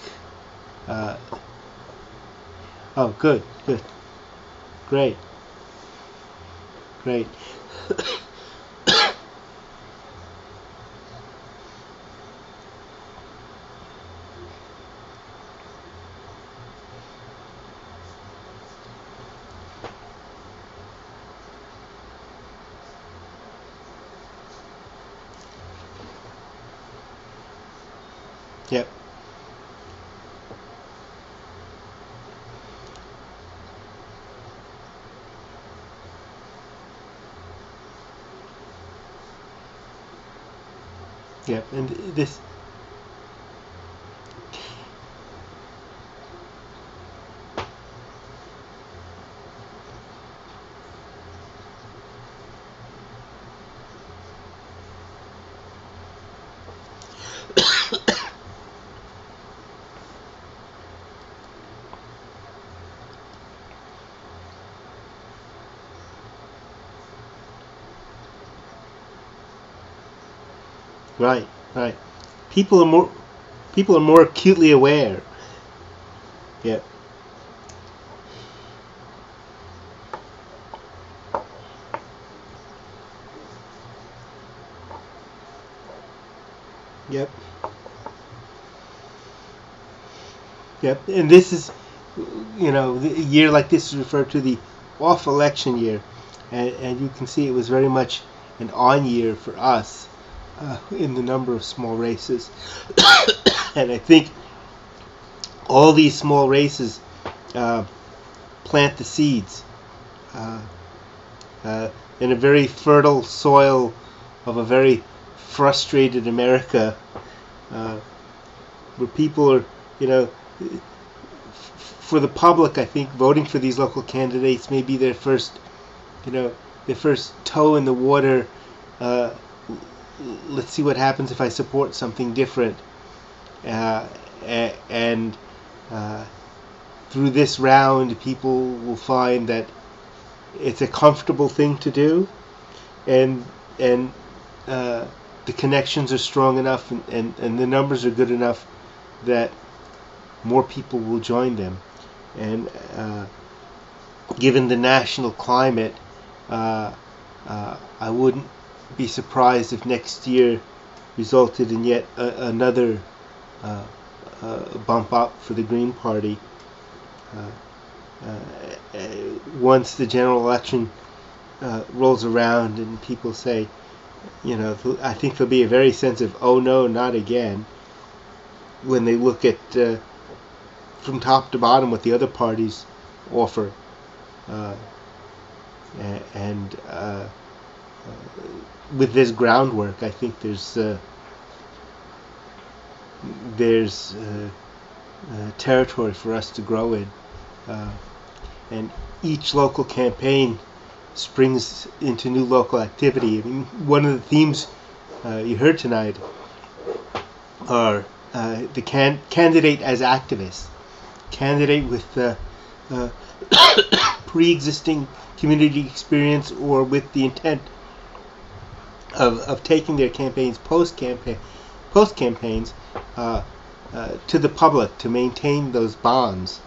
oh, good. Great. Yep. Yep, and this... Right. People are more acutely aware. Yeah. Yep. And this is, a year like this is referred to the off-election year, and you can see it was very much an on year for us. In the number of small races, and I think all these small races plant the seeds in a very fertile soil of a very frustrated America, where people are, for the public, I think voting for these local candidates may be their first, their first toe in the water. Let's see what happens if I support something different, and through this round people will find that it's a comfortable thing to do, and the connections are strong enough and the numbers are good enough that more people will join them, and given the national climate, I wouldn't be surprised if next year resulted in yet another bump up for the Green Party once the general election rolls around and people say, you know, I think there'll be a very sense of, oh no, not again, when they look at from top to bottom what the other parties offer. With this groundwork, I think there's territory for us to grow in, and each local campaign springs into new local activity. I mean, one of the themes you heard tonight are the candidate as activist, candidate with pre-existing community experience or with the intent of taking their campaigns post campaigns to the public to maintain those bonds.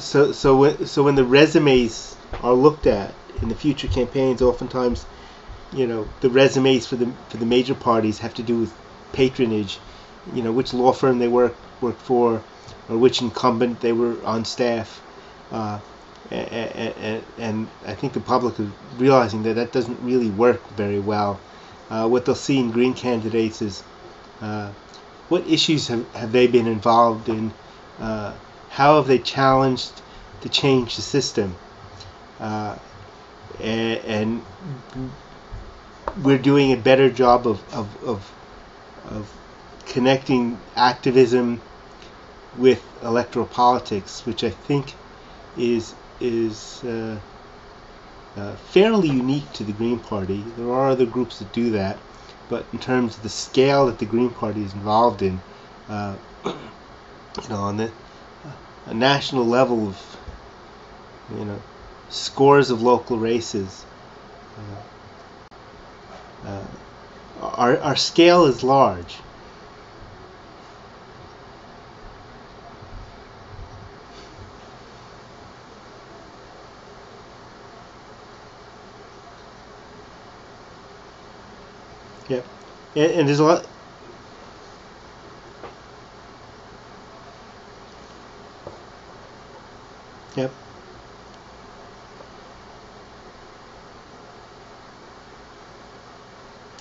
So when the resumes are looked at in the future campaigns, oftentimes, you know, the resumes for the major parties have to do with patronage, you know, which law firm they work for, or which incumbent they were on staff, and I think the public is realizing that doesn't really work very well. What they'll see in green candidates is what issues have they been involved in, how have they challenged to change the system, and we're doing a better job of connecting activism with electoral politics, which I think is fairly unique to the Green Party. There are other groups that do that, but in terms of the scale that the Green Party is involved in, on a national level of, scores of local races, our scale is large. Yep. And there's a lot. Yep.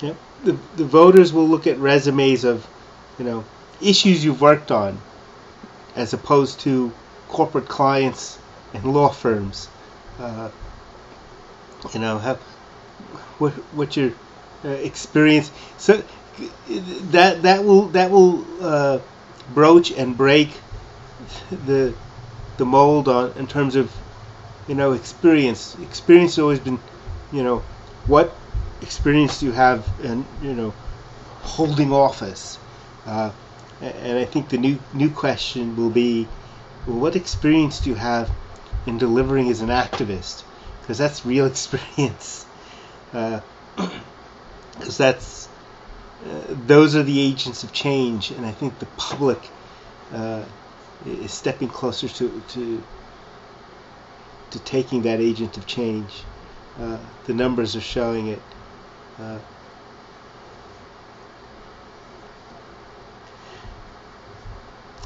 Yep. The voters will look at resumes of, issues you've worked on, as opposed to corporate clients and law firms. What your experience, so that will broach and break the mold on in terms of experience. Experience has always been what experience do you have in holding office, and I think the new question will be, well, what experience do you have in delivering as an activist, because that's real experience. Because those are the agents of change, and I think the public is stepping closer to taking that agent of change. The numbers are showing it.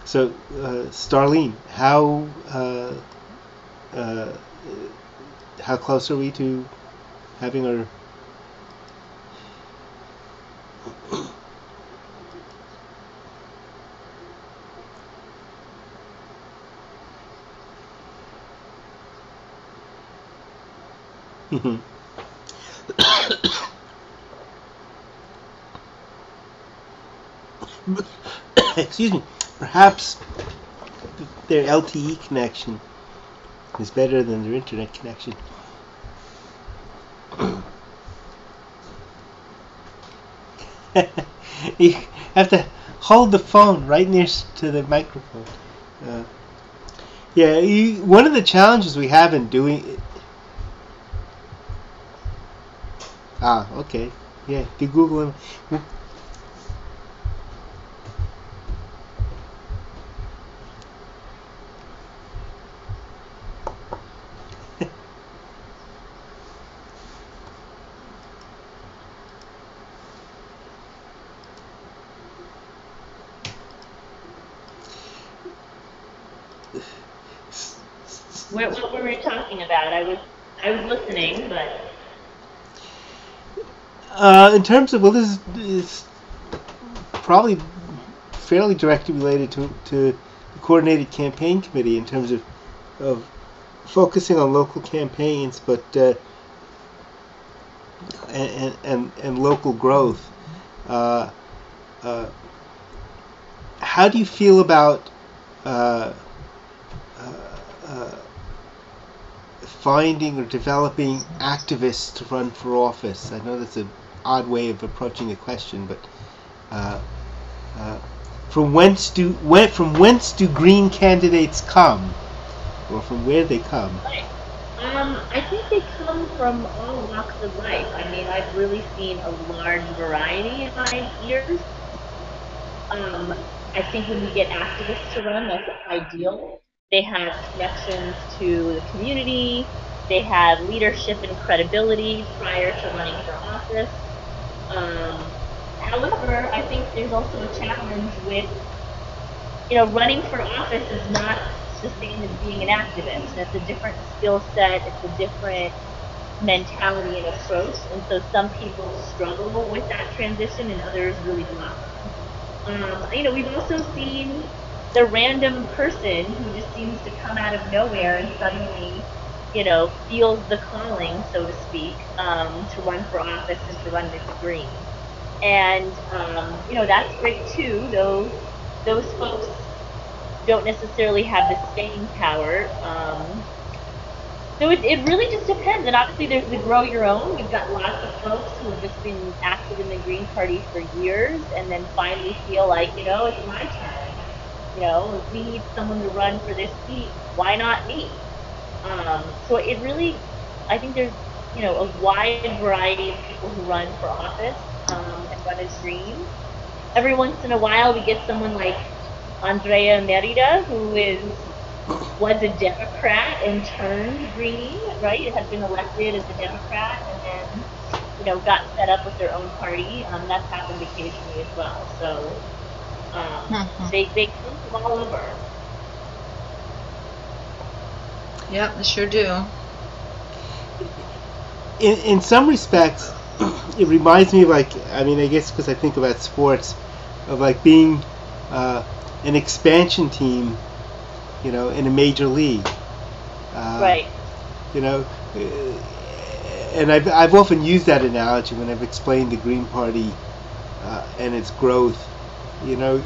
So, Starlene, how close are we to having our? Excuse me. Perhaps their LTE connection is better than their internet connection. You have to hold the phone right near to the microphone. One of the challenges we have in doing. Ah, okay. Yeah, the Google. What were you talking about? I was listening, but in terms of, well, this is probably fairly directly related to the Coordinated Campaign Committee in terms of focusing on local campaigns, but and local growth. How do you feel about finding or developing activists to run for office? I know that's an odd way of approaching the question, but from whence do green candidates come, or from where they come? I think they come from all walks of life. I mean, I've really seen a large variety in my years. I think when you get activists to run, that's ideal. They have connections to the community. They have leadership and credibility prior to running for office. However, I think there's also a challenge with, you know, running for office is not the same as being an activist. It's a different skill set. It's a different mentality and approach. And so some people struggle with that transition, and others really do not. You know, we've also seen the random person who just seems to come out of nowhere and suddenly, you know, feels the calling, so to speak, to run for office and to run with green. And you know, that's great too. Those folks don't necessarily have the staying power. So it really just depends. And obviously, there's the grow your own. We've got lots of folks who have just been active in the Green Party for years and then finally feel like, you know, it's my turn. You know, if we need someone to run for this seat, why not me? So it really, I think there's, you know, a wide variety of people who run for office and run as green. Every once in a while, we get someone like Andrea Merida, who was a Democrat and turned green, right? It had been elected as a Democrat and then, you know, got set up with their own party. That's happened occasionally as well. So they come from all over. Yeah, they sure do. In some respects, it reminds me of, like, I mean, I guess because I think about sports, of like being an expansion team, you know, in a major league, right? You know, and I've often used that analogy when I've explained the Green Party and its growth. You know,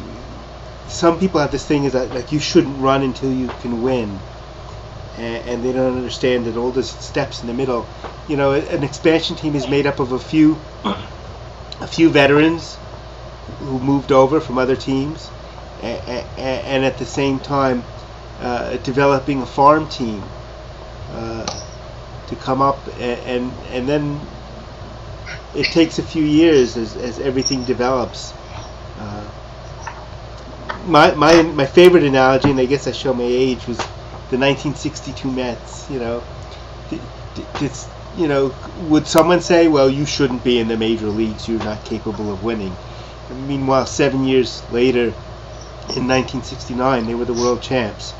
some people have this thing is that, like, you shouldn't run until you can win, and they don't understand that all those steps in the middle. You know, an expansion team is made up of a few veterans who moved over from other teams, and at the same time, developing a farm team to come up, and then it takes a few years as everything develops. My favorite analogy, and I guess I show my age, was the 1962 Mets. You know, you know, would someone say, well, you shouldn't be in the major leagues, you're not capable of winning? And meanwhile, 7 years later, in 1969, they were the world champs.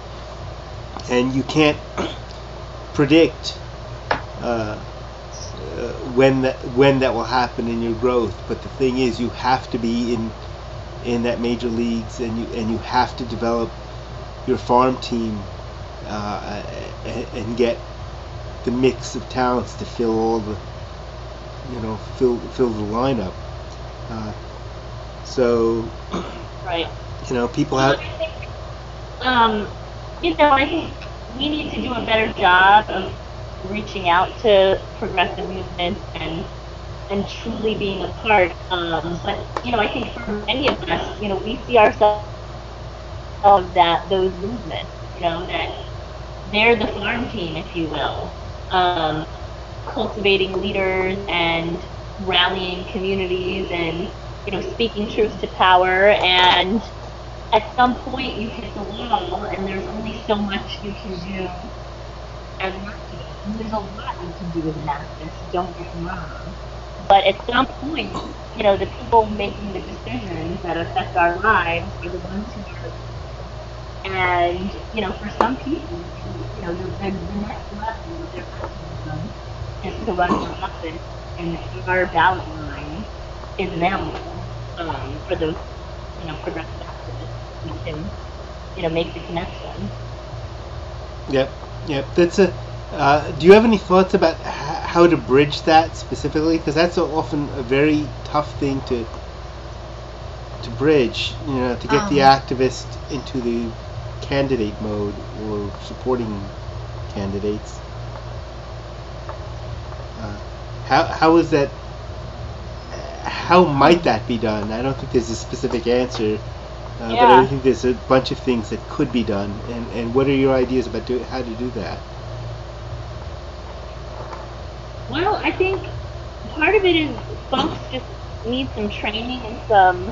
And you can't predict when that will happen in your growth. But the thing is, you have to be in that major leagues, and you have to develop your farm team and get the mix of talents to fill all the, you know, fill the lineup. So, right, you know, people have. You know, I think we need to do a better job of reaching out to progressive movements and truly being a part. But, you know, I think for many of us, you know, we see ourselves of those movements, you know, that they're the farm team, if you will, cultivating leaders and rallying communities and, you know, speaking truth to power. And at some point you hit the wall, and there's only so much you can do as an activist. And there's a lot you can do as an activist, don't get me wrong. But at some point, you know, the people making the decisions that affect our lives are the ones who are And, you know, for some people, you know, the next level of their criticism is to run for office, and our ballot line is amenable for those, you know, progressive activists who can, you know, make the connection. Yep, yep. That's a. Do you have any thoughts about how to bridge that specifically? Because that's often a very tough thing to bridge, you know, to get the activist into the candidate mode or supporting candidates. How is that? How might that be done? I don't think there's a specific answer, yeah. But I think there's a bunch of things that could be done. And what are your ideas about how to do that? Well, I think part of it is folks just need some training and some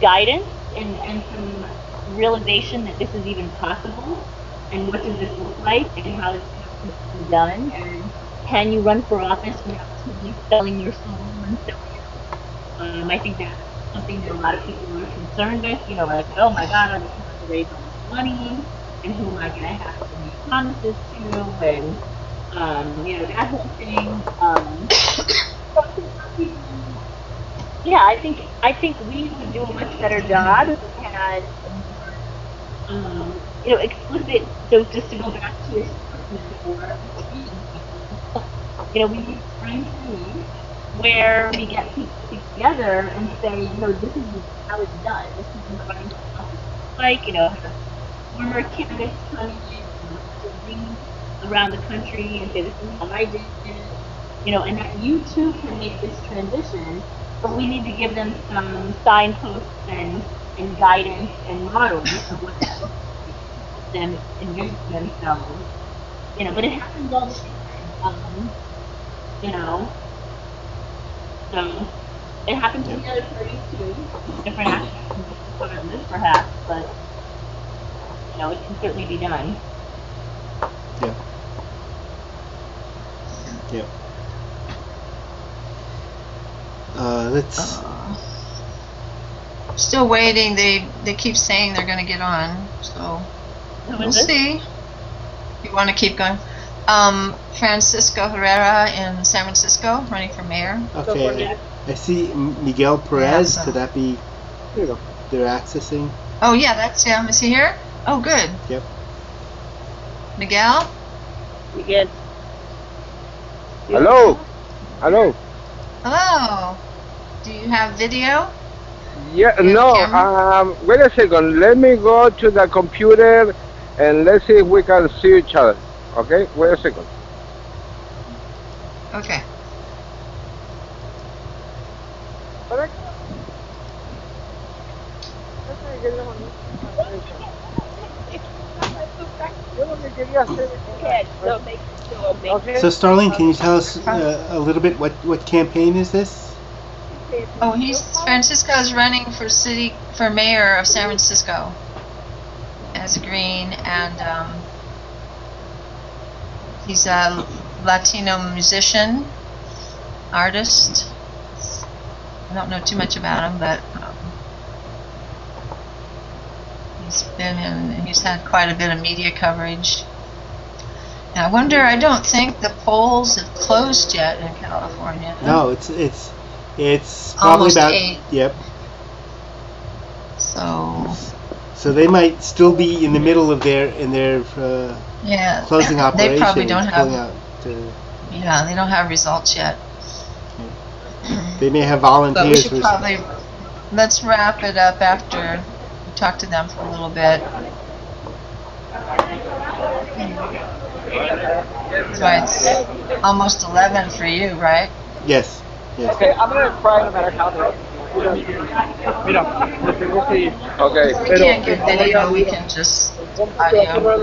guidance and some realization that this is even possible, and what does this look like, and how does this be done, and can you run for office without totally selling your soul and selling your soul? I think that's something that a lot of people are concerned with, you know, like, oh my God, I'm going to have to raise all this money, and who am I going to have to make promises to, and... you know, that whole thing. Yeah, I think we could do a much better job if we had, you know, explicit. So just to go back to this before, you know, we need spring cleaning where we get people together and say, you know, this is how it's done. This is what it's like. You know, former candidates coming in around the country and say, this is how I did it, you know, and that you too can make this transition, but we need to give them some signposts and guidance and models of what that looks like, them envision themselves, you know, but it happens all the time, you know, so it happens to the other parties too, different actions, perhaps, but, you know, it can certainly be done. Yeah. Yeah. Let's. Still waiting. They keep saying they're going to get on, so we'll see. You want to keep going? Francisco Herrera in San Francisco, running for mayor. Okay. I see Miguel Perez. Yeah, so. Could that be? There you go. They're accessing. Oh yeah, that's him. Is he here? Oh, good. Yep. Miguel? Miguel. Hello. Hello. Hello. Do you have video? Yeah, no. Wait a second. Let me go to the computer and let's see if we can see each other. Okay? Wait a second. Okay. So Starlene, can you tell us a little bit what campaign is this? Oh, Francisco is running for mayor of San Francisco as a Green, and he's a Latino musician, artist. I don't know too much about him, but he's had quite a bit of media coverage. And I wonder, I don't think the polls have closed yet in California. No, it's probably almost about 8. Yep. So they might still be in the middle of their yeah, closing operation. They probably don't have they don't have results yet. Yeah. They may have volunteers. But we should probably let's wrap it up after talk to them for a little bit. That's why it's almost 11 for you, right? Yes. Yes. Okay, I'm gonna cry no matter how they. Okay. If we can't get video, we can just audio.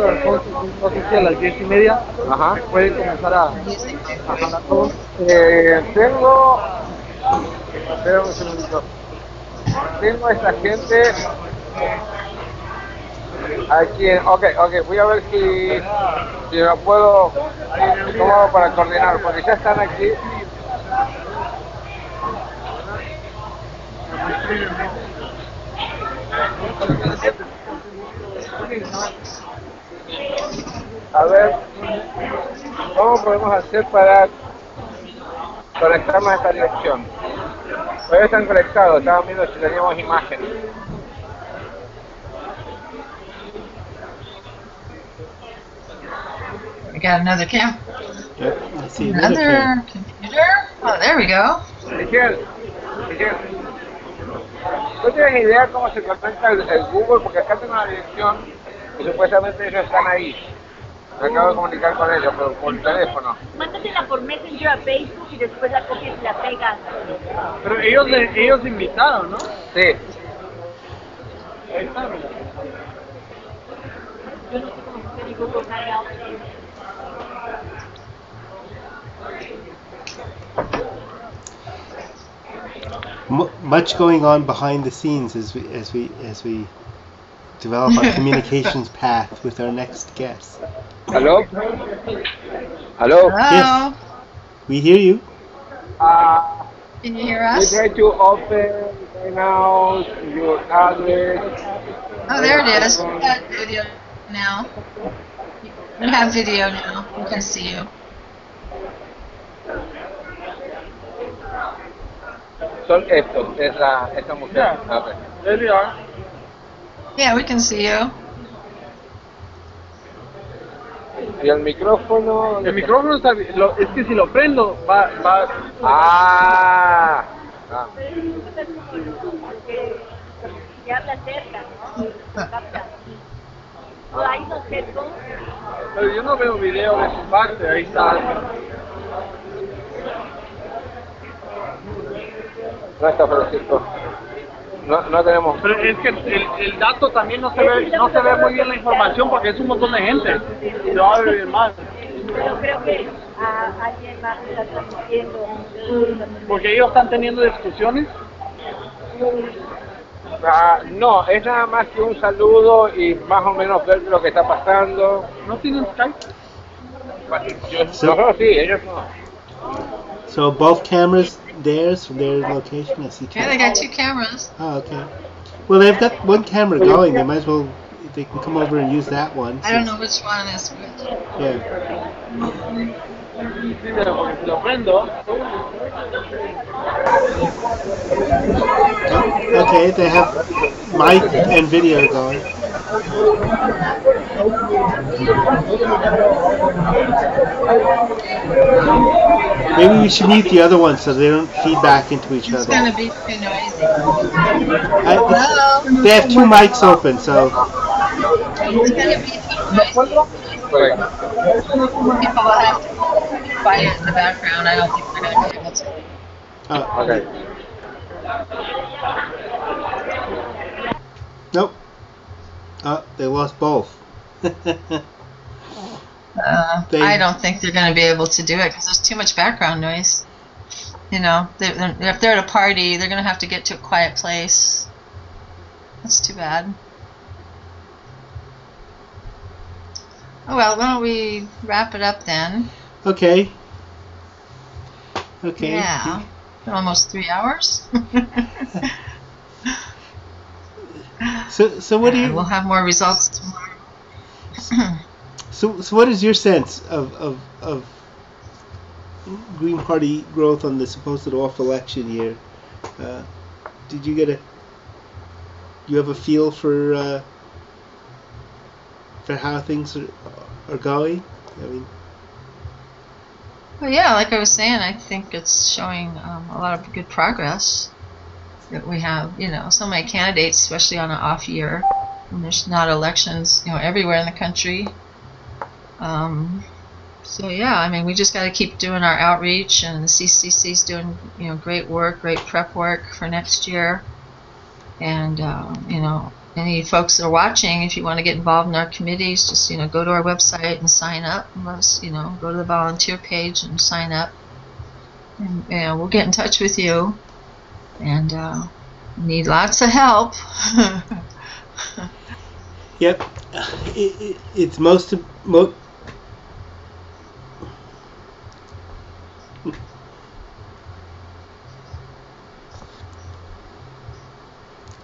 Tengo esta gente. Aquí, okay, voy a ver si lo puedo, cómo hago para coordinar, porque ya están aquí. A ver, ¿cómo podemos hacer para conectar más esta dirección? Todavía están conectados, estaba viendo si teníamos imágenes. We got another camera. Yep, I see another computer. Oh, there we go. Michelle, ¿no tienes idea cómo se conecta el Google? Porque acá tengo una dirección y supuestamente ellos están ahí. Me acabo de comunicar con ellos, pero por teléfono. Mándatela por Messenger a Facebook y después la copias y la pegas. Pero ellos invitaron, ¿no? Sí. Ahí está. Yo no sé cómo se digo con nadie. Much going on behind the scenes as we develop our communications path with our next guest. Hello? Hello? Yes. We hear you. Can you hear us? We tried to open right now your address. Oh, there it is. We have video now. We have video now. We can see you. Son estos, es la, esta mujer. Yeah. There we are. Yeah, we can see you. Y el micrófono. El micrófono está, es que si lo prendo va. Ah. Ya habla cerca, ¿no? Hay dos gestos. Pero yo no veo video de su parte, ahí está. No está Francisco. No tenemos. Pero es que el dato también no se ve muy bien la información porque es un montón de gente. Y lo va a vivir mal. Yo creo que alguien más está transmitiendo. Porque ellos están teniendo discusiones. No, es nada más que un saludo y más o menos ver lo que está pasando. ¿No tienen Skype? Yo sí, ellos no. So both cameras theirs from their location. I see. Yeah, they got two cameras. Oh, okay. Well, they've got one camera going. They might as well. They can come over and use that one. I don't know which one is which. Yeah. Okay, they have mic and video going. Maybe we should mute the other one so they don't feedback into each other. It's going to be too noisy. They have two mics open, so... It's going to be too noisy. People will have to be quiet in the background. I don't think we're going to be able to. Oh, okay. Nope. Oh, they lost both. I don't think they're going to be able to do it because there's too much background noise. You know, if they're at a party, they're going to have to get to a quiet place. That's too bad. Oh, well, why don't we wrap it up then? Okay. Okay. Yeah. Almost 3 hours. So what do you... We'll have more results tomorrow. So what is your sense of Green Party growth on the supposed off election year? Did you get you have a feel for how things are going? I mean, well, yeah, like I was saying, I think it's showing a lot of good progress that we have. You know, so many candidates, especially on an off year when there's not elections, you know, everywhere in the country. So yeah, I mean, we just got to keep doing our outreach, and the CCC's doing, you know, great work, great prep work for next year. And you know, any folks that are watching, if you want to get involved in our committees, just, you know, go to our website and sign up. And let us, you know, go to the volunteer page and sign up, and you know, we'll get in touch with you. And need lots of help. Yep, it's most.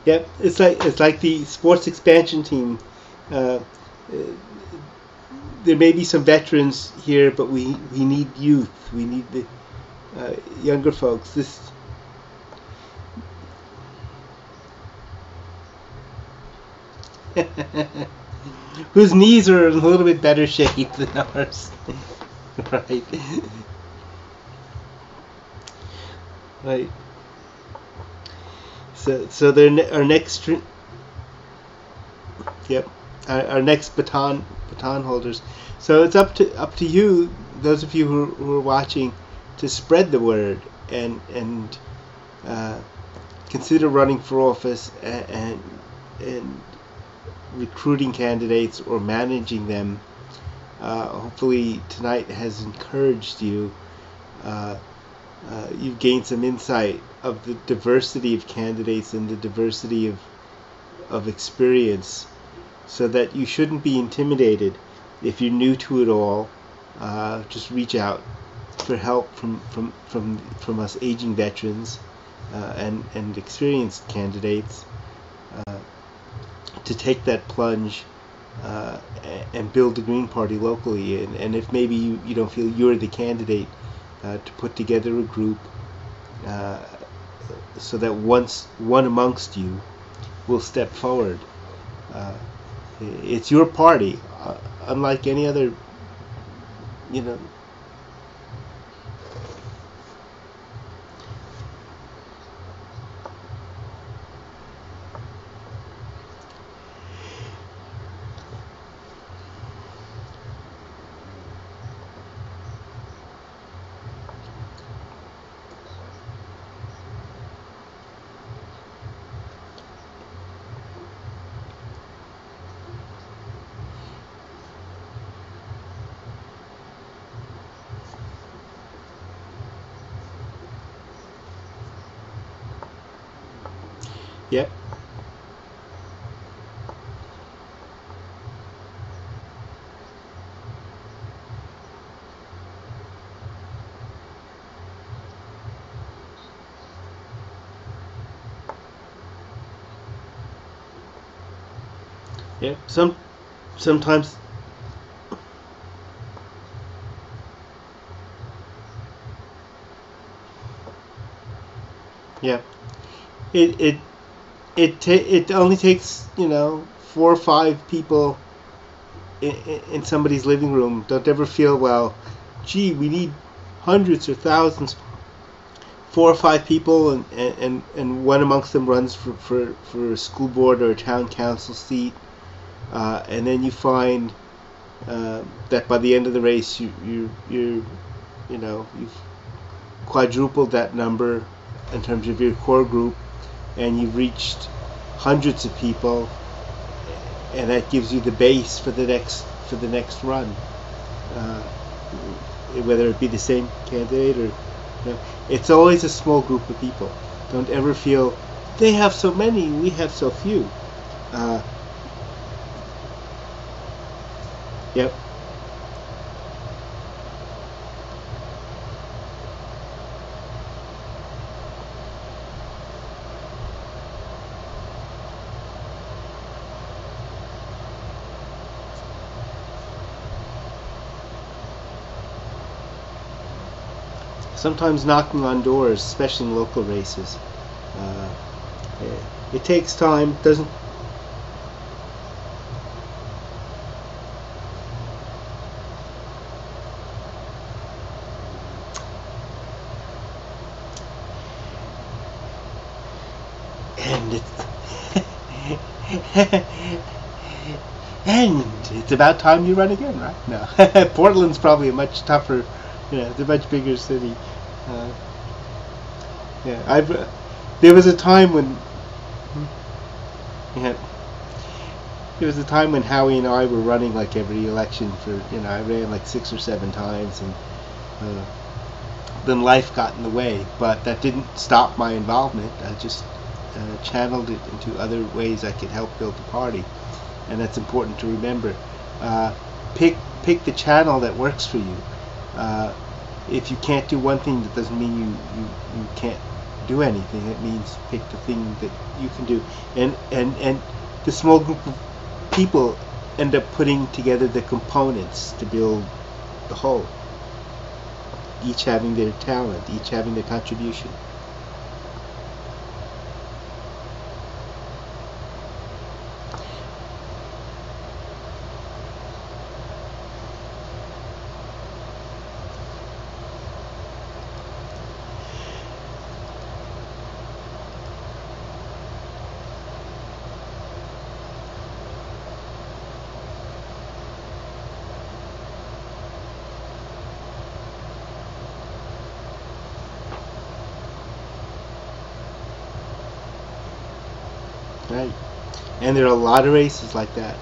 Yep, it's like the sports expansion team there may be some veterans here, but we need youth. We need the younger folks. This. Whose knees are in a little bit better shape than ours. Right. Right. So our next, yep, our next baton holders. So it's up to you, those of you who are watching, to spread the word and consider running for office and recruiting candidates or managing them. Hopefully tonight has encouraged you. You've gained some insight of the diversity of candidates and the diversity of experience, so that you shouldn't be intimidated. If you're new to it all, just reach out for help from us aging veterans and experienced candidates to take that plunge and build the Green Party locally. And if maybe you don't feel you're the candidate, to put together a group so that one amongst you will step forward. It's your party, unlike any other, Yep. Yep. Sometimes. Yep. It only takes 4 or 5 people in somebody's living room. Don't ever feel, well, gee, we need hundreds or thousands. 4 or 5 people, and one amongst them runs for a school board or a town council seat, and then you find that by the end of the race you've quadrupled that number in terms of your core group. And you've reached hundreds of people, and that gives you the base for the next run, whether it be the same candidate or it's always a small group of people. Don't ever feel they have so many, we have so few. Yep. Sometimes knocking on doors, especially in local races, it takes time. Doesn't. And it's about time you run again, right? No, Portland's probably a much tougher. It's a much bigger city. There was a time when Howie and I were running like every election for, I ran like 6 or 7 times, and then life got in the way. But that didn't stop my involvement. I just channeled it into other ways I could help build the party, and that's important to remember. Pick the channel that works for you. If you can't do one thing, that doesn't mean you can't do anything. It means pick the thing that you can do, and the small group of people end up putting together the components to build the whole, each having their talent, each having their contribution. Right. And there are a lot of races like that.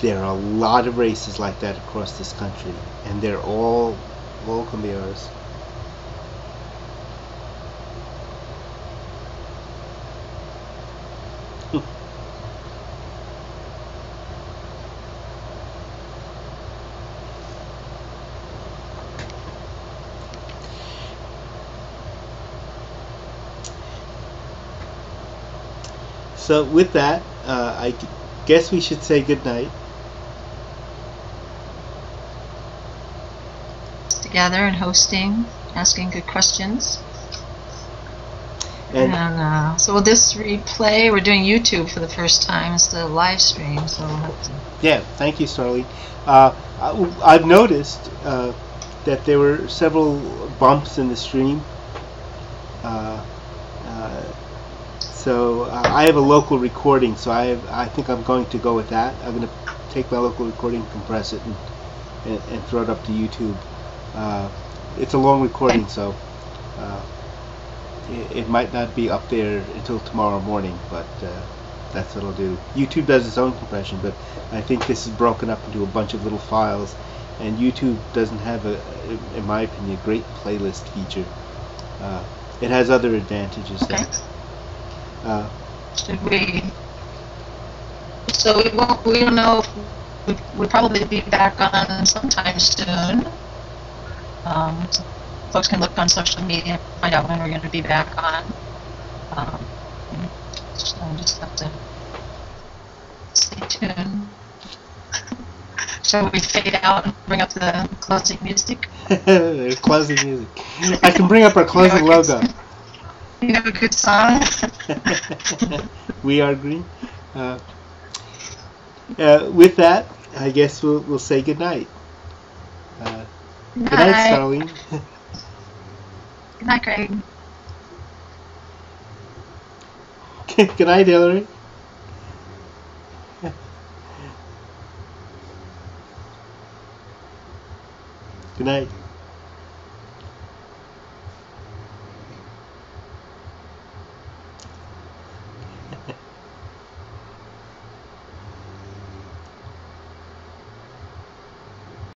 There are a lot of races like that across this country, and they're all welcome viewers. So with that, I guess we should say goodnight. Together and hosting, asking good questions. And so this replay, we're doing YouTube for the first time instead of live stream. So we'll have to. Yeah, thank you, Starlene. I've noticed that there were several bumps in the stream. So I have a local recording, so I think I'm going to go with that. I'm going to take my local recording, compress it, and throw it up to YouTube. It's a long recording, so it might not be up there until tomorrow morning, but that's what I'll do. YouTube does its own compression, but I think this is broken up into a bunch of little files, and YouTube doesn't have, in my opinion, a great playlist feature. It has other advantages that. Should we? So we won't. We don't know. We'll probably be back on sometime soon. So folks can look on social media and find out when we're going to be back on. So I just have to stay tuned. Shall we fade out and bring up the closing music? There's closing music. I can bring up our closing logo. You have a good song. We are green. With that, I guess we'll say goodnight. Good night, Starlene. Good night, Craig. Good night, Hillary. Good night.